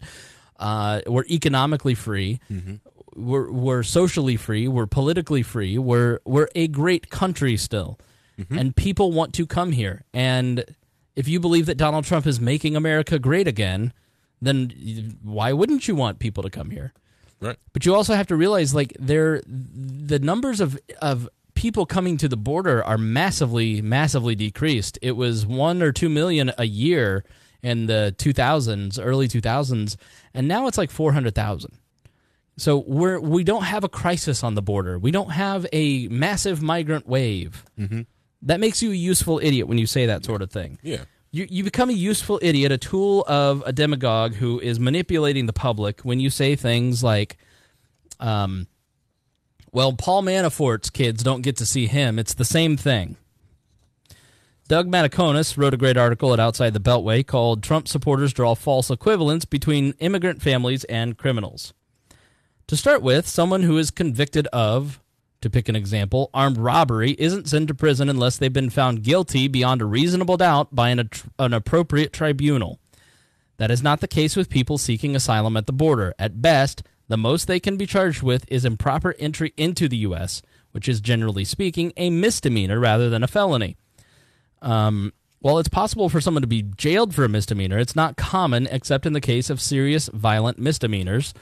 We're economically free. Mm-hmm. We're socially free. We're politically free. We're a great country still. Mm-hmm. And people want to come here. And if you believe that Donald Trump is making America great again, then why wouldn't you want people to come here? Right. But you also have to realize, like, the numbers of people coming to the border are massively, massively decreased. It was 1 or 2 million a year in the 2000s, early 2000s, and now it's like 400,000. So we don't have a crisis on the border. We don't have a massive migrant wave. Mm-hmm. That makes you a useful idiot when you say that sort of thing. Yeah. You become a useful idiot, a tool of a demagogue who is manipulating the public when you say things like, well, Paul Manafort's kids don't get to see him. It's the same thing. Doug Mataconis wrote a great article at Outside the Beltway called "Trump Supporters Draw False Equivalence Between Immigrant Families and Criminals." To start with, someone who is convicted of, to pick an example, armed robbery isn't sent to prison unless they've been found guilty beyond a reasonable doubt by an appropriate tribunal. That is not the case with people seeking asylum at the border. At best, the most they can be charged with is improper entry into the U.S., which is, generally speaking, a misdemeanor rather than a felony. While it's possible for someone to be jailed for a misdemeanor, it's not common except in the case of serious violent misdemeanors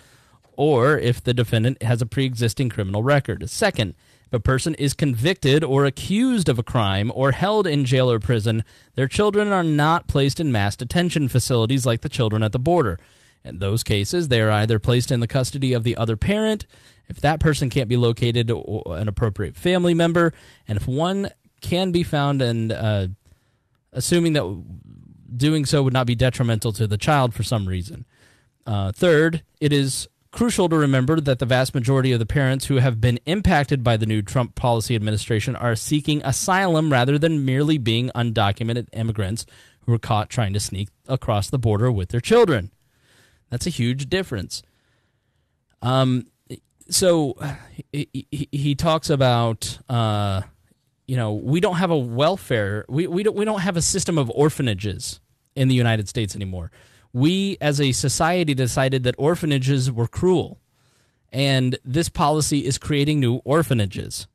or if the defendant has a pre-existing criminal record. Second, if a person is convicted or accused of a crime or held in jail or prison, their children are not placed in mass detention facilities like the children at the border. In those cases, they are either placed in the custody of the other parent, if that person can't be located, or an appropriate family member, and if one can be found, and assuming that doing so would not be detrimental to the child for some reason. Third, it is crucial to remember that the vast majority of the parents who have been impacted by the new Trump policy administration are seeking asylum rather than merely being undocumented immigrants who were caught trying to sneak across the border with their children. That's a huge difference. So he talks about, we don't have a welfare. We don't have a system of orphanages in the United States anymore. We, as a society, decided that orphanages were cruel, and this policy is creating new orphanages.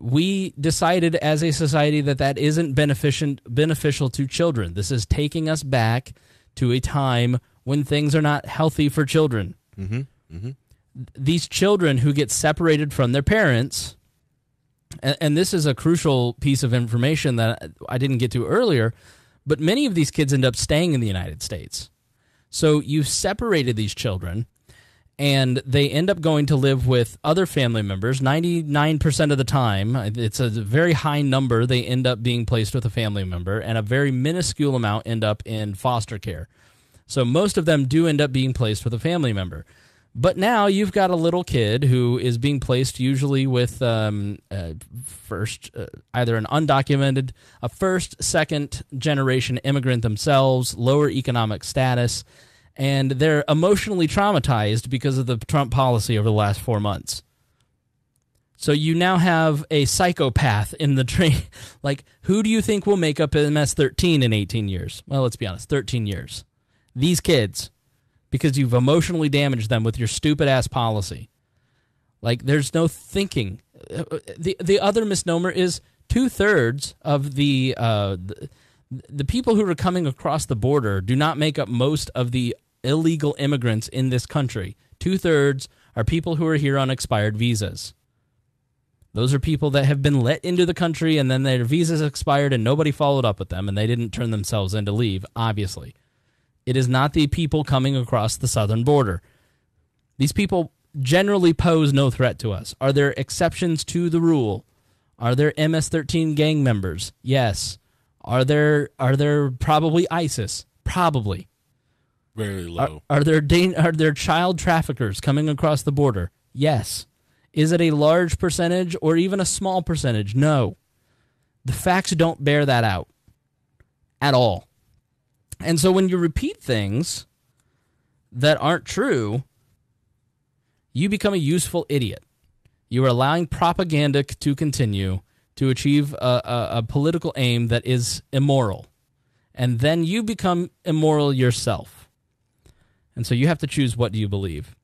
We decided as a society that isn't beneficial to children. This is taking us back to a time when things are not healthy for children. Mm-hmm. Mm-hmm. These children who get separated from their parents, and this is a crucial piece of information that I didn't get to earlier, but many of these kids end up staying in the United States. So you've separated these children, and they end up going to live with other family members. 99% of the time, it's a very high number, they end up being placed with a family member, and a very minuscule amount end up in foster care. So most of them do end up being placed with a family member. But now you've got a little kid who is being placed usually with either an undocumented, a first, second generation immigrant themselves, lower economic status, and they're emotionally traumatized because of the Trump policy over the last 4 months. So you now have a psychopath in the train. Like, who do you think will make up MS-13 in 18 years? Well, let's be honest, 13 years. These kids, because you've emotionally damaged them with your stupid-ass policy. Like, there's no thinking. The other misnomer is two-thirds of the people who are coming across the border do not make up most of the illegal immigrants in this country. Two-thirds are people who are here on expired visas. Those are people that have been let into the country and then their visas expired and nobody followed up with them and they didn't turn themselves in to leave, obviously. It is not the people coming across the southern border. These people generally pose no threat to us. Are there exceptions to the rule? Are there MS-13 gang members? Yes. Are there probably ISIS? Probably. Very low. Are there child traffickers coming across the border? Yes. Is it a large percentage or even a small percentage? No. The facts don't bear that out at all. And so when you repeat things that aren't true, you become a useful idiot. You are allowing propaganda to continue to achieve a political aim that is immoral. And then you become immoral yourself. And so you have to choose, what do you believe.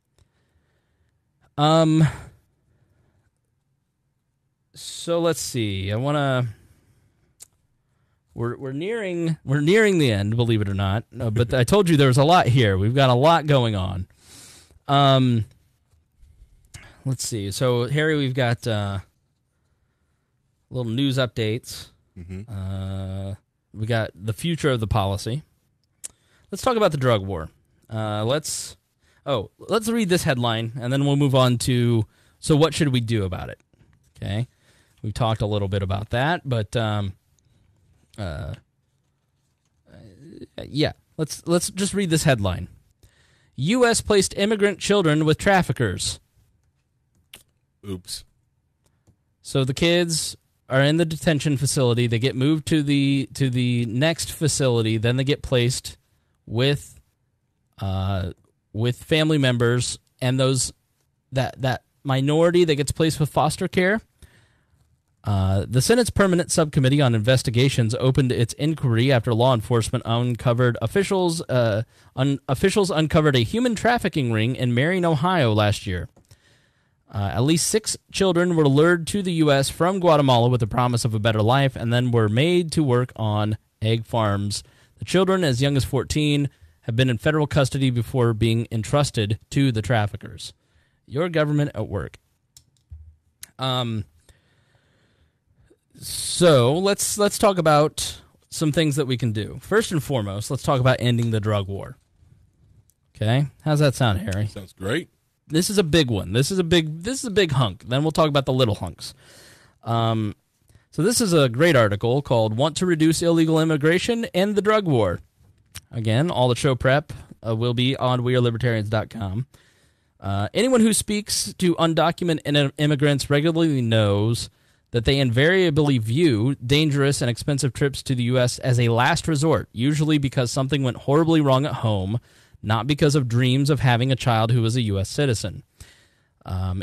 So let's see. I want to... We're nearing the end, believe it or not. No, but I told you there's a lot here. We've got a lot going on. Let's see. So, Harry, we've got little news updates. Mm-hmm. We got the future of the policy. Let's talk about the drug war. Let's read this headline, and then we'll move on to, so what should we do about it? Okay. We've talked a little bit about that, but... let's just read this headline. U.S. placed immigrant children with traffickers. Oops. So the kids are in the detention facility. They get moved to the next facility. Then they get placed with family members, and those that minority that gets placed with foster care. The Senate's Permanent Subcommittee on Investigations opened its inquiry after law enforcement uncovered officials uncovered a human trafficking ring in Marion, Ohio last year. At least 6 children were lured to the U.S. from Guatemala with the promise of a better life and then were made to work on egg farms. The children, as young as 14, have been in federal custody before being entrusted to the traffickers. Your government at work. So let's talk about some things that we can do. First and foremost, let's talk about ending the drug war. Okay, how's that sound, Harry? Sounds great. This is a big one. This is a big hunk. Then we'll talk about the little hunks. So this is a great article called "Want to Reduce Illegal Immigration? End the Drug War." Again, all the show prep will be on WeAreLibertarians.com. Anyone who speaks to undocumented immigrants regularly knows that they invariably view dangerous and expensive trips to the U.S. as a last resort, usually because something went horribly wrong at home, not because of dreams of having a child who is a U.S. citizen.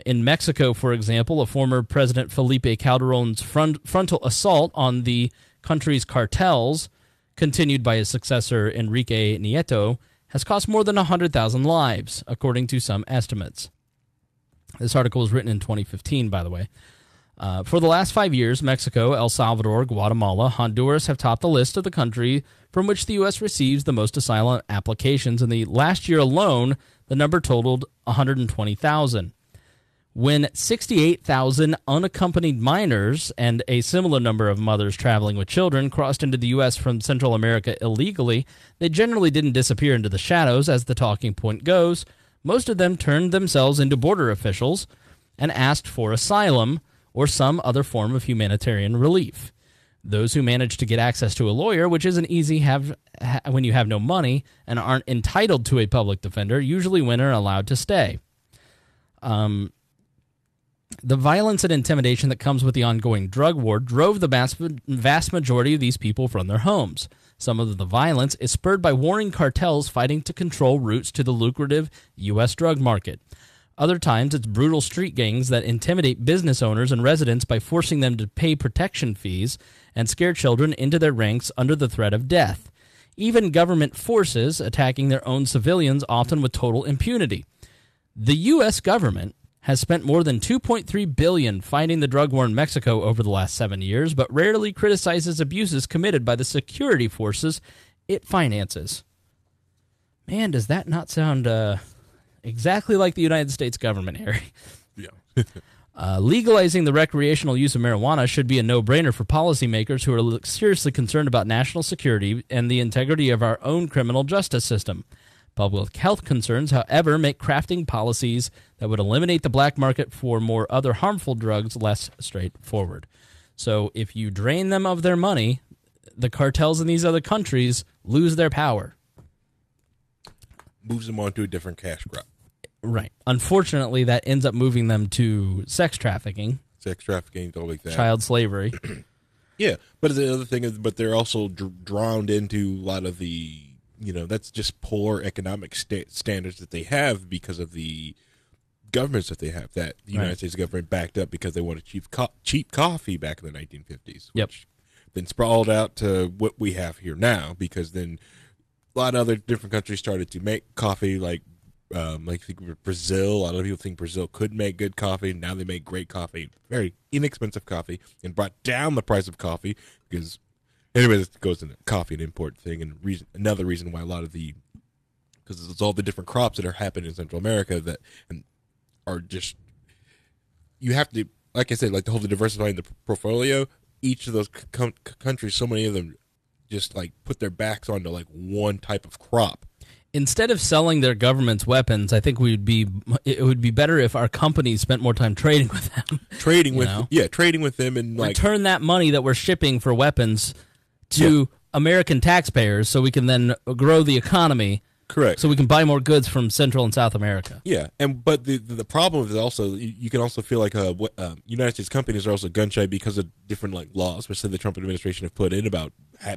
In Mexico, for example, a former President Felipe Calderon's frontal assault on the country's cartels, continued by his successor Enrique Nieto, has cost more than 100,000 lives, according to some estimates. This article was written in 2015, by the way. For the last 5 years, Mexico, El Salvador, Guatemala, Honduras have topped the list of the country from which the U.S. receives the most asylum applications. In the last year alone, the number totaled 120,000. When 68,000 unaccompanied minors and a similar number of mothers traveling with children crossed into the U.S. from Central America illegally, they generally didn't disappear into the shadows, as the talking point goes. most of them turned themselves into border officials and asked for asylum or some other form of humanitarian relief. Those who managed to get access to a lawyer, which isn't easy when you have no money and aren't entitled to a public defender, usually when are allowed to stay. The violence and intimidation that comes with the ongoing drug war drove the vast majority of these people from their homes. Some of the violence is spurred by warring cartels fighting to control routes to the lucrative U.S. drug market. Other times, it's brutal street gangs that intimidate business owners and residents by forcing them to pay protection fees and scare children into their ranks under the threat of death. Even government forces attacking their own civilians, often with total impunity. The U.S. government has spent more than $2.3 billion fighting the drug war in Mexico over the last 7 years, but rarely criticizes abuses committed by the security forces it finances. Man, does that not sound... exactly like the United States government, Harry. Yeah. Legalizing the recreational use of marijuana should be a no-brainer for policymakers who are seriously concerned about national security and the integrity of our own criminal justice system. Public health concerns, however, make crafting policies that would eliminate the black market for more other harmful drugs less straightforward. So if you drain them of their money, the cartels in these other countries lose their power. Moves them on to a different cash crop. Right. Unfortunately, that ends up moving them to sex trafficking. Sex trafficking, all like that. Child slavery. Yeah. But the other thing is, but they're also drowned into a lot of the, you know, that's just poor economic standards that they have because of the governments that they have. That the United States government backed up because they wanted cheap coffee back in the 1950s. Which then sprawled out to what we have here now, because then a lot of other different countries started to make coffee, like Brazil. A lot of people think Brazil could make good coffee. Now they make great coffee, very inexpensive coffee, and brought down the price of coffee because, anyway, this goes into coffee and import thing. And reason, another reason why a lot of the, because it's all the different crops that are happening in Central America that and are just, you have to, like I said, like the whole diversifying the portfolio. Each of those countries, so many of them just like put their backs onto like one type of crop. Instead of selling their government's weapons, I think it would be better if our companies spent more time trading with them. Trading with trading with them, and like return that money that we're shipping for weapons to American taxpayers, so we can then grow the economy. Correct. So we can buy more goods from Central and South America. Yeah, and but the problem is also you can also feel like United States companies are also gun shy because of different like laws, which the Trump administration have put in about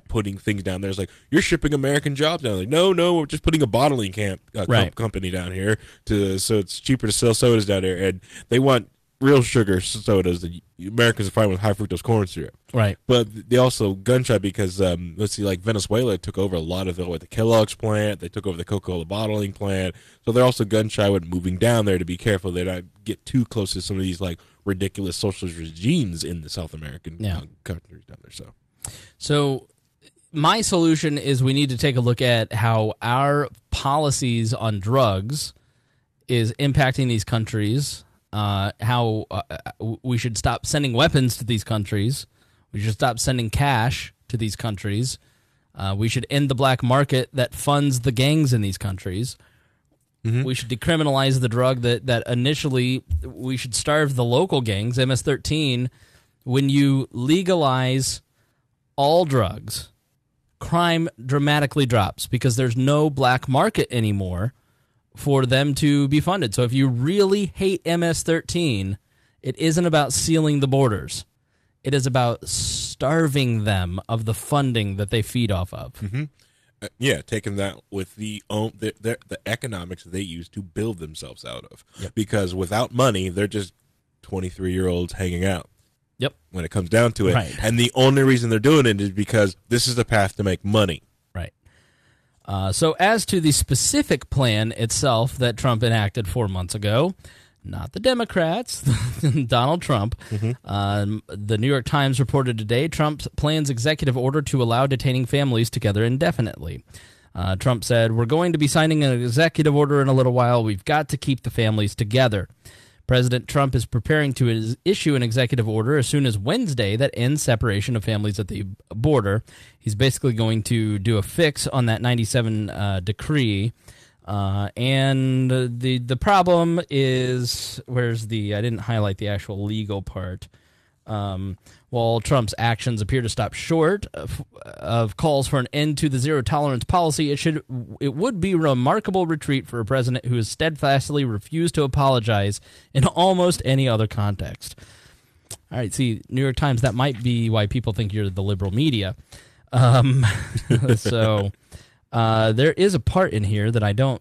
putting things down there. It's like you're shipping American jobs down. Like no, we're just putting a bottling company down here so it's cheaper to sell sodas down there, and they want real sugar sodas that Americans are fine with high fructose corn syrup. Right. But they also gun shy because, let's see, like Venezuela took over a lot of the Kellogg's plant. They took over the Coca-Cola bottling plant. So they're also gun shy when moving down there to be careful they don't get too close to some of these like ridiculous socialist regimes in the South American countries down there. So my solution is we need to take a look at how our policies on drugs is impacting these countries. How we should stop sending weapons to these countries. We should stop sending cash to these countries. We should end the black market that funds the gangs in these countries. Mm-hmm. We should decriminalize the drug that initially we should starve the local gangs, MS-13. When you legalize all drugs, crime dramatically drops because there's no black market anymore for them to be funded. So if you really hate MS-13, it isn't about sealing the borders. It is about starving them of the funding that they feed off of. Mm-hmm. Taking that with the economics they use to build themselves out of. Yep. Because without money, they're just 23-year-olds hanging out. Yep. When it comes down to it. Right. And the only reason they're doing it is because this is the path to make money. So as to the specific plan itself that Trump enacted 4 months ago, not the Democrats, Donald Trump, the New York Times reported today Trump plans executive order to allow detaining families together indefinitely. Trump said, "We're going to be signing an executive order in a little while. We've got to keep the families together." President Trump is preparing to issue an executive order as soon as Wednesday that ends separation of families at the border. He's basically going to do a fix on that 97 decree And the problem is, where's the, I didn't highlight the actual legal part. While Trump's actions appear to stop short of calls for an end to the zero-tolerance policy, it would be a remarkable retreat for a president who has steadfastly refused to apologize in almost any other context. All right, see, New York Times, that might be why people think you're the liberal media. So there is a part in here that I'm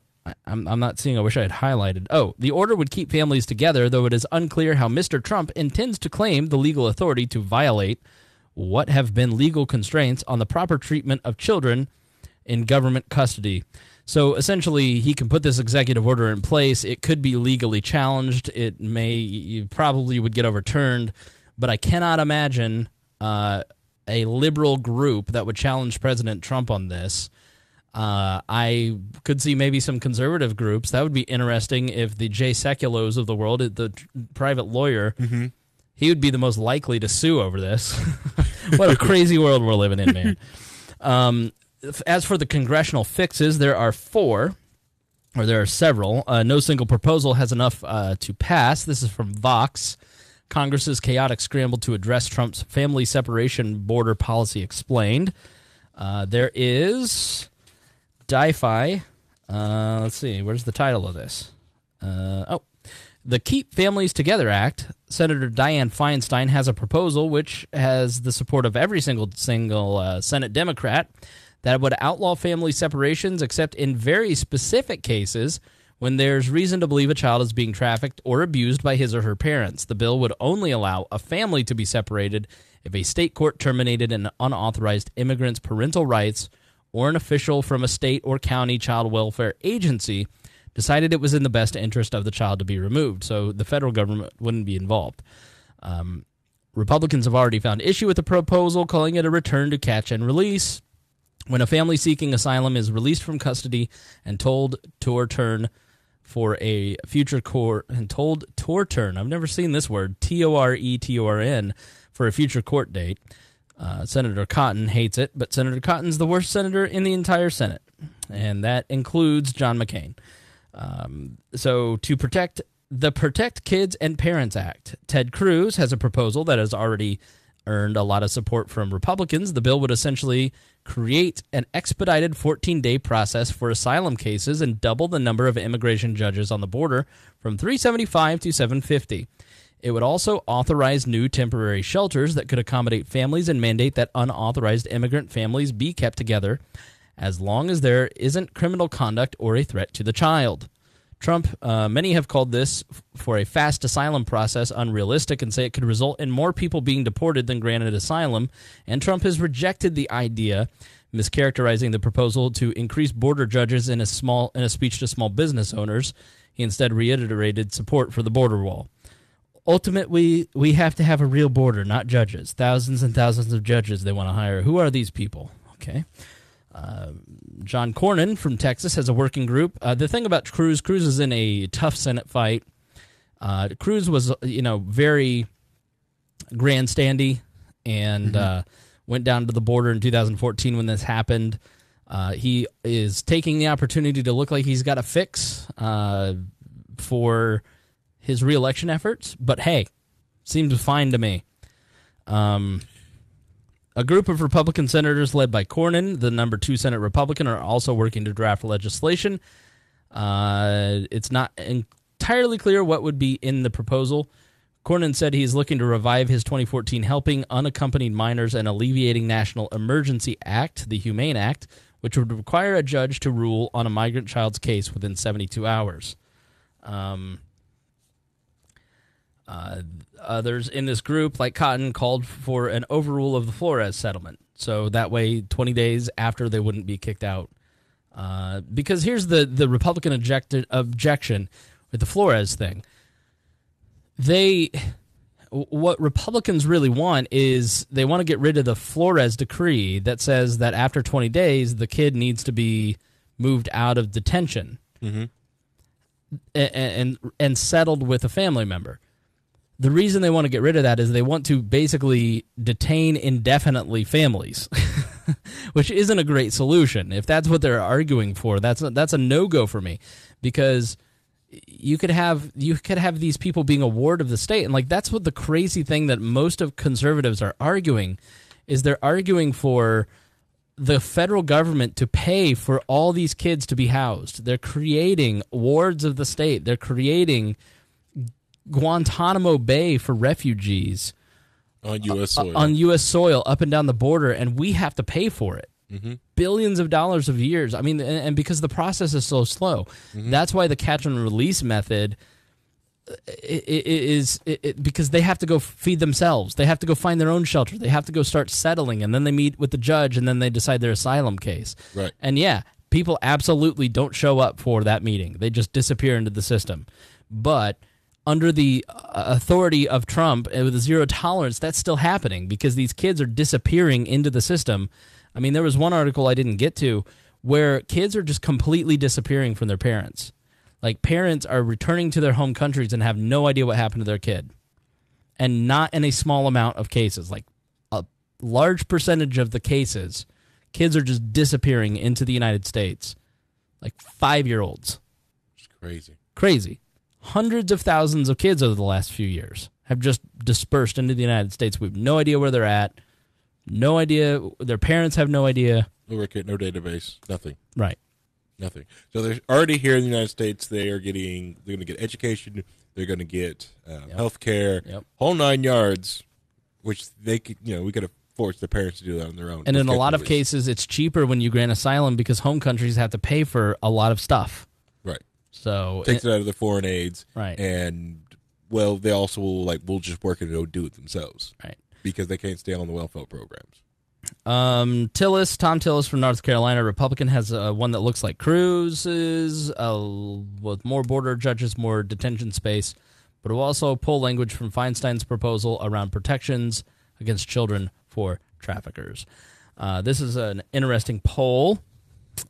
not seeing. I wish I had highlighted. Oh, the order would keep families together, though it is unclear how Mr. Trump intends to claim the legal authority to violate what have been legal constraints on the proper treatment of children in government custody. So essentially, he can put this executive order in place. It could be legally challenged. It may, you probably would get overturned, but I cannot imagine a liberal group that would challenge President Trump on this. I could see maybe some conservative groups. That would be interesting if the Jay Sekulows of the world, the private lawyer, he would be the most likely to sue over this. What a crazy world we're living in, man. As for the congressional fixes, there are several. No single proposal has enough to pass. This is from Vox. Congress's chaotic scramble to address Trump's family separation border policy explained. There is... DiFi, let's see, where's the title of this? The Keep Families Together Act. Senator Dianne Feinstein has a proposal which has the support of every single Senate Democrat that would outlaw family separations except in very specific cases when there's reason to believe a child is being trafficked or abused by his or her parents. The bill would only allow a family to be separated if a state court terminated an unauthorized immigrant's parental rights or an official from a state or county child welfare agency decided it was in the best interest of the child to be removed, so the federal government wouldn't be involved. Republicans have already found issue with the proposal, calling it a return to catch and release, when a family seeking asylum is released from custody and told to return for a future court and told to return. I've never seen this word, T-O-R-E-T-O-R-N, for a future court date. Senator Cotton hates it, but Senator Cotton's the worst senator in the entire Senate, and that includes John McCain. So to protect the Protect Kids and Parents Act, Ted Cruz has a proposal that has already earned a lot of support from Republicans. The bill would essentially create an expedited 14-day process for asylum cases and double the number of immigration judges on the border from 375 to 750. It would also authorize new temporary shelters that could accommodate families and mandate that unauthorized immigrant families be kept together as long as there isn't criminal conduct or a threat to the child. Trump, many have called this for a fast asylum process unrealistic and say it could result in more people being deported than granted asylum, and Trump has rejected the idea, mischaracterizing the proposal to increase border judges in a speech to small business owners. He instead reiterated support for the border wall. Ultimately, we have to have a real border, not judges. Thousands and thousands of judges they want to hire. Who are these people? Okay. John Cornyn from Texas has a working group. The thing about Cruz is in a tough Senate fight. Cruz was, very grandstandy and went down to the border in 2014 when this happened. He is taking the opportunity to look like he's got a fix for his reelection efforts, but hey, seems fine to me. A group of Republican senators led by Cornyn, the number 2 Senate Republican, are also working to draft legislation. It's not entirely clear what would be in the proposal. Cornyn said he's looking to revive his 2014 Helping Unaccompanied Minors and Alleviating National Emergency Act, the Humane Act, which would require a judge to rule on a migrant child's case within 72 hours. Others in this group, like Cotton, called for an overrule of the Flores settlement. So that way, 20 days after, they wouldn't be kicked out. Because here's the Republican objection with the Flores thing. What Republicans really want is they want to get rid of the Flores decree that says that after 20 days, the kid needs to be moved out of detention and settled with a family member. The reason they want to get rid of that is they want to basically detain indefinitely families, which isn't a great solution. If that's what they're arguing for, that's a no-go for me, because you could have these people being a ward of the state. And like, that's what the crazy thing that most of conservatives are arguing is they're arguing for the federal government to pay for all these kids to be housed. They're creating wards of the state. They're creating Guantanamo Bay for refugees on U.S. soil. On U.S. soil, up and down the border, and we have to pay for it. Mm-hmm. Billions of dollars of years. I mean, and because the process is so slow, mm-hmm. that's why the catch and release method is because they have to go feed themselves. They have to go find their own shelter. They have to go start settling, and then they meet with the judge, and then they decide their asylum case. Right. And yeah, people absolutely don't show up for that meeting. They just disappear into the system. But under the authority of Trump, with zero tolerance, that's still happening because these kids are disappearing into the system. I mean, there was one article I didn't get to where kids are just completely disappearing from their parents. Like, parents are returning to their home countries and have no idea what happened to their kid, and not in a small amount of cases. Like, a large percentage of the cases, kids are just disappearing into the United States, like 5-year-olds. It's crazy. Crazy. Hundreds of thousands of kids over the last few years have just dispersed into the United States. We have no idea where they're at, no idea. Their parents have no idea. No record, no database, nothing. Right. Nothing. So they're already here in the United States. They're going to get education. They're going to get health care, whole 9 yards, which they could, we could have forced their parents to do that on their own. And in a lot of cases, it's cheaper when you grant asylum because home countries have to pay for a lot of stuff. So takes it out of the foreign aids, right? And well, they also will just work and go do it themselves, right? Because they can't stay on the welfare programs. Tom Tillis from North Carolina, Republican, has one that looks like Cruz's, with more border judges, more detention space, but will also pull language from Feinstein's proposal around protections against children for traffickers. This is an interesting poll,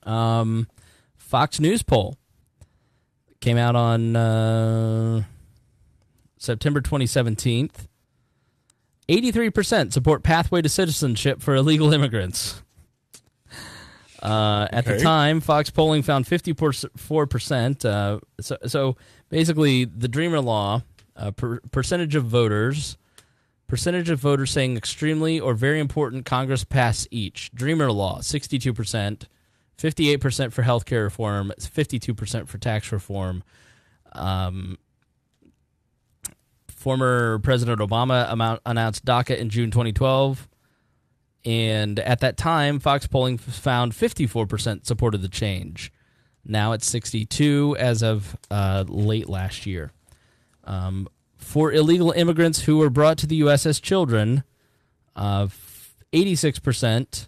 Fox News poll. Came out on September 2017. 83% support pathway to citizenship for illegal immigrants. At the time, Fox polling found 54%. So basically, the Dreamer Law, percentage of voters saying extremely or very important Congress pass each. Dreamer Law, 62%. 58% for healthcare reform, 52% for tax reform. Former President Obama announced DACA in June 2012. And at that time, Fox polling found 54% supported the change. Now it's 62% as of late last year. For illegal immigrants who were brought to the U.S. as children, 86%.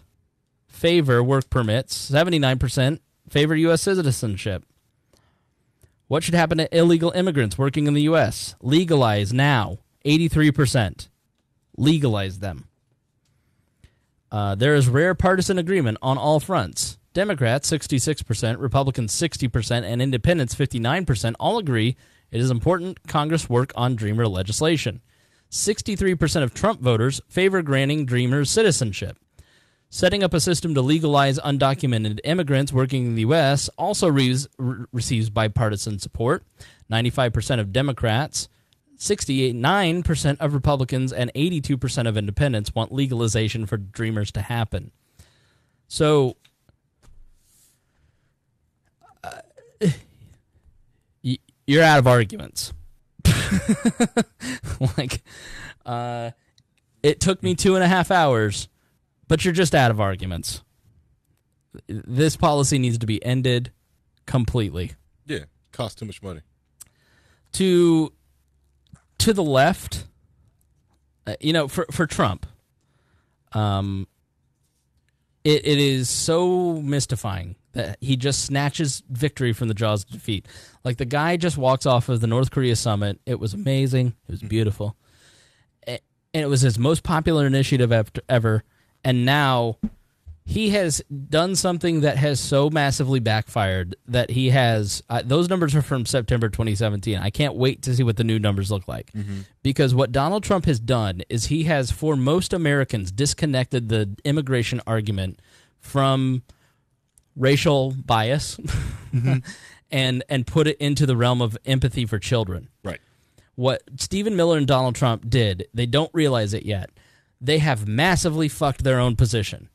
Favor work permits, 79% favor U.S. citizenship. What should happen to illegal immigrants working in the U.S.? Legalize now, 83%. Legalize them. There is rare partisan agreement on all fronts. Democrats, 66%, Republicans, 60%, and Independents, 59%, all agree it is important Congress work on Dreamer legislation. 63% of Trump voters favor granting Dreamers citizenship. Setting up a system to legalize undocumented immigrants working in the U.S. also receives bipartisan support. 95% of Democrats, 69% of Republicans, and 82% of Independents want legalization for Dreamers to happen. So you're out of arguments. It took me 2.5 hours. But you're just out of arguments. This policy needs to be ended completely. Yeah, it costs too much money. To the left, for Trump, it is so mystifying that he just snatches victory from the jaws of defeat. Like, the guy just walks off of the North Korea summit. It was amazing. It was beautiful. And it was his most popular initiative ever. And now he has done something that has so massively backfired that he has those numbers are from September 2017. I can't wait to see what the new numbers look like, because what Donald Trump has done is he has, for most Americans, disconnected the immigration argument from racial bias and put it into the realm of empathy for children. Right. What Stephen Miller and Donald Trump did, they don't realize it yet. They have massively fucked their own position.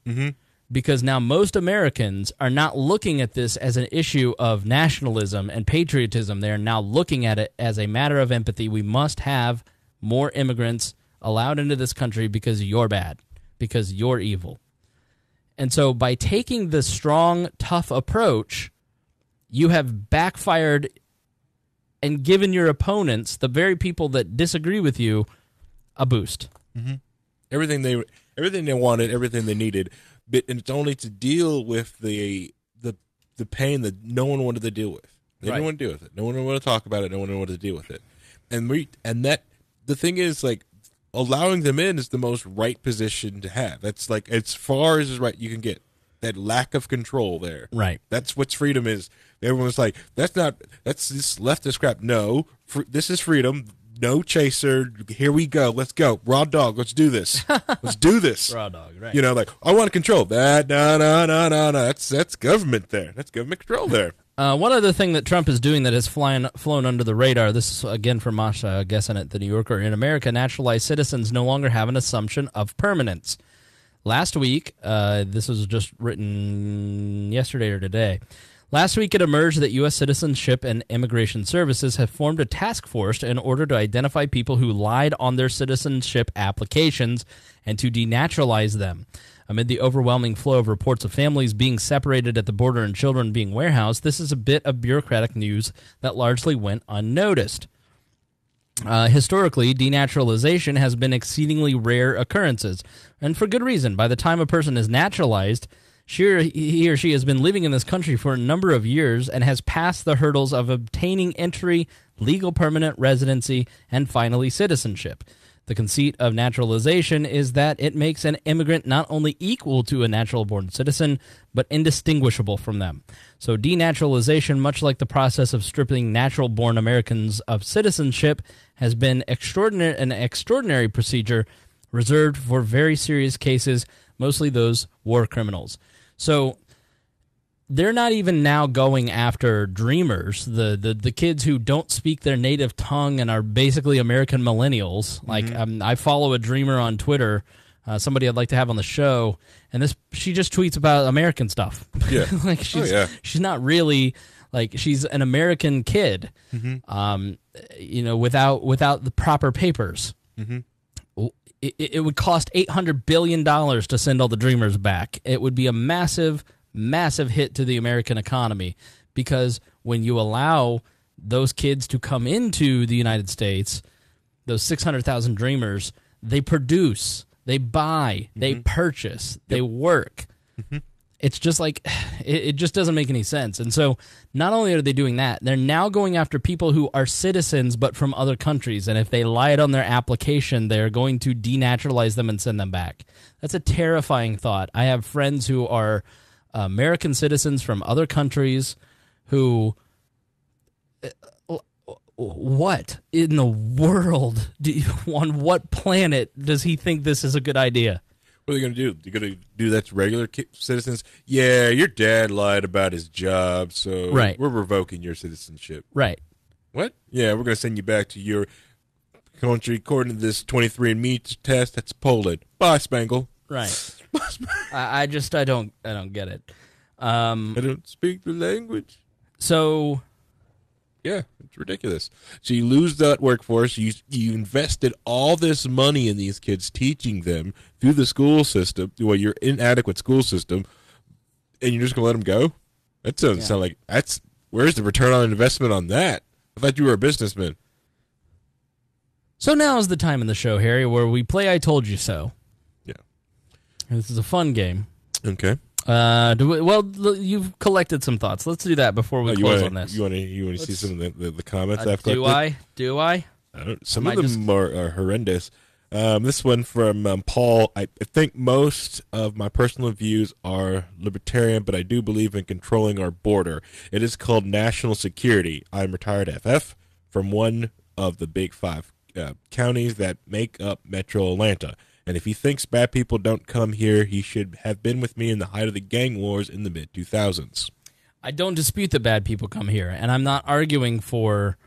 Because now most Americans are not looking at this as an issue of nationalism and patriotism. They're now looking at it as a matter of empathy. We must have more immigrants allowed into this country because you're bad, because you're evil. And so by taking the strong, tough approach, you have backfired and given your opponents, the very people that disagree with you, a boost. Everything they wanted, everything they needed. But, and it's only to deal with the pain that no one wanted to deal with. They didn't want to deal with it. No one wanted to talk about it. No one wanted to deal with it. And the thing is, like, allowing them in is the most right position to have. That's like as far as right you can get. That lack of control there. Right. That's what freedom is. Everyone's like, that's this leftist crap. No, this is freedom. No chaser. Here we go. Let's go. Raw dog. Let's do this. Let's do this. Raw dog. Right. You know, like, I want to control that. No. That's government there. That's government control there. One other thing that Trump is doing that has flown under the radar. This is again from Masha, I guess, at the New Yorker. In America, naturalized citizens no longer have an assumption of permanence. Last week, this was just written yesterday or today. Last week, it emerged that U.S. Citizenship and Immigration Services have formed a task force in order to identify people who lied on their citizenship applications and to denaturalize them. Amid the overwhelming flow of reports of families being separated at the border and children being warehoused, this is a bit of bureaucratic news that largely went unnoticed. Historically, denaturalization has been exceedingly rare occurrences, and for good reason. By the time a person is naturalized, he or she has been living in this country for a number of years and has passed the hurdles of obtaining entry, legal permanent residency, and finally citizenship. The conceit of naturalization is that it makes an immigrant not only equal to a natural-born citizen, but indistinguishable from them. So denaturalization, much like the process of stripping natural-born Americans of citizenship, has been an extraordinary procedure reserved for very serious cases, mostly those war criminals. So they're not even now going after dreamers, the kids who don't speak their native tongue and are basically American millennials. Like, I follow a dreamer on Twitter, somebody I'd like to have on the show, and she just tweets about American stuff. Yeah. Like, she's not really, like, she's an American kid, you know, without the proper papers. It would cost $800 billion to send all the dreamers back. It would be a massive hit to the American economy, because when you allow those kids to come into the United States, those 600,000 dreamers, they produce, they buy, they purchase, they work. It's just like, it just doesn't make any sense. And so not only are they doing that, they're now going after people who are citizens but from other countries, and if they lied on their application, they're going to denaturalize them and send them back. That's a terrifying thought. I have friends who are American citizens from other countries who, what in the world on what planet does he think this is a good idea? What are they going to do? You're going to do that to regular citizens? Yeah, your dad lied about his job, so we're revoking your citizenship. Right. What? Yeah, we're going to send you back to your country according to this 23andMe test. That's Poland. Bye, Spangle. Right. I don't get it. I don't speak the language. So, yeah, it's ridiculous. So you lose that workforce. You invested all this money in these kids, teaching them through the school system, well, your inadequate school system, and you're just gonna let them go? That doesn't sound like where's the return on investment on that? I thought you were a businessman. So now is the time in the show, Harry, where we play I Told You So. This is a fun game. Okay. You've collected some thoughts. Let's do that before we close on this. You want to see some of the comments I've collected? Do I? Some of them are horrendous. This one from Paul. I think most of my personal views are libertarian, but I do believe in controlling our border. It is called national security. I'm retired FF from one of the big five counties that make up Metro Atlanta. And if he thinks bad people don't come here, he should have been with me in the height of the gang wars in the mid-2000s. I don't dispute that bad people come here, and I'm not arguing for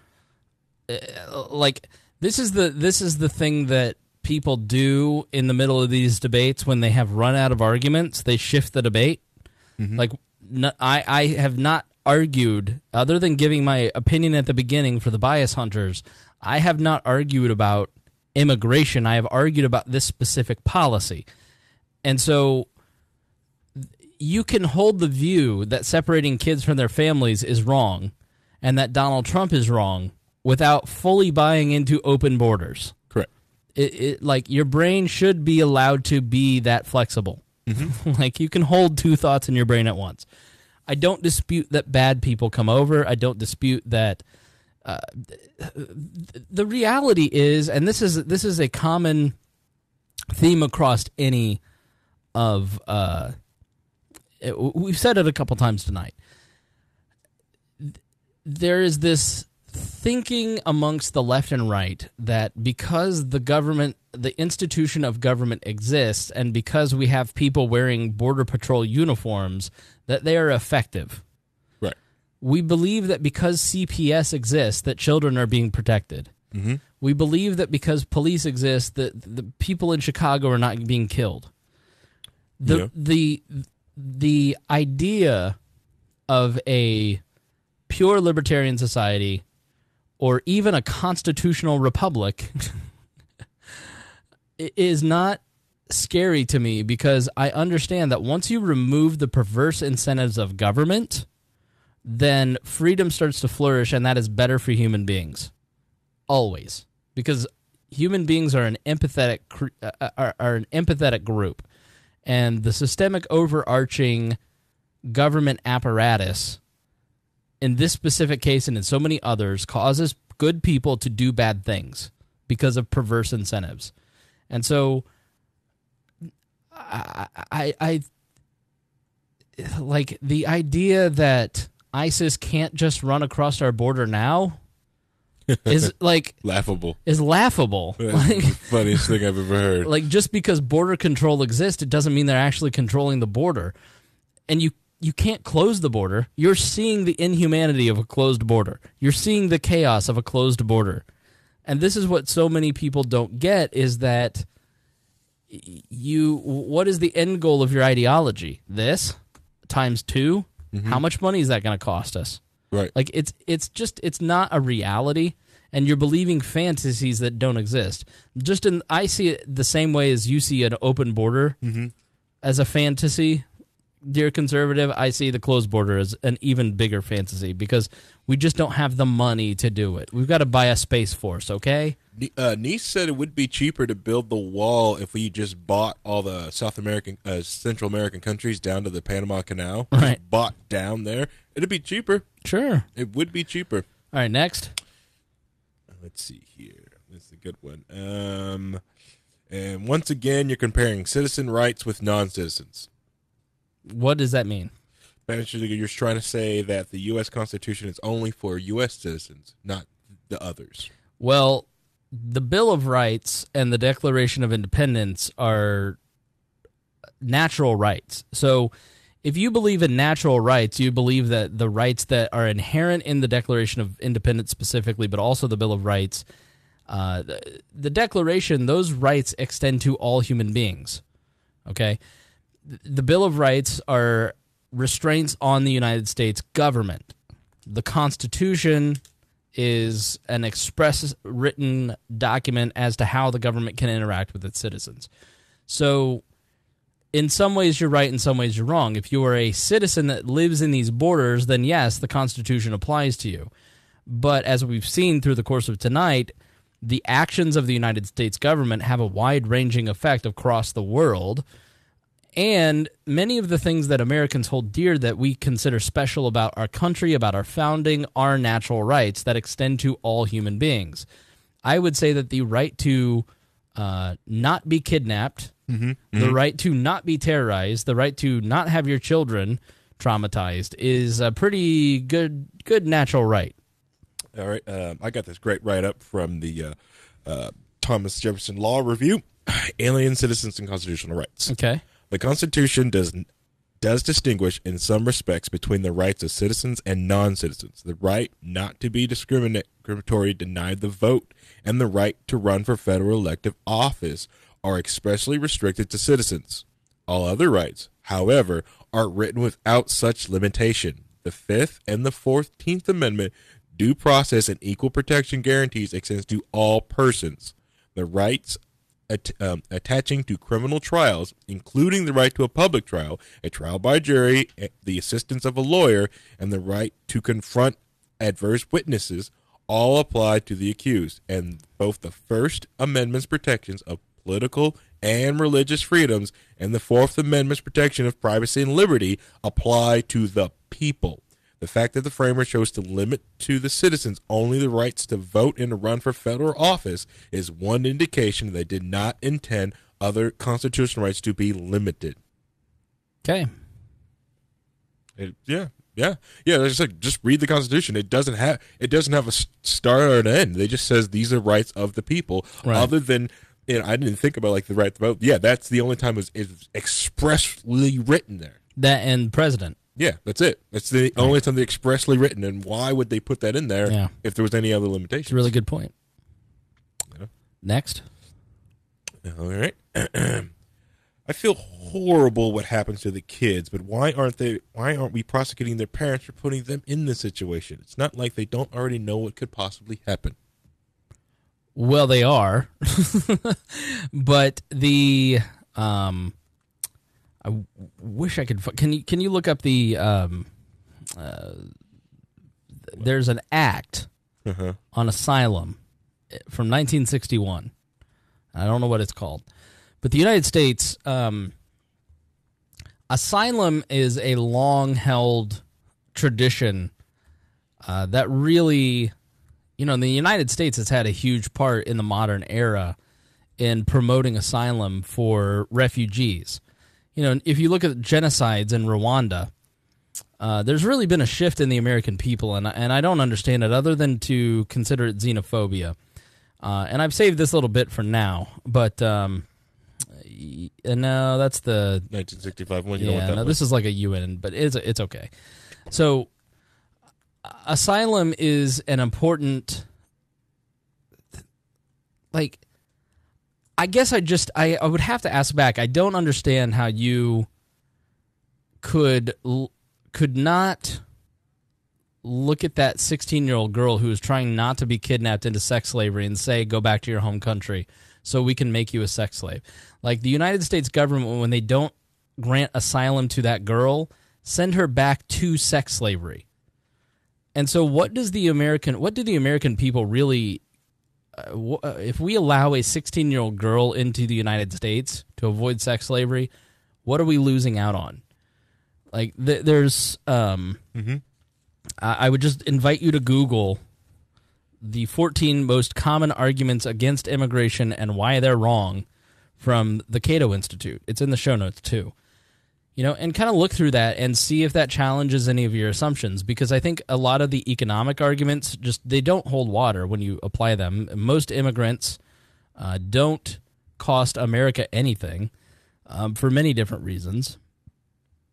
this is the thing that people do in the middle of these debates when they have run out of arguments. They shift the debate. Mm-hmm. Like no, I have not argued, other than giving my opinion at the beginning for the bias hunters, I have not argued about immigration. I have argued about this specific policy. And so you can hold the view that separating kids from their families is wrong and that Donald Trump is wrong without fully buying into open borders. Correct. It like your brain should be allowed to be that flexible. Mm-hmm. Like you can hold two thoughts in your brain at once. I don't dispute that bad people come over. I don't dispute that. The reality is, and this is a common theme across any of we've said it a couple times tonight. There is this thinking amongst the left and right that because the government, the institution of government exists, and because we have people wearing Border Patrol uniforms, that they are effective. We believe that because CPS exists, that children are being protected. Mm-hmm. We believe that because police exist, that the people in Chicago are not being killed. The idea of a pure libertarian society or even a constitutional republic is not scary to me because I understand that once you remove the perverse incentives of government, then freedom starts to flourish, and that is better for human beings, always, because human beings are an empathetic group, and the systemic overarching government apparatus, in this specific case and in so many others, causes good people to do bad things because of perverse incentives, and so I like the idea that ISIS can't just run across our border now is like laughable. Is laughable. That's like, the funniest thing I've ever heard. Like just because border control exists, it doesn't mean they're actually controlling the border. And you can't close the border. You're seeing the inhumanity of a closed border. You're seeing the chaos of a closed border. And this is what so many people don't get is that what is the end goal of your ideology? This times two. Mm-hmm. How much money is that going to cost us? Right. Like it's not a reality, and you're believing fantasies that don't exist. I see it the same way as you see an open border mm-hmm. as a fantasy. Dear conservative, I see the closed border as an even bigger fantasy because we just don't have the money to do it. We've got to buy a space force, okay? Nice said it would be cheaper to build the wall if we just bought all the Central American countries down to the Panama Canal. Right. Bought down there. It'd be cheaper. Sure. It would be cheaper. All right, next. Let's see here. This is a good one. And once again, you're comparing citizen rights with non-citizens. What does that mean? You're trying to say that the U.S. Constitution is only for U.S. citizens, not the others. Well, the Bill of Rights and the Declaration of Independence are natural rights. So if you believe in natural rights, you believe that the rights that are inherent in the Declaration of Independence specifically, but also the Bill of Rights, the Declaration, those rights extend to all human beings, okay? The Bill of Rights are restraints on the United States government. The Constitution is an express written document as to how the government can interact with its citizens. So in some ways you're right, in some ways you're wrong. If you are a citizen that lives in these borders, then yes, the Constitution applies to you. But as we've seen through the course of tonight, the actions of the United States government have a wide-ranging effect across the world. And many of the things that Americans hold dear that we consider special about our country, about our founding, are natural rights that extend to all human beings. I would say that the right to not be kidnapped, the right to not be terrorized, the right to not have your children traumatized is a pretty good natural right. All right. I got this great write-up from the Thomas Jefferson Law Review, Alien Citizens and Constitutional Rights. Okay. The Constitution does distinguish in some respects between the rights of citizens and non-citizens, the right not to be discriminatory, denied the vote, and the right to run for federal elective office are expressly restricted to citizens. All other rights, however, are written without such limitation. The 5th and the 14th Amendment due process and equal protection guarantees extends to all persons. The rights attaching to criminal trials, including the right to a public trial, a trial by jury, the assistance of a lawyer, and the right to confront adverse witnesses, all apply to the accused, and both the First Amendment's protections of political and religious freedoms and the Fourth Amendment's protection of privacy and liberty apply to the people. The fact that the framers chose to limit to the citizens only the rights to vote and to run for federal office is one indication they did not intend other constitutional rights to be limited. Okay. Yeah. It's like, just read the Constitution. It doesn't have a start or an end. They just says these are rights of the people. Right. Other than, you know, I didn't think about like the right to vote. Yeah, that's the only time it's expressly written there. That and president. Yeah, that's it. That's the only something expressly written, and why would they put that in there if there was any other limitations? That's a really good point. Yeah. Next. All right. I feel horrible what happens to the kids, but why aren't we prosecuting their parents for putting them in this situation? It's not like they don't already know what could possibly happen. Well, they are. But the I wish I could. Can you look up the? There's an act on asylum from 1961. I don't know what it's called, but the United States asylum is a long-held tradition that really, you know, the United States has had a huge part in the modern era in promoting asylum for refugees. You know, if you look at genocides in Rwanda, there's really been a shift in the American people, and I don't understand it other than to consider it xenophobia. And I've saved this little bit for now, but no, that's the 1965 one. This is like a UN, but it's okay. So, asylum is an important, like. I guess I would have to ask back. I don't understand how you could not look at that 16-year-old girl who is trying not to be kidnapped into sex slavery and say, go back to your home country so we can make you a sex slave. Like the United States government, when they don't grant asylum to that girl, send her back to sex slavery. And so what do the American people really... if we allow a 16-year-old girl into the United States to avoid sex slavery, what are we losing out on? Like, there's, I would just invite you to Google the 14 most common arguments against immigration and why they're wrong from the Cato Institute. It's in the show notes too, you know, and kind of look through that and see if that challenges any of your assumptions, because I think a lot of the economic arguments just, they don't hold water when you apply them. Most immigrants don't cost America anything for many different reasons.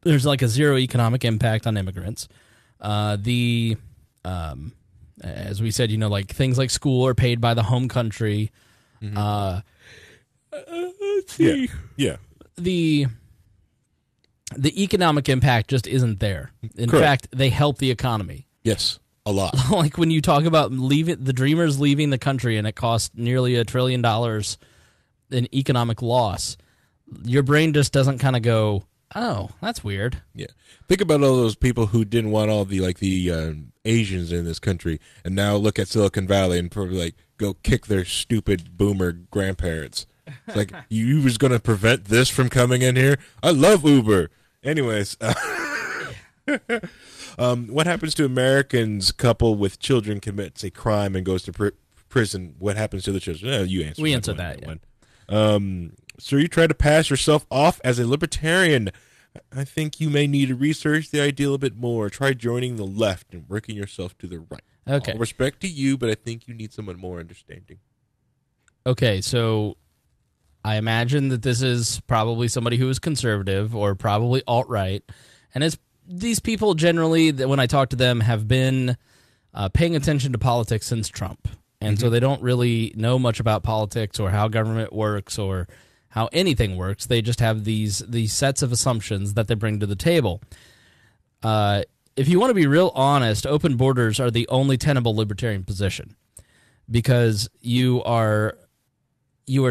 There's like a zero economic impact on immigrants. As we said, you know, like things like school are paid by the home country. Let's see. Yeah. The economic impact just isn't there. In fact, they help the economy. Yes, a lot. Like when you talk about the Dreamers leaving the country and it costs nearly $1 trillion in economic loss, your brain just doesn't kind of go, oh, that's weird. Yeah. Think about all those people who didn't want all the Asians in this country, and now look at Silicon Valley and probably like go kick their stupid boomer grandparents. It's like, you was going to prevent this from coming in here? I love Uber. Anyways, what happens to Americans coupled with children commits a crime and goes to prison? What happens to the children? You answered that. We answered that. Sir, you try to pass yourself off as a libertarian. I think you may need to research the idea a bit more. Try joining the left and working yourself to the right. Okay. All respect to you, but I think you need someone more understanding. Okay, so I imagine that this is probably somebody who is conservative or probably alt-right. And it's, these people generally, when I talk to them, have been paying attention to politics since Trump. And so they don't really know much about politics or how government works or how anything works. They just have these sets of assumptions that they bring to the table. If you want to be real honest, open borders are the only tenable libertarian position because you are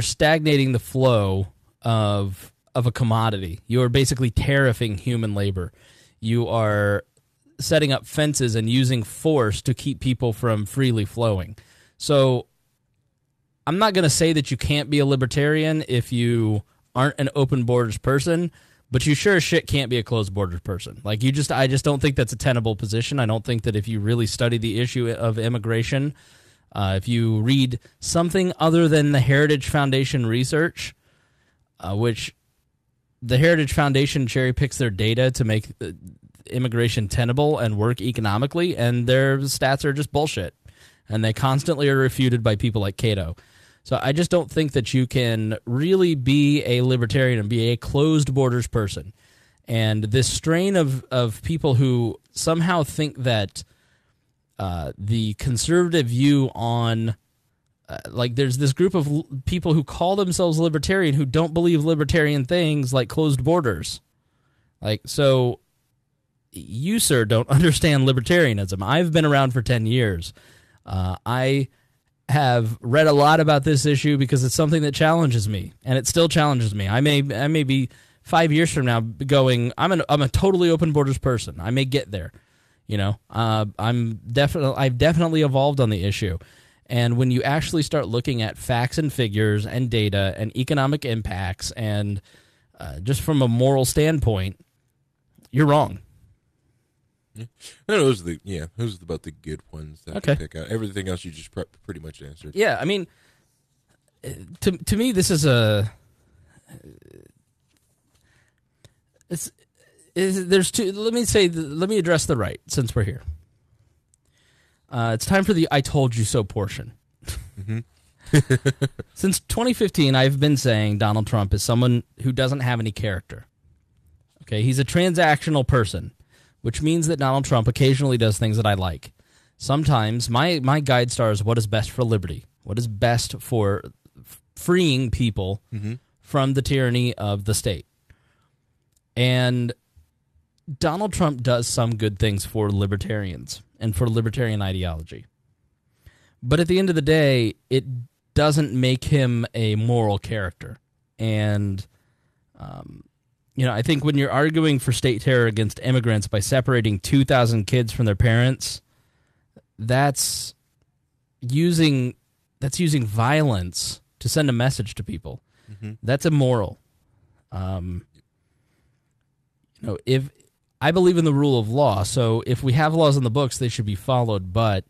stagnating the flow of a commodity. You are basically tariffing human labor. You are setting up fences and using force to keep people from freely flowing. So I'm not going to say that you can't be a libertarian if you aren't an open borders person, but you sure as shit can't be a closed borders person. Like I just don't think that's a tenable position. I don't think that if you really study the issue of immigration, if you read something other than the Heritage Foundation research, which the Heritage Foundation cherry picks their data to make immigration tenable and work economically, and their stats are just bullshit. And they constantly are refuted by people like Cato. So I just don't think that you can really be a libertarian and be a closed borders person. And this strain of people who somehow think that the conservative view on like there's this group of people who call themselves libertarian who don't believe libertarian things like closed borders. Like, so you, sir, don't understand libertarianism. I've been around for 10 years. I have read a lot about this issue because it's something that challenges me, and it still challenges me. I may be 5 years from now going, I'm a totally open borders person. I may get there, you know. I've definitely evolved on the issue, and when you actually start looking at facts and figures and data and economic impacts and just from a moral standpoint, you're wrong. No, those are about the good ones that I pick out. Everything else you just pretty much answered. Yeah, I mean, to me, this is a. There's two. Let me address the right since we're here. It's time for the "I told you so" portion. Since 2015, I've been saying Donald Trump is someone who doesn't have any character. Okay, he's a transactional person, which means that Donald Trump occasionally does things that I like. Sometimes my guide star is what is best for liberty, what is best for freeing people from the tyranny of the state. And Donald Trump does some good things for libertarians and for libertarian ideology. But at the end of the day, it doesn't make him a moral character. And you know, I think when you're arguing for state terror against immigrants by separating 2,000 kids from their parents, that's using violence to send a message to people. That's immoral. You know, if I believe in the rule of law, so if we have laws in the books, they should be followed. But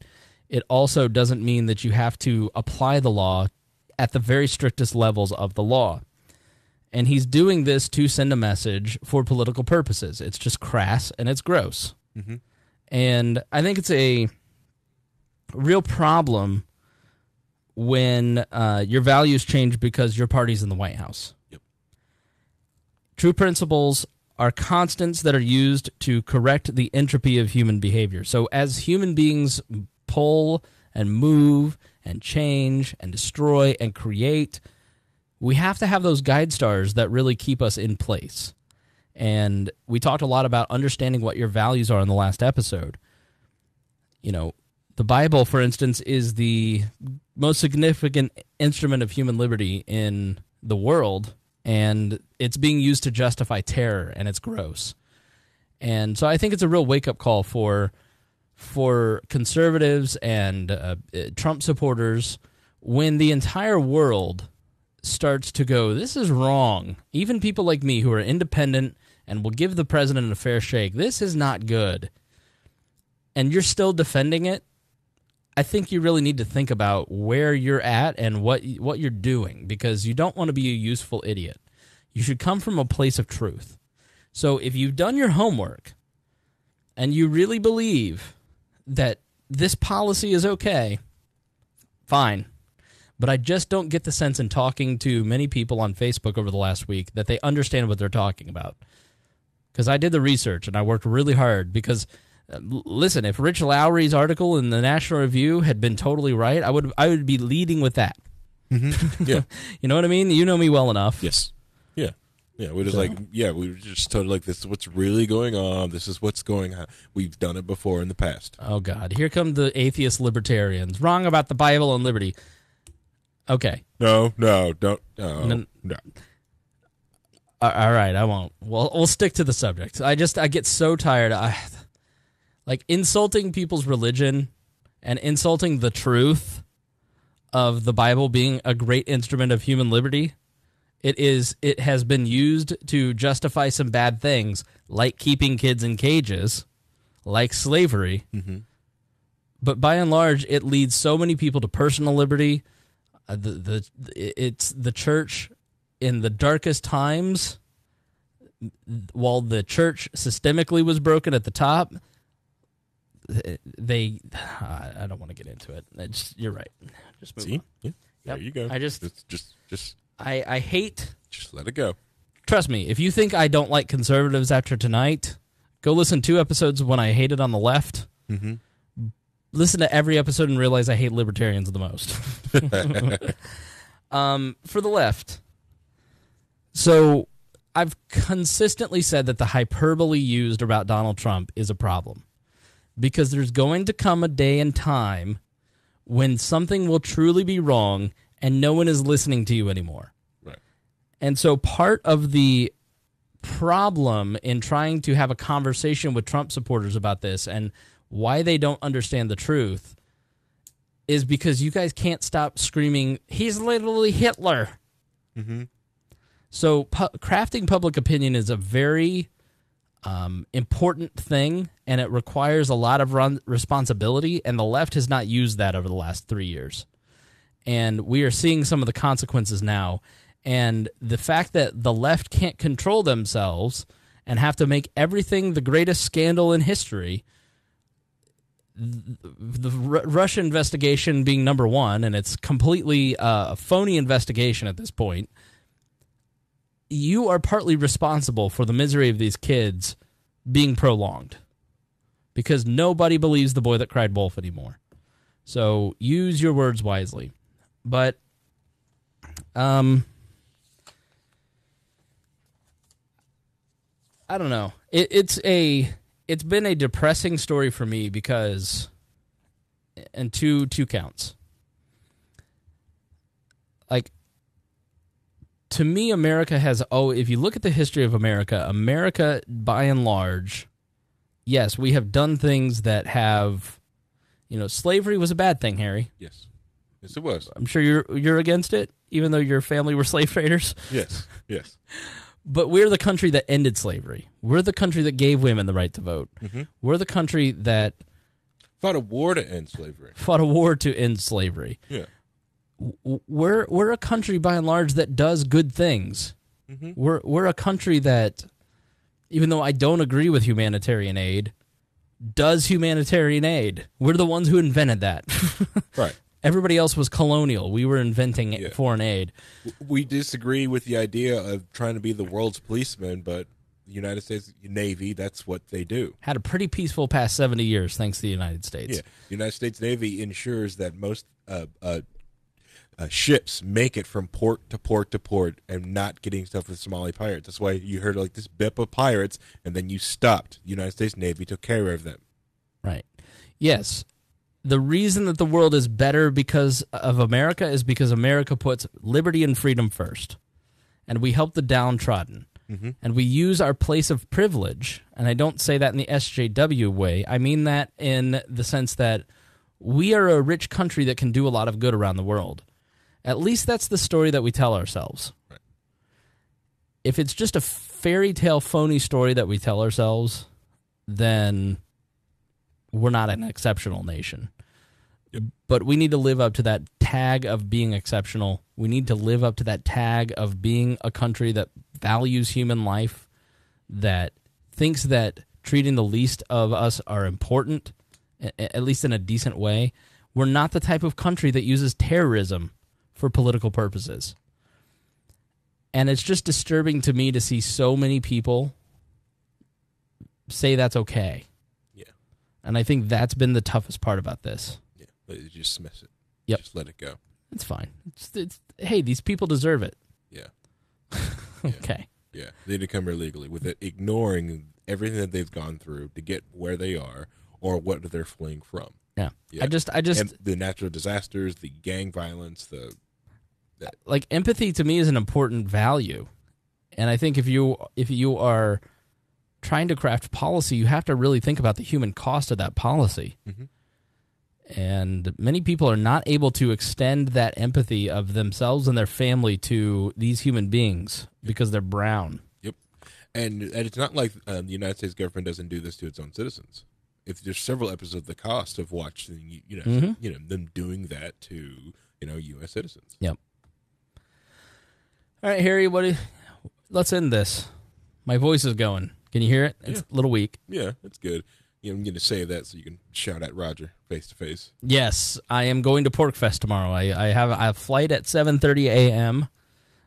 it also doesn't mean that you have to apply the law at the very strictest levels of the law. And he's doing this to send a message for political purposes. It's just crass and it's gross. And I think it's a real problem when your values change because your party's in the White House. True principles are constants that are used to correct the entropy of human behavior. So as human beings pull and move and change and destroy and create, we have to have those guide stars that really keep us in place. And we talked a lot about understanding what your values are in the last episode. You know, the Bible, for instance, is the most significant instrument of human liberty in the world, and it's being used to justify terror, and it's gross. And so I think it's a real wake-up call for conservatives and Trump supporters when the entire world starts to go, this is wrong. Even people like me who are independent and will give the president a fair shake, this is not good. And you're still defending it. I think you really need to think about where you're at and what you're doing, because you don't want to be a useful idiot. You should come from a place of truth. So if you've done your homework and you really believe that this policy is okay, fine. But I just don't get the sense in talking to many people on Facebook over the last week that they understand what they're talking about. Because I did the research and I worked really hard, because listen, if Rich Lowry's article in the National Review had been totally right, I would be leading with that. Mm-hmm. Yeah. You know what I mean? You know me well enough. Yes. Yeah. Yeah, we're just totally like, this is what's really going on. This is what's going on. We've done it before in the past. Oh, God. Here come the atheist libertarians. Wrong about the Bible and liberty. Okay. No. All right, I won't. Well, we'll stick to the subject. I get so tired. Like, insulting people's religion and insulting the truth of the Bible being a great instrument of human liberty. It has been used to justify some bad things, like keeping kids in cages, like slavery. Mm-hmm. But by and large, it leads so many people to personal liberty. It's the church in the darkest times, while the church systemically was broken at the top. I don't want to get into it. You're right. Just move on. Yeah. There you go. I hate. Just let it go. Trust me, if you think I don't like conservatives after tonight, go listen to episodes when I hated on the left. Mm-hmm. Listen to every episode and realize I hate libertarians the most. For the left. So I've consistently said that the hyperbole used about Donald Trump is a problem, because there's going to come a day and time when something will truly be wrong and no one is listening to you anymore. Right. And so part of the problem in trying to have a conversation with Trump supporters about this and why they don't understand the truth is because you guys can't stop screaming, he's literally Hitler. Mm-hmm. So crafting public opinion is a very important thing, and it requires a lot of responsibility, and the left has not used that over the last 3 years. And we are seeing some of the consequences now. And the fact that the left can't control themselves and have to make everything the greatest scandal in history, the Russia investigation being number one, and it's completely a phony investigation at this point, you are partly responsible for the misery of these kids being prolonged, because nobody believes the boy that cried wolf anymore. So use your words wisely. But I don't know. It's been a depressing story for me, because and two counts. Like, to me, America has if you look at the history of America, by and large, yes, we have done things that have, you know, slavery was a bad thing, Harry. Yes. Yes, it was. I'm sure you're against it, even though your family were slave traders. Yes, yes. But we're the country that ended slavery. We're the country that gave women the right to vote. Mm-hmm. We're the country that fought a war to end slavery. Yeah. We're a country, by and large, that does good things. Mm-hmm. We're a country that, even though I don't agree with humanitarian aid, does humanitarian aid. We're the ones who invented that. Right. Everybody else was colonial. We were inventing foreign aid. We disagree with the idea of trying to be the world's policeman, but the United States Navy, that's what they do. Had a pretty peaceful past 70 years, thanks to the United States. Yeah. The United States Navy ensures that most ships make it from port to port to port and not getting stuff with Somali pirates. That's why you heard like this bip of pirates, and then you stopped. The United States Navy took care of them. Right. Yes. The reason that the world is better because of America is because America puts liberty and freedom first, and we help the downtrodden, mm-hmm. and we use our place of privilege. And I don't say that in the SJW way. I mean that in the sense that we are a rich country that can do a lot of good around the world. At least that's the story that we tell ourselves. Right. If it's just a fairy tale, phony story that we tell ourselves, then we're not an exceptional nation. But we need to live up to that tag of being exceptional. We need to live up to that tag of being a country that values human life, that thinks that treating the least of us are important, at least in a decent way. We're not the type of country that uses terrorism for political purposes. And it's just disturbing to me to see so many people say that's okay. Yeah. And I think that's been the toughest part about this. Yeah, but you just dismiss it. Yep. Just let it go. It's fine. It's hey, these people deserve it. Yeah. Okay. Yeah, they need to come here legally with it, ignoring everything that they've gone through to get where they are or what they're fleeing from. Yeah. Yeah. I just and the natural disasters, the gang violence, like empathy to me is an important value. And I think if you are trying to craft policy, you have to really think about the human cost of that policy. Mm-hmm. And many people are not able to extend that empathy of themselves and their family to these human beings because they're brown. Yep. And it's not like the United States government doesn't do this to its own citizens. If there's several episodes of The Cost of watching, mm-hmm. Them doing that to, U.S. citizens. Yep. All right, Harry, let's end this. My voice is going. Can you hear it? It's a little weak. Yeah, it's good. I'm going to save that so you can shout at Roger face to face. Yes, I am going to Porkfest tomorrow. I have a flight at 7:30 a.m.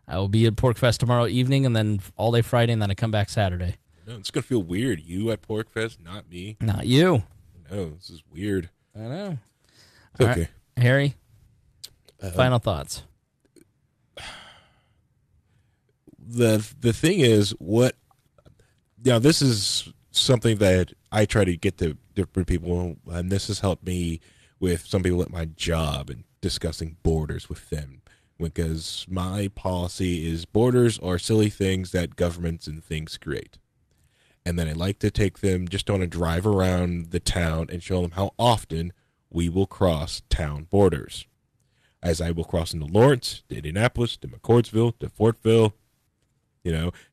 I will be at Porkfest tomorrow evening and then all day Friday, and then I come back Saturday. No, it's going to feel weird. You at Porkfest, not me. Not you. No, this is weird. I know. It's okay. Right, Harry, final thoughts. The thing is, this is something that I try to get to different people, and this has helped me with some people at my job and discussing borders with them, because my policy is borders are silly things that governments and things create. And then I like to take them just on a drive around the town and show them how often we will cross town borders. As I will cross into Lawrence, to Indianapolis, to McCordsville, to Fortville,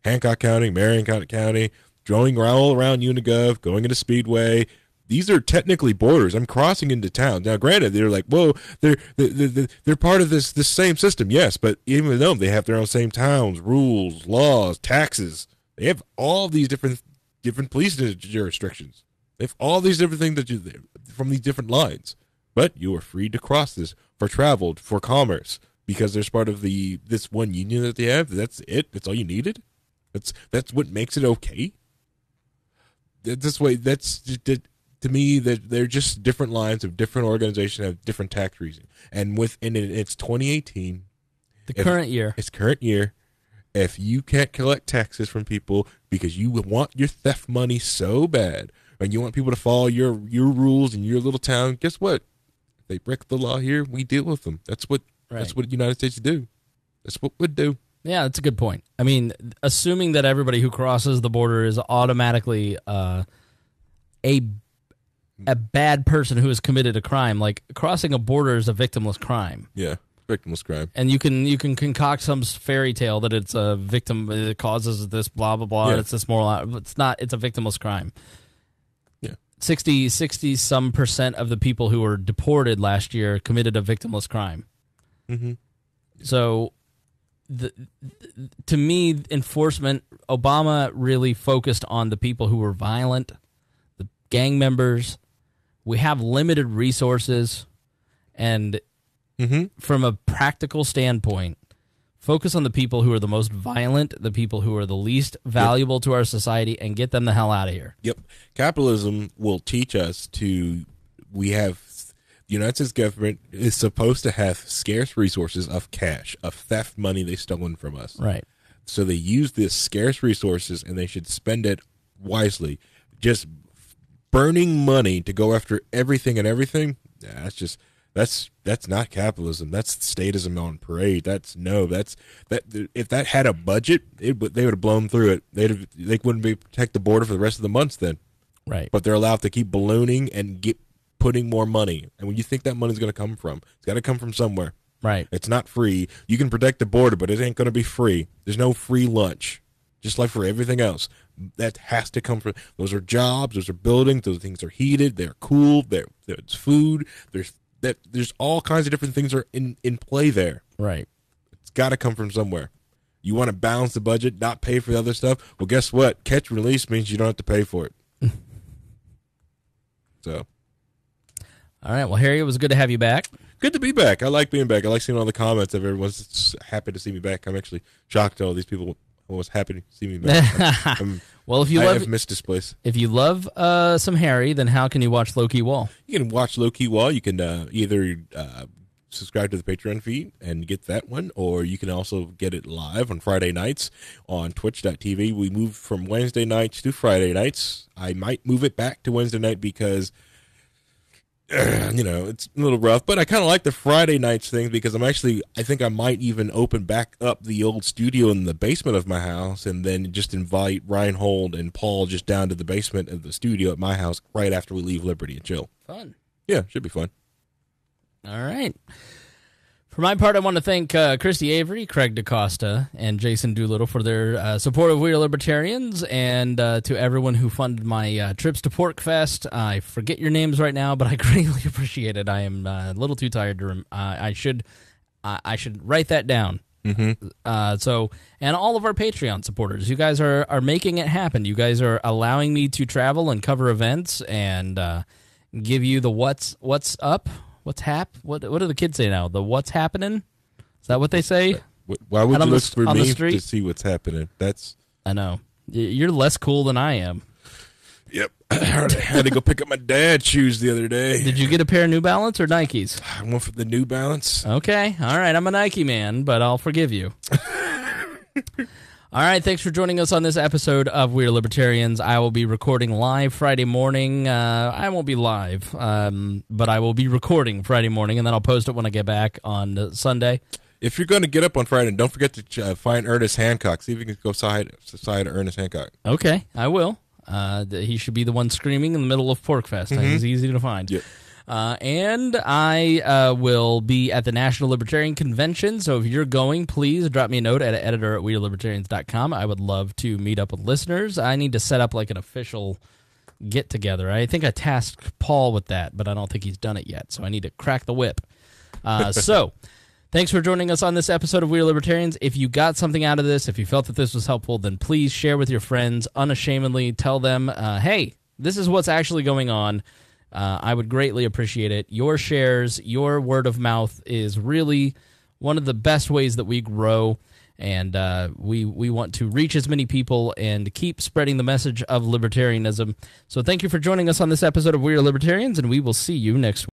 Hancock County, Marion County, drawing all around Unigov, going into Speedway. These are technically borders. I'm crossing into town. Now, granted, they're like, whoa, they're part of this same system, yes, but even though they have their own same towns, rules, laws, taxes, they have all these different police jurisdictions. They have all these different things that you from these different lines. But you are free to cross this for travel, for commerce, because there's part of this one union that they have. That's it. That's all you needed. That's what makes it okay. This way, to me, that they're just different lines of different organizations have different tax reasons. And within it, it's 2018. It's current year. If you can't collect taxes from people because you want your theft money so bad, and you want people to follow your rules in your little town, guess what? If they break the law here, we deal with them. That's what the United States do. That's what we do. Yeah, that's a good point. I mean, assuming that everybody who crosses the border is automatically a bad person who has committed a crime. Like, crossing a border is a victimless crime. Yeah, victimless crime. And you can concoct some fairy tale that it's a victim that causes this blah blah blah. Yeah. And it's this moral. It's not. It's a victimless crime. Yeah, 60-some% of the people who were deported last year committed a victimless crime. Mm-hmm. So. To me, enforcement, Obama really focused on the people who were violent, the gang members. We have limited resources. And from a practical standpoint, focus on the people who are the most violent, the people who are the least valuable to our society, and get them the hell out of here. Yep. Capitalism will teach us the United States government is supposed to have scarce resources of cash, of theft money they've stolen from us. Right. So they use this scarce resources, and they should spend it wisely. Just burning money to go after everything and everything, that's not capitalism. That's statism on parade. If that had a budget, they would have blown through it. They wouldn't protect the border for the rest of the months then. Right. But they're allowed to keep ballooning and get putting more money. And when you think that money's going to come from, it's got to come from somewhere. Right. It's not free. You can protect the border, but it ain't going to be free. There's no free lunch, just like for everything else. That has to come from, those are jobs, those are buildings, those things are heated, they're cool, there's food, there's that there's all kinds of different things are in play there. Right. It's got to come from somewhere. You want to balance the budget, not pay for the other stuff. Well, guess what? Catch and release means you don't have to pay for it. So. All right. Well, Harry, it was good to have you back. Good to be back. I like being back. I like seeing all the comments of everyone's happy to see me back. I'm actually shocked at all these people was happy to see me back. Well, if you have missed this place. If you love some Harry, then how can you watch Loki Wall? You can watch Loki Wall. You can either subscribe to the Patreon feed and get that one, or you can also get it live on Friday nights on Twitch.tv. We moved from Wednesday nights to Friday nights. I might move it back to Wednesday night because... you know, it's a little rough, but I kind of like the Friday nights thing because I think I might even open back up the old studio in the basement of my house and then just invite Reinhold and Paul just down to the basement of the studio at my house right after we leave Liberty and Chill. Fun. Yeah, should be fun. All right. For my part, I want to thank Christy Avery, Craig DaCosta, and Jason Doolittle for their support of We Are Libertarians, and to everyone who funded my trips to Porkfest. I forget your names right now, but I greatly appreciate it. I am a little too tired to I should write that down. Mm-hmm. So, and all of our Patreon supporters, you guys are making it happen. You guys are allowing me to travel and cover events and give you the what's up. What's hap? What do the kids say now? The what's happening? Is that what they say? Why would you look for me to see what's happening? That's I know. You're less cool than I am. Yep. I had to go pick up my dad's shoes the other day. Did you get a pair of New Balance or Nikes? I went for the New Balance. Okay. All right. I'm a Nike man, but I'll forgive you. All right, thanks for joining us on this episode of We Are Libertarians. I will be recording live Friday morning. I won't be live, but I will be recording Friday morning, and then I'll post it when I get back on Sunday. If you're going to get up on Friday, don't forget to find Ernest Hancock. See if you can go side Ernest Hancock. Okay, I will. He should be the one screaming in the middle of Porkfest. Mm-hmm. He's easy to find. Yep. And I will be at the National Libertarian Convention, so if you're going, please drop me a note at editor@WeAreLibertarians.com. I would love to meet up with listeners. I need to set up like an official get-together. I think I tasked Paul with that, but I don't think he's done it yet, so I need to crack the whip. So... Thanks for joining us on this episode of We Are Libertarians. If you got something out of this, if you felt that this was helpful, then please share with your friends unashamedly. Tell them, hey, this is what's actually going on. I would greatly appreciate it. Your shares, your word of mouth is really one of the best ways that we grow, and we want to reach as many people and keep spreading the message of libertarianism. So thank you for joining us on this episode of We Are Libertarians, and we will see you next week.